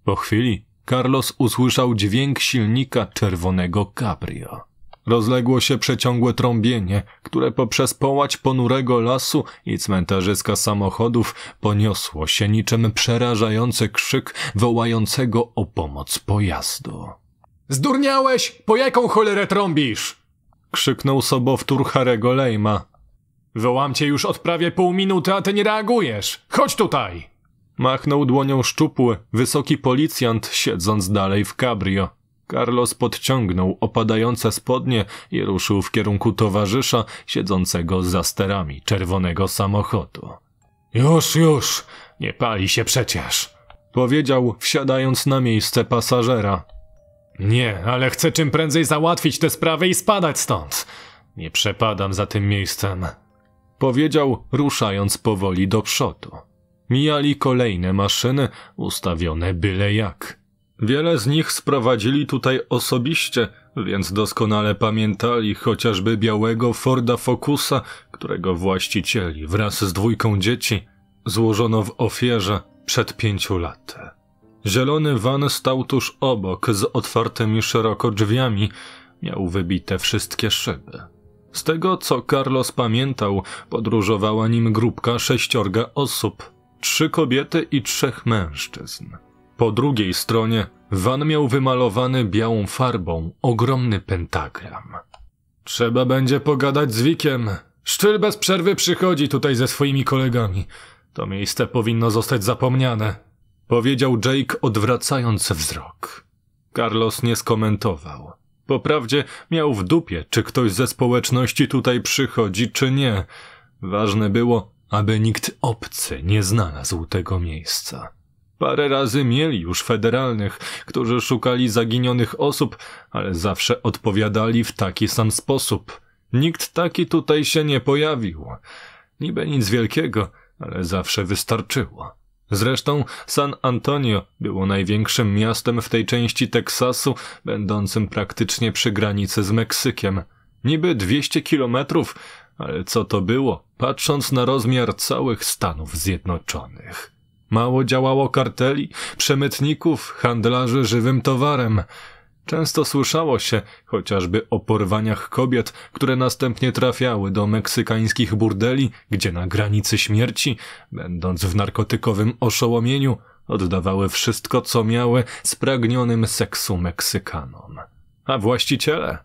Po chwili Carlos usłyszał dźwięk silnika czerwonego cabrio. Rozległo się przeciągłe trąbienie, które poprzez połać ponurego lasu i cmentarzyska samochodów poniosło się niczym przerażający krzyk wołającego o pomoc pojazdu. – Zdurniałeś? Po jaką cholerę trąbisz? – krzyknął sobowtór Harego Lejma. – Wołam cię już od prawie pół minuty, a ty nie reagujesz. Chodź tutaj! Machnął dłonią szczupły, wysoki policjant, siedząc dalej w cabrio. Carlos podciągnął opadające spodnie i ruszył w kierunku towarzysza siedzącego za sterami czerwonego samochodu. Już, już, nie pali się przecież, powiedział, wsiadając na miejsce pasażera. Nie, ale chcę czym prędzej załatwić tę sprawę i spadać stąd. Nie przepadam za tym miejscem, powiedział, ruszając powoli do przodu. Mijali kolejne maszyny ustawione byle jak. Wiele z nich sprowadzili tutaj osobiście, więc doskonale pamiętali chociażby białego Forda Focusa, którego właścicieli wraz z dwójką dzieci złożono w ofierze przed 5 laty. Zielony van stał tuż obok z otwartymi szeroko drzwiami, miał wybite wszystkie szyby. Z tego, co Carlos pamiętał, podróżowała nim grupka 6 osób, 3 kobiety i 3 mężczyzn. Po drugiej stronie van miał wymalowany białą farbą ogromny pentagram. Trzeba będzie pogadać z Wikiem. Szczyl bez przerwy przychodzi tutaj ze swoimi kolegami. To miejsce powinno zostać zapomniane, powiedział Jake, odwracając wzrok. Carlos nie skomentował. Poprawdzie miał w dupie, czy ktoś ze społeczności tutaj przychodzi, czy nie. Ważne było, aby nikt obcy nie znalazł tego miejsca. Parę razy mieli już federalnych, którzy szukali zaginionych osób, ale zawsze odpowiadali w taki sam sposób. Nikt taki tutaj się nie pojawił. Niby nic wielkiego, ale zawsze wystarczyło. Zresztą San Antonio było największym miastem w tej części Teksasu, będącym praktycznie przy granicy z Meksykiem. Niby 200 kilometrów, ale co to było patrząc na rozmiar całych Stanów Zjednoczonych. Mało działało karteli, przemytników, handlarzy żywym towarem. Często słyszało się chociażby o porwaniach kobiet, które następnie trafiały do meksykańskich burdeli, gdzie na granicy śmierci, będąc w narkotykowym oszołomieniu, oddawały wszystko, co miały spragnionym seksu Meksykanom. A właściciele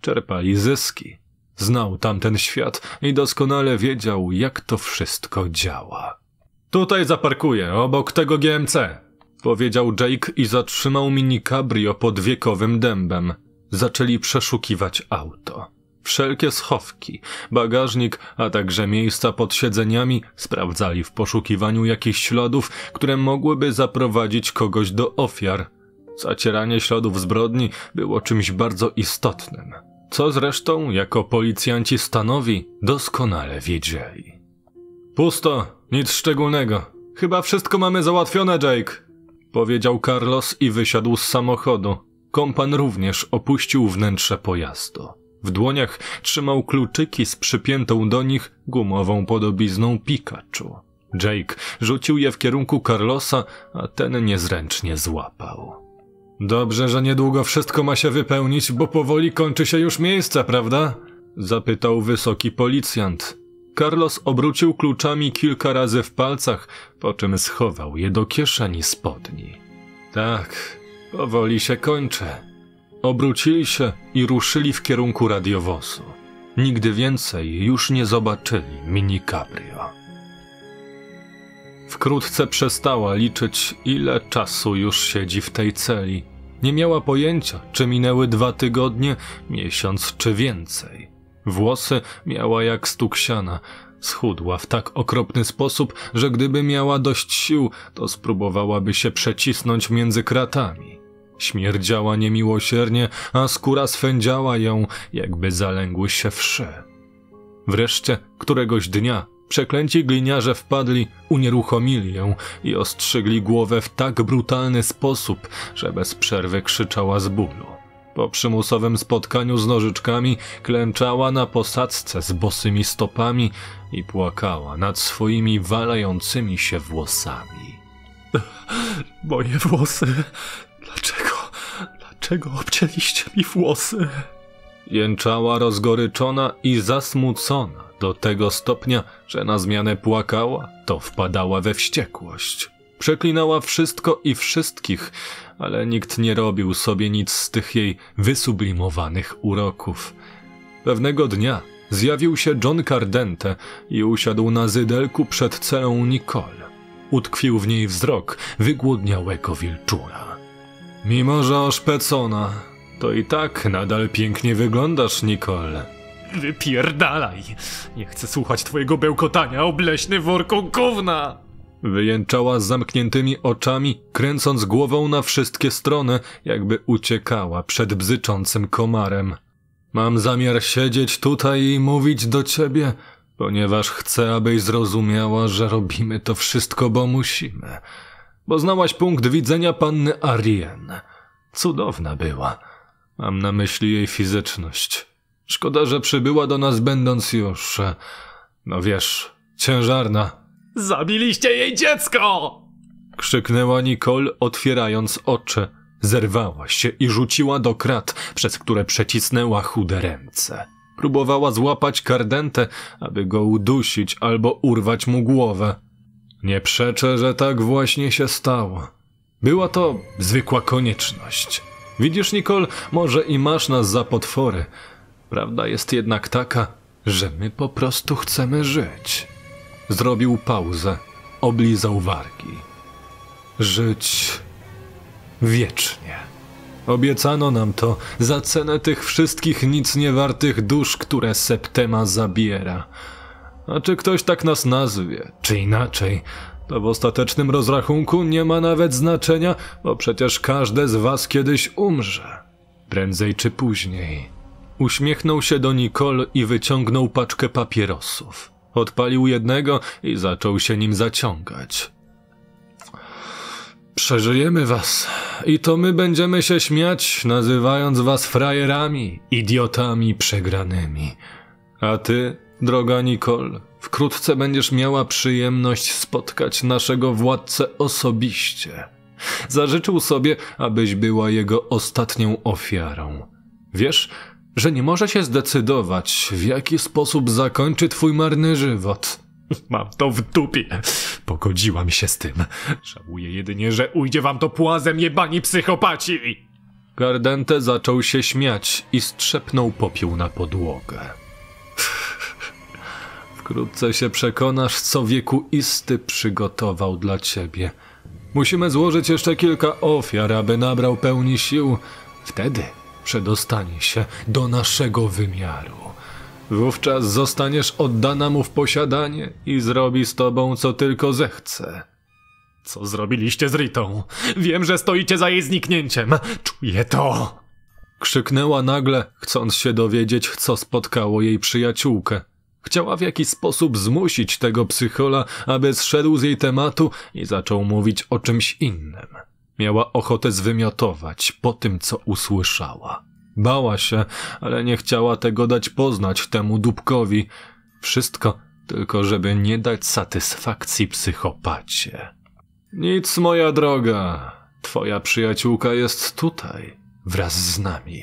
czerpali zyski. Znał tamten świat i doskonale wiedział, jak to wszystko działa. Tutaj zaparkuję, obok tego GMC, powiedział Jake i zatrzymał mini cabrio pod wiekowym dębem. Zaczęli przeszukiwać auto. Wszelkie schowki, bagażnik, a także miejsca pod siedzeniami sprawdzali w poszukiwaniu jakichś śladów, które mogłyby zaprowadzić kogoś do ofiar. Zacieranie śladów zbrodni było czymś bardzo istotnym, co zresztą jako policjanci stanowi doskonale wiedzieli. Pusto, nic szczególnego. Chyba wszystko mamy załatwione, Jake, powiedział Carlos i wysiadł z samochodu. Kompan również opuścił wnętrze pojazdu. W dłoniach trzymał kluczyki z przypiętą do nich gumową podobizną Pikachu. Jake rzucił je w kierunku Carlosa, a ten niezręcznie złapał. Dobrze, że niedługo wszystko ma się wypełnić, bo powoli kończy się już miejsce, prawda? Zapytał wysoki policjant. Carlos obrócił kluczami kilka razy w palcach, po czym schował je do kieszeni spodni. Tak, powoli się kończy. Obrócili się i ruszyli w kierunku radiowozu. Nigdy więcej już nie zobaczyli mini cabrio. Wkrótce przestała liczyć, ile czasu już siedzi w tej celi. Nie miała pojęcia, czy minęły 2 tygodnie, miesiąc czy więcej. Włosy miała jak stuksiana. Schudła w tak okropny sposób, że gdyby miała dość sił, to spróbowałaby się przecisnąć między kratami. Śmierdziała niemiłosiernie, a skóra swędziała ją, jakby zalęgły się wszy. Wreszcie któregoś dnia przeklęci gliniarze wpadli, unieruchomili ją i ostrzygli głowę w tak brutalny sposób, że bez przerwy krzyczała z bólu. Po przymusowym spotkaniu z nożyczkami klęczała na posadzce z bosymi stopami i płakała nad swoimi walającymi się włosami. Moje włosy... Dlaczego obcięliście mi włosy? Jęczała rozgoryczona i zasmucona do tego stopnia, że na zmianę płakała, to wpadała we wściekłość. Przeklinała wszystko i wszystkich, ale nikt nie robił sobie nic z tych jej wysublimowanych uroków. Pewnego dnia zjawił się John Cardente i usiadł na zydelku przed celą Nicole. Utkwił w niej wzrok wygłodniałego wilczura. Mimo że oszpecona, to i tak nadal pięknie wyglądasz, Nicole. Wypierdalaj! Nie chcę słuchać twojego bełkotania, obleśny worko gówna! Wyjęczała z zamkniętymi oczami, kręcąc głową na wszystkie strony, jakby uciekała przed bzyczącym komarem. Mam zamiar siedzieć tutaj i mówić do ciebie, ponieważ chcę, abyś zrozumiała, że robimy to wszystko, bo musimy. Poznałaś punkt widzenia panny Arien. Cudowna była. Mam na myśli jej fizyczność. Szkoda, że przybyła do nas będąc już... no wiesz, ciężarna. Zabiliście jej dziecko! Krzyknęła Nicole, otwierając oczy. Zerwała się i rzuciła do krat, przez które przecisnęła chude ręce. Próbowała złapać Cardente, aby go udusić albo urwać mu głowę. Nie przeczę, że tak właśnie się stało. Była to zwykła konieczność. Widzisz, Nicole, może i masz nas za potwory. Prawda jest jednak taka, że my po prostu chcemy żyć. Zrobił pauzę, oblizał wargi. Żyć wiecznie. Obiecano nam to za cenę tych wszystkich nic niewartych dusz, które Septema zabiera. A czy ktoś tak nas nazwie, czy inaczej, to w ostatecznym rozrachunku nie ma nawet znaczenia, bo przecież każde z was kiedyś umrze. Prędzej czy później. Uśmiechnął się do Nicole i wyciągnął paczkę papierosów. Odpalił jednego i zaczął się nim zaciągać. Przeżyjemy was i to my będziemy się śmiać, nazywając was frajerami, idiotami przegranymi. A ty... droga Nicole, Wkrótce będziesz miała przyjemność spotkać naszego władcę osobiście. Zażyczył sobie, abyś była jego ostatnią ofiarą. Wiesz, że nie może się zdecydować, w jaki sposób zakończy twój marny żywot. Mam to w dupie. Pogodziłam się z tym. Żałuję jedynie, że ujdzie wam to płazem, jebani psychopaci. Cardente zaczął się śmiać i strzepnął popiół na podłogę. Wkrótce się przekonasz, co wiekuisty przygotował dla ciebie. Musimy złożyć jeszcze kilka ofiar, aby nabrał pełni sił. Wtedy przedostanie się do naszego wymiaru. Wówczas zostaniesz oddana mu w posiadanie i zrobi z tobą, co tylko zechce. Co zrobiliście z Ritą? Wiem, że stoicie za jej zniknięciem. Czuję to! Krzyknęła nagle, chcąc się dowiedzieć, co spotkało jej przyjaciółkę. Chciała w jakiś sposób zmusić tego psychola, aby zszedł z jej tematu i zaczął mówić o czymś innym. Miała ochotę zwymiotować po tym, co usłyszała. Bała się, ale nie chciała tego dać poznać temu dupkowi. Wszystko tylko, żeby nie dać satysfakcji psychopacie. Nic, moja droga. Twoja przyjaciółka jest tutaj, wraz z nami.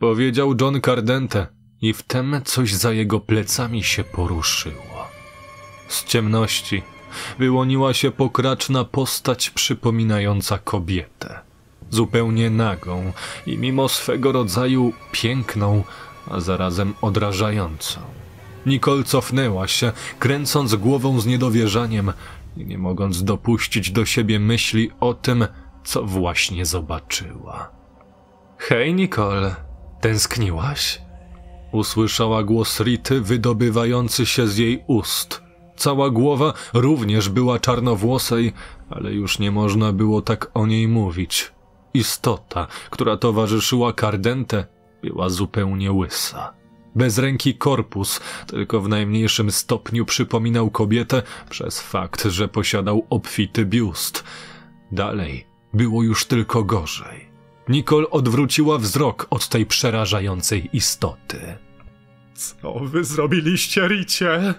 Powiedział John Cardente i wtem coś za jego plecami się poruszyło. Z ciemności wyłoniła się pokraczna postać przypominająca kobietę. Zupełnie nagą i mimo swego rodzaju piękną, a zarazem odrażającą. Nicole cofnęła się, kręcąc głową z niedowierzaniem i nie mogąc dopuścić do siebie myśli o tym, co właśnie zobaczyła. Hej, Nicole, tęskniłaś? Usłyszała głos Rity wydobywający się z jej ust. Cała głowa również była czarnowłosej, ale już nie można było tak o niej mówić. Istota, która towarzyszyła Cardente, była zupełnie łysa. Bez ręki korpus, tylko w najmniejszym stopniu przypominał kobietę przez fakt, że posiadał obfity biust. Dalej było już tylko gorzej. Nicole odwróciła wzrok od tej przerażającej istoty. Co wy zrobiliście, Ricie?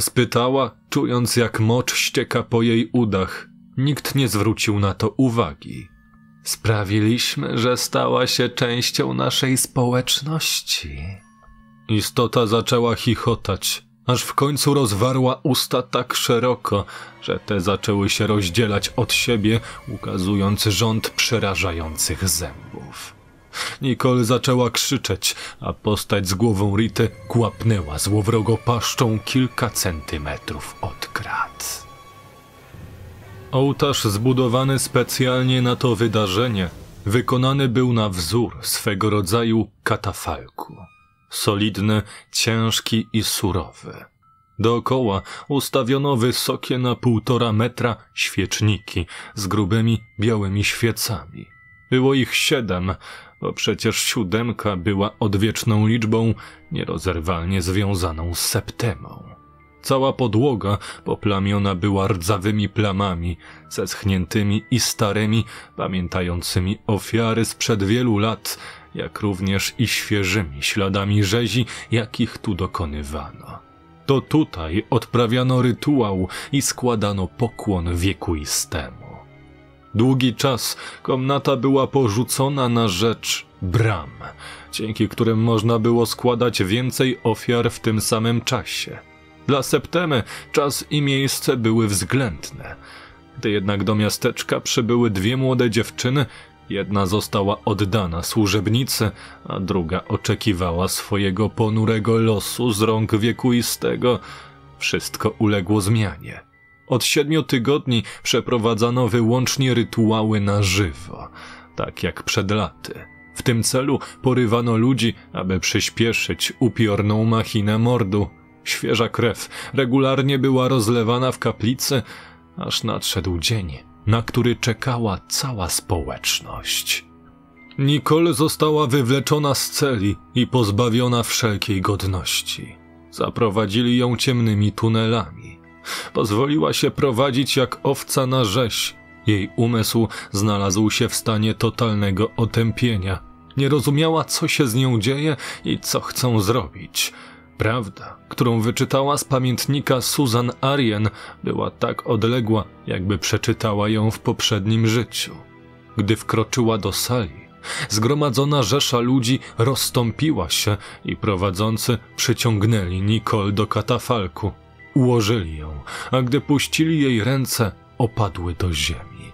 Spytała, czując jak mocz ścieka po jej udach. Nikt nie zwrócił na to uwagi. Sprawiliśmy, że stała się częścią naszej społeczności. Istota zaczęła chichotać, aż w końcu rozwarła usta tak szeroko, że te zaczęły się rozdzielać od siebie, ukazując rząd przerażających zębów. Nicole zaczęła krzyczeć, a postać z głową Rity kłapnęła złowrogo paszczą kilka centymetrów od krat. Ołtarz zbudowany specjalnie na to wydarzenie wykonany był na wzór swego rodzaju katafalku. Solidny, ciężki i surowy. Dookoła ustawiono wysokie na 1,5 metra świeczniki z grubymi, białymi świecami. Było ich 7, bo przecież 7 była odwieczną liczbą nierozerwalnie związaną z Septemą. Cała podłoga poplamiona była rdzawymi plamami, zeschniętymi i starymi, pamiętającymi ofiary sprzed wielu lat, jak również i świeżymi śladami rzezi, jakich tu dokonywano. To tutaj odprawiano rytuał i składano pokłon wiekuistemu. Długi czas komnata była porzucona na rzecz bram, dzięki którym można było składać więcej ofiar w tym samym czasie. Dla Septemy czas i miejsce były względne. Gdy jednak do miasteczka przybyły 2 młode dziewczyny, jedna została oddana służebnicy, a druga oczekiwała swojego ponurego losu z rąk wiekuistego. Wszystko uległo zmianie. Od 7 tygodni przeprowadzano wyłącznie rytuały na żywo, tak jak przed laty. W tym celu porywano ludzi, aby przyspieszyć upiorną machinę mordu. Świeża krew regularnie była rozlewana w kaplicy, aż nadszedł dzień, na który czekała cała społeczność. Nicole została wywleczona z celi i pozbawiona wszelkiej godności. Zaprowadzili ją ciemnymi tunelami. Pozwoliła się prowadzić jak owca na rzeź. Jej umysł znalazł się w stanie totalnego otępienia. Nie rozumiała, co się z nią dzieje i co chcą zrobić. Prawda, którą wyczytała z pamiętnika Susan Arien, była tak odległa, jakby przeczytała ją w poprzednim życiu. Gdy wkroczyła do sali, zgromadzona rzesza ludzi rozstąpiła się i prowadzący przyciągnęli Nicole do katafalku. Ułożyli ją, a gdy puścili jej ręce, opadły do ziemi.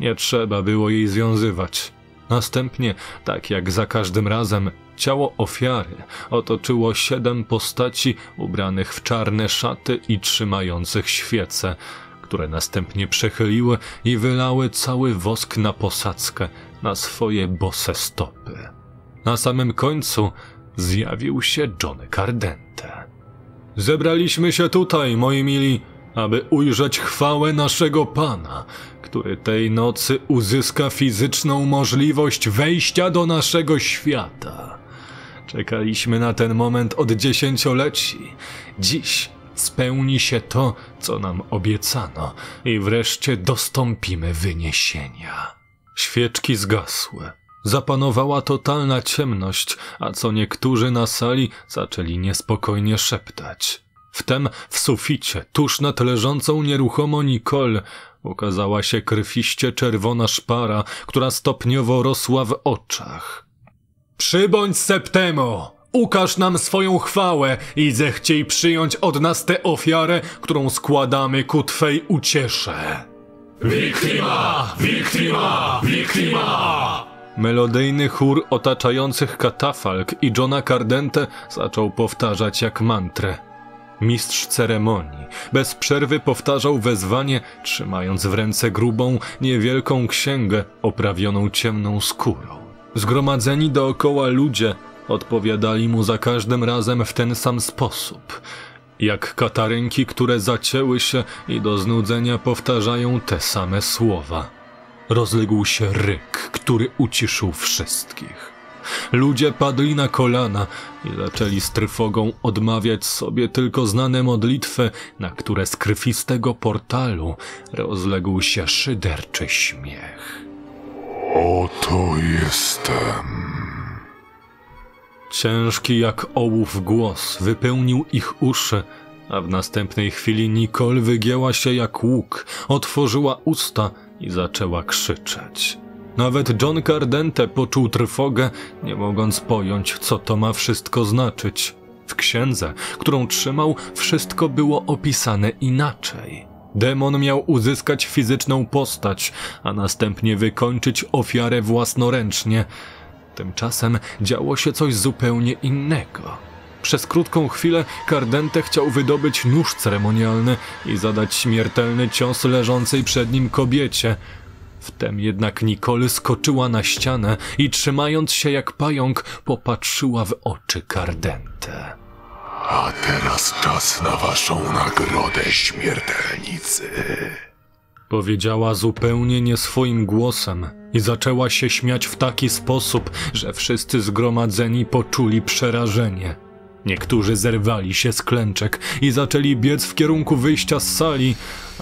Nie trzeba było jej związywać. Następnie, tak jak za każdym razem, ciało ofiary otoczyło 7 postaci ubranych w czarne szaty i trzymających świece, które następnie przechyliły i wylały cały wosk na posadzkę, na swoje bose stopy. Na samym końcu zjawił się John Cardente. Zebraliśmy się tutaj, moi mili, aby ujrzeć chwałę naszego Pana, który tej nocy uzyska fizyczną możliwość wejścia do naszego świata. Czekaliśmy na ten moment od 10-leci. Dziś spełni się to, co nam obiecano i wreszcie dostąpimy wyniesienia. Świeczki zgasły. Zapanowała totalna ciemność, a co niektórzy na sali zaczęli niespokojnie szeptać. Wtem w suficie, tuż nad leżącą nieruchomo Nicole, ukazała się krwiście czerwona szpara, która stopniowo rosła w oczach. Przybądź, Septemo! Ukaż nam swoją chwałę i zechciej przyjąć od nas tę ofiarę, którą składamy ku Twej uciesze. Victima! Victima! Victima! Melodyjny chór otaczających katafalk i Johna Cardente zaczął powtarzać jak mantrę. Mistrz ceremonii bez przerwy powtarzał wezwanie, trzymając w ręce grubą, niewielką księgę oprawioną ciemną skórą. Zgromadzeni dookoła ludzie odpowiadali mu za każdym razem w ten sam sposób, jak katarynki, które zacięły się i do znudzenia powtarzają te same słowa. Rozległ się ryk, który uciszył wszystkich. Ludzie padli na kolana i zaczęli z trwogą odmawiać sobie tylko znane modlitwy, na które z krwistego portalu rozległ się szyderczy śmiech. Oto jestem. Ciężki jak ołów głos wypełnił ich uszy, a w następnej chwili Nicole wygięła się jak łuk, otworzyła usta i zaczęła krzyczeć. Nawet John Cardente poczuł trwogę, nie mogąc pojąć, co to ma wszystko znaczyć. W księdze, którą trzymał, wszystko było opisane inaczej. Demon miał uzyskać fizyczną postać, a następnie wykończyć ofiarę własnoręcznie. Tymczasem działo się coś zupełnie innego. Przez krótką chwilę Cardente chciał wydobyć nóż ceremonialny i zadać śmiertelny cios leżącej przed nim kobiecie. Wtem jednak Nicole skoczyła na ścianę i trzymając się jak pająk, popatrzyła w oczy Cardente. A teraz czas na waszą nagrodę, śmiertelnicy. Powiedziała zupełnie nie swoim głosem i zaczęła się śmiać w taki sposób, że wszyscy zgromadzeni poczuli przerażenie. Niektórzy zerwali się z klęczek i zaczęli biec w kierunku wyjścia z sali,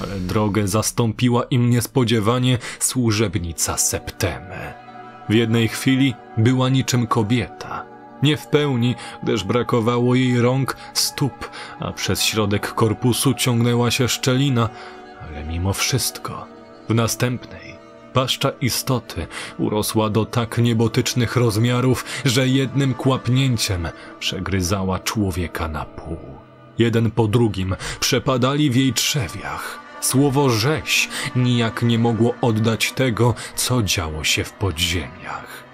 ale drogę zastąpiła im niespodziewanie służebnica Septemy. W jednej chwili była niczym kobieta. Nie w pełni, gdyż brakowało jej rąk, stóp, a przez środek korpusu ciągnęła się szczelina, ale mimo wszystko w następnej paszcza istoty urosła do tak niebotycznych rozmiarów, że jednym kłapnięciem przegryzała człowieka na pół. Jeden po drugim przepadali w jej trzewiach. Słowo rzeź nijak nie mogło oddać tego, co działo się w podziemiach.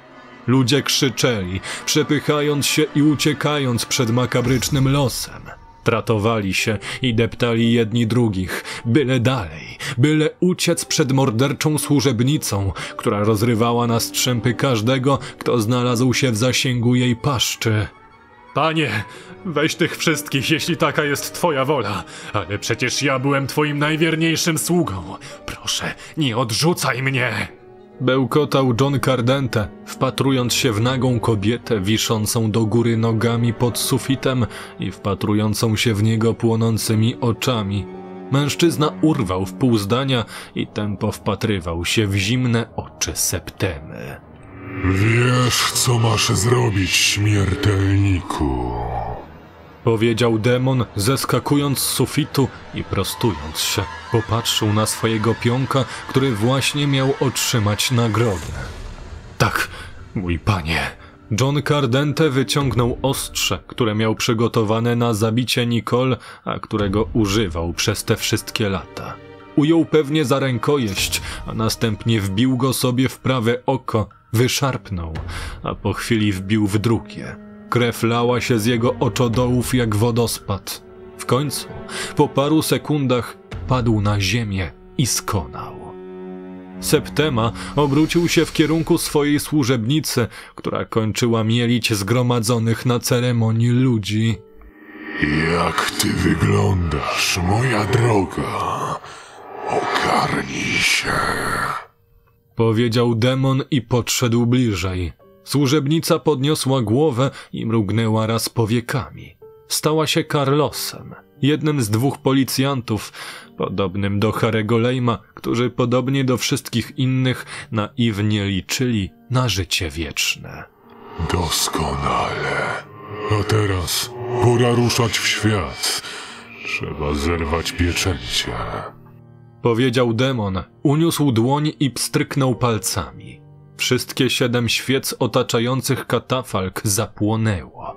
Ludzie krzyczeli, przepychając się i uciekając przed makabrycznym losem. Tratowali się i deptali jedni drugich, byle dalej, byle uciec przed morderczą służebnicą, która rozrywała na strzępy każdego, kto znalazł się w zasięgu jej paszczy. Panie, weź tych wszystkich, jeśli taka jest Twoja wola, ale przecież ja byłem Twoim najwierniejszym sługą. Proszę, nie odrzucaj mnie! Bełkotał John Cardente, wpatrując się w nagą kobietę wiszącą do góry nogami pod sufitem i wpatrującą się w niego płonącymi oczami. Mężczyzna urwał w pół zdania i tempo wpatrywał się w zimne oczy Septemy. Wiesz, co masz zrobić, śmiertelniku. powiedział demon, zeskakując z sufitu i prostując się. Popatrzył na swojego pionka, który właśnie miał otrzymać nagrodę. Tak, mój panie. John Cardente wyciągnął ostrze, które miał przygotowane na zabicie Nicole, a którego używał przez te wszystkie lata. Ujął pewnie za rękojeść, a następnie wbił go sobie w prawe oko, wyszarpnął, a po chwili wbił w drugie. Krew lała się z jego oczodołów jak wodospad. W końcu, po paru sekundach, padł na ziemię i skonał. Septema obrócił się w kierunku swojej służebnicy, która kończyła mielić zgromadzonych na ceremonii ludzi. Jak ty wyglądasz, moja droga? Ogarnij się, powiedział demon i podszedł bliżej. Służebnica podniosła głowę i mrugnęła raz powiekami. Stała się Carlosem, jednym z dwóch policjantów, podobnym do Harego Lejma, którzy podobnie do wszystkich innych naiwnie liczyli na życie wieczne. Doskonale. A teraz pora ruszać w świat. Trzeba zerwać pieczęcie, powiedział demon, uniósł dłoń i pstryknął palcami. Wszystkie 7 świec otaczających katafalk zapłonęło.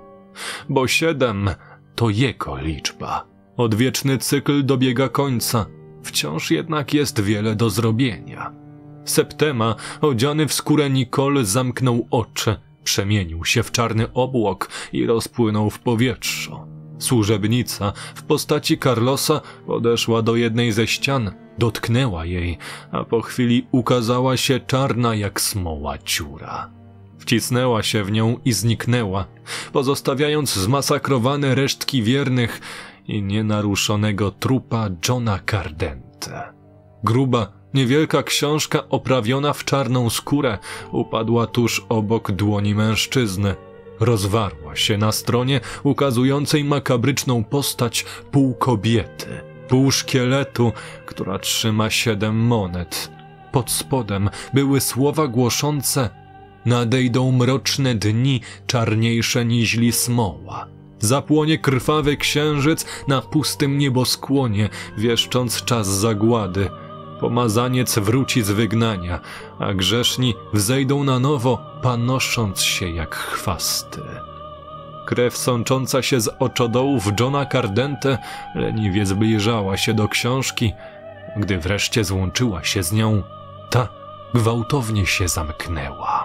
Bo 7 to jego liczba. Odwieczny cykl dobiega końca. Wciąż jednak jest wiele do zrobienia. Septema, odziany w skórę Nicole, zamknął oczy. Przemienił się w czarny obłok i rozpłynął w powietrzu. Służebnica w postaci Carlosa podeszła do jednej ze ścian, dotknęła jej, a po chwili ukazała się czarna jak smoła dziura. Wcisnęła się w nią i zniknęła, pozostawiając zmasakrowane resztki wiernych i nienaruszonego trupa Johna Cardente. Gruba, niewielka książka oprawiona w czarną skórę upadła tuż obok dłoni mężczyzny. Rozwarła się na stronie ukazującej makabryczną postać pół kobiety, pół szkieletu, która trzyma 7 monet. Pod spodem były słowa głoszące: nadejdą mroczne dni, czarniejsze niźli smoła. Zapłonie krwawy księżyc na pustym nieboskłonie, wieszcząc czas zagłady. Pomazaniec wróci z wygnania, a grzeszni wzejdą na nowo, panosząc się jak chwasty. Krew sącząca się z oczodołów Johna Cardente leniwie zbliżała się do książki, gdy wreszcie złączyła się z nią, ta gwałtownie się zamknęła.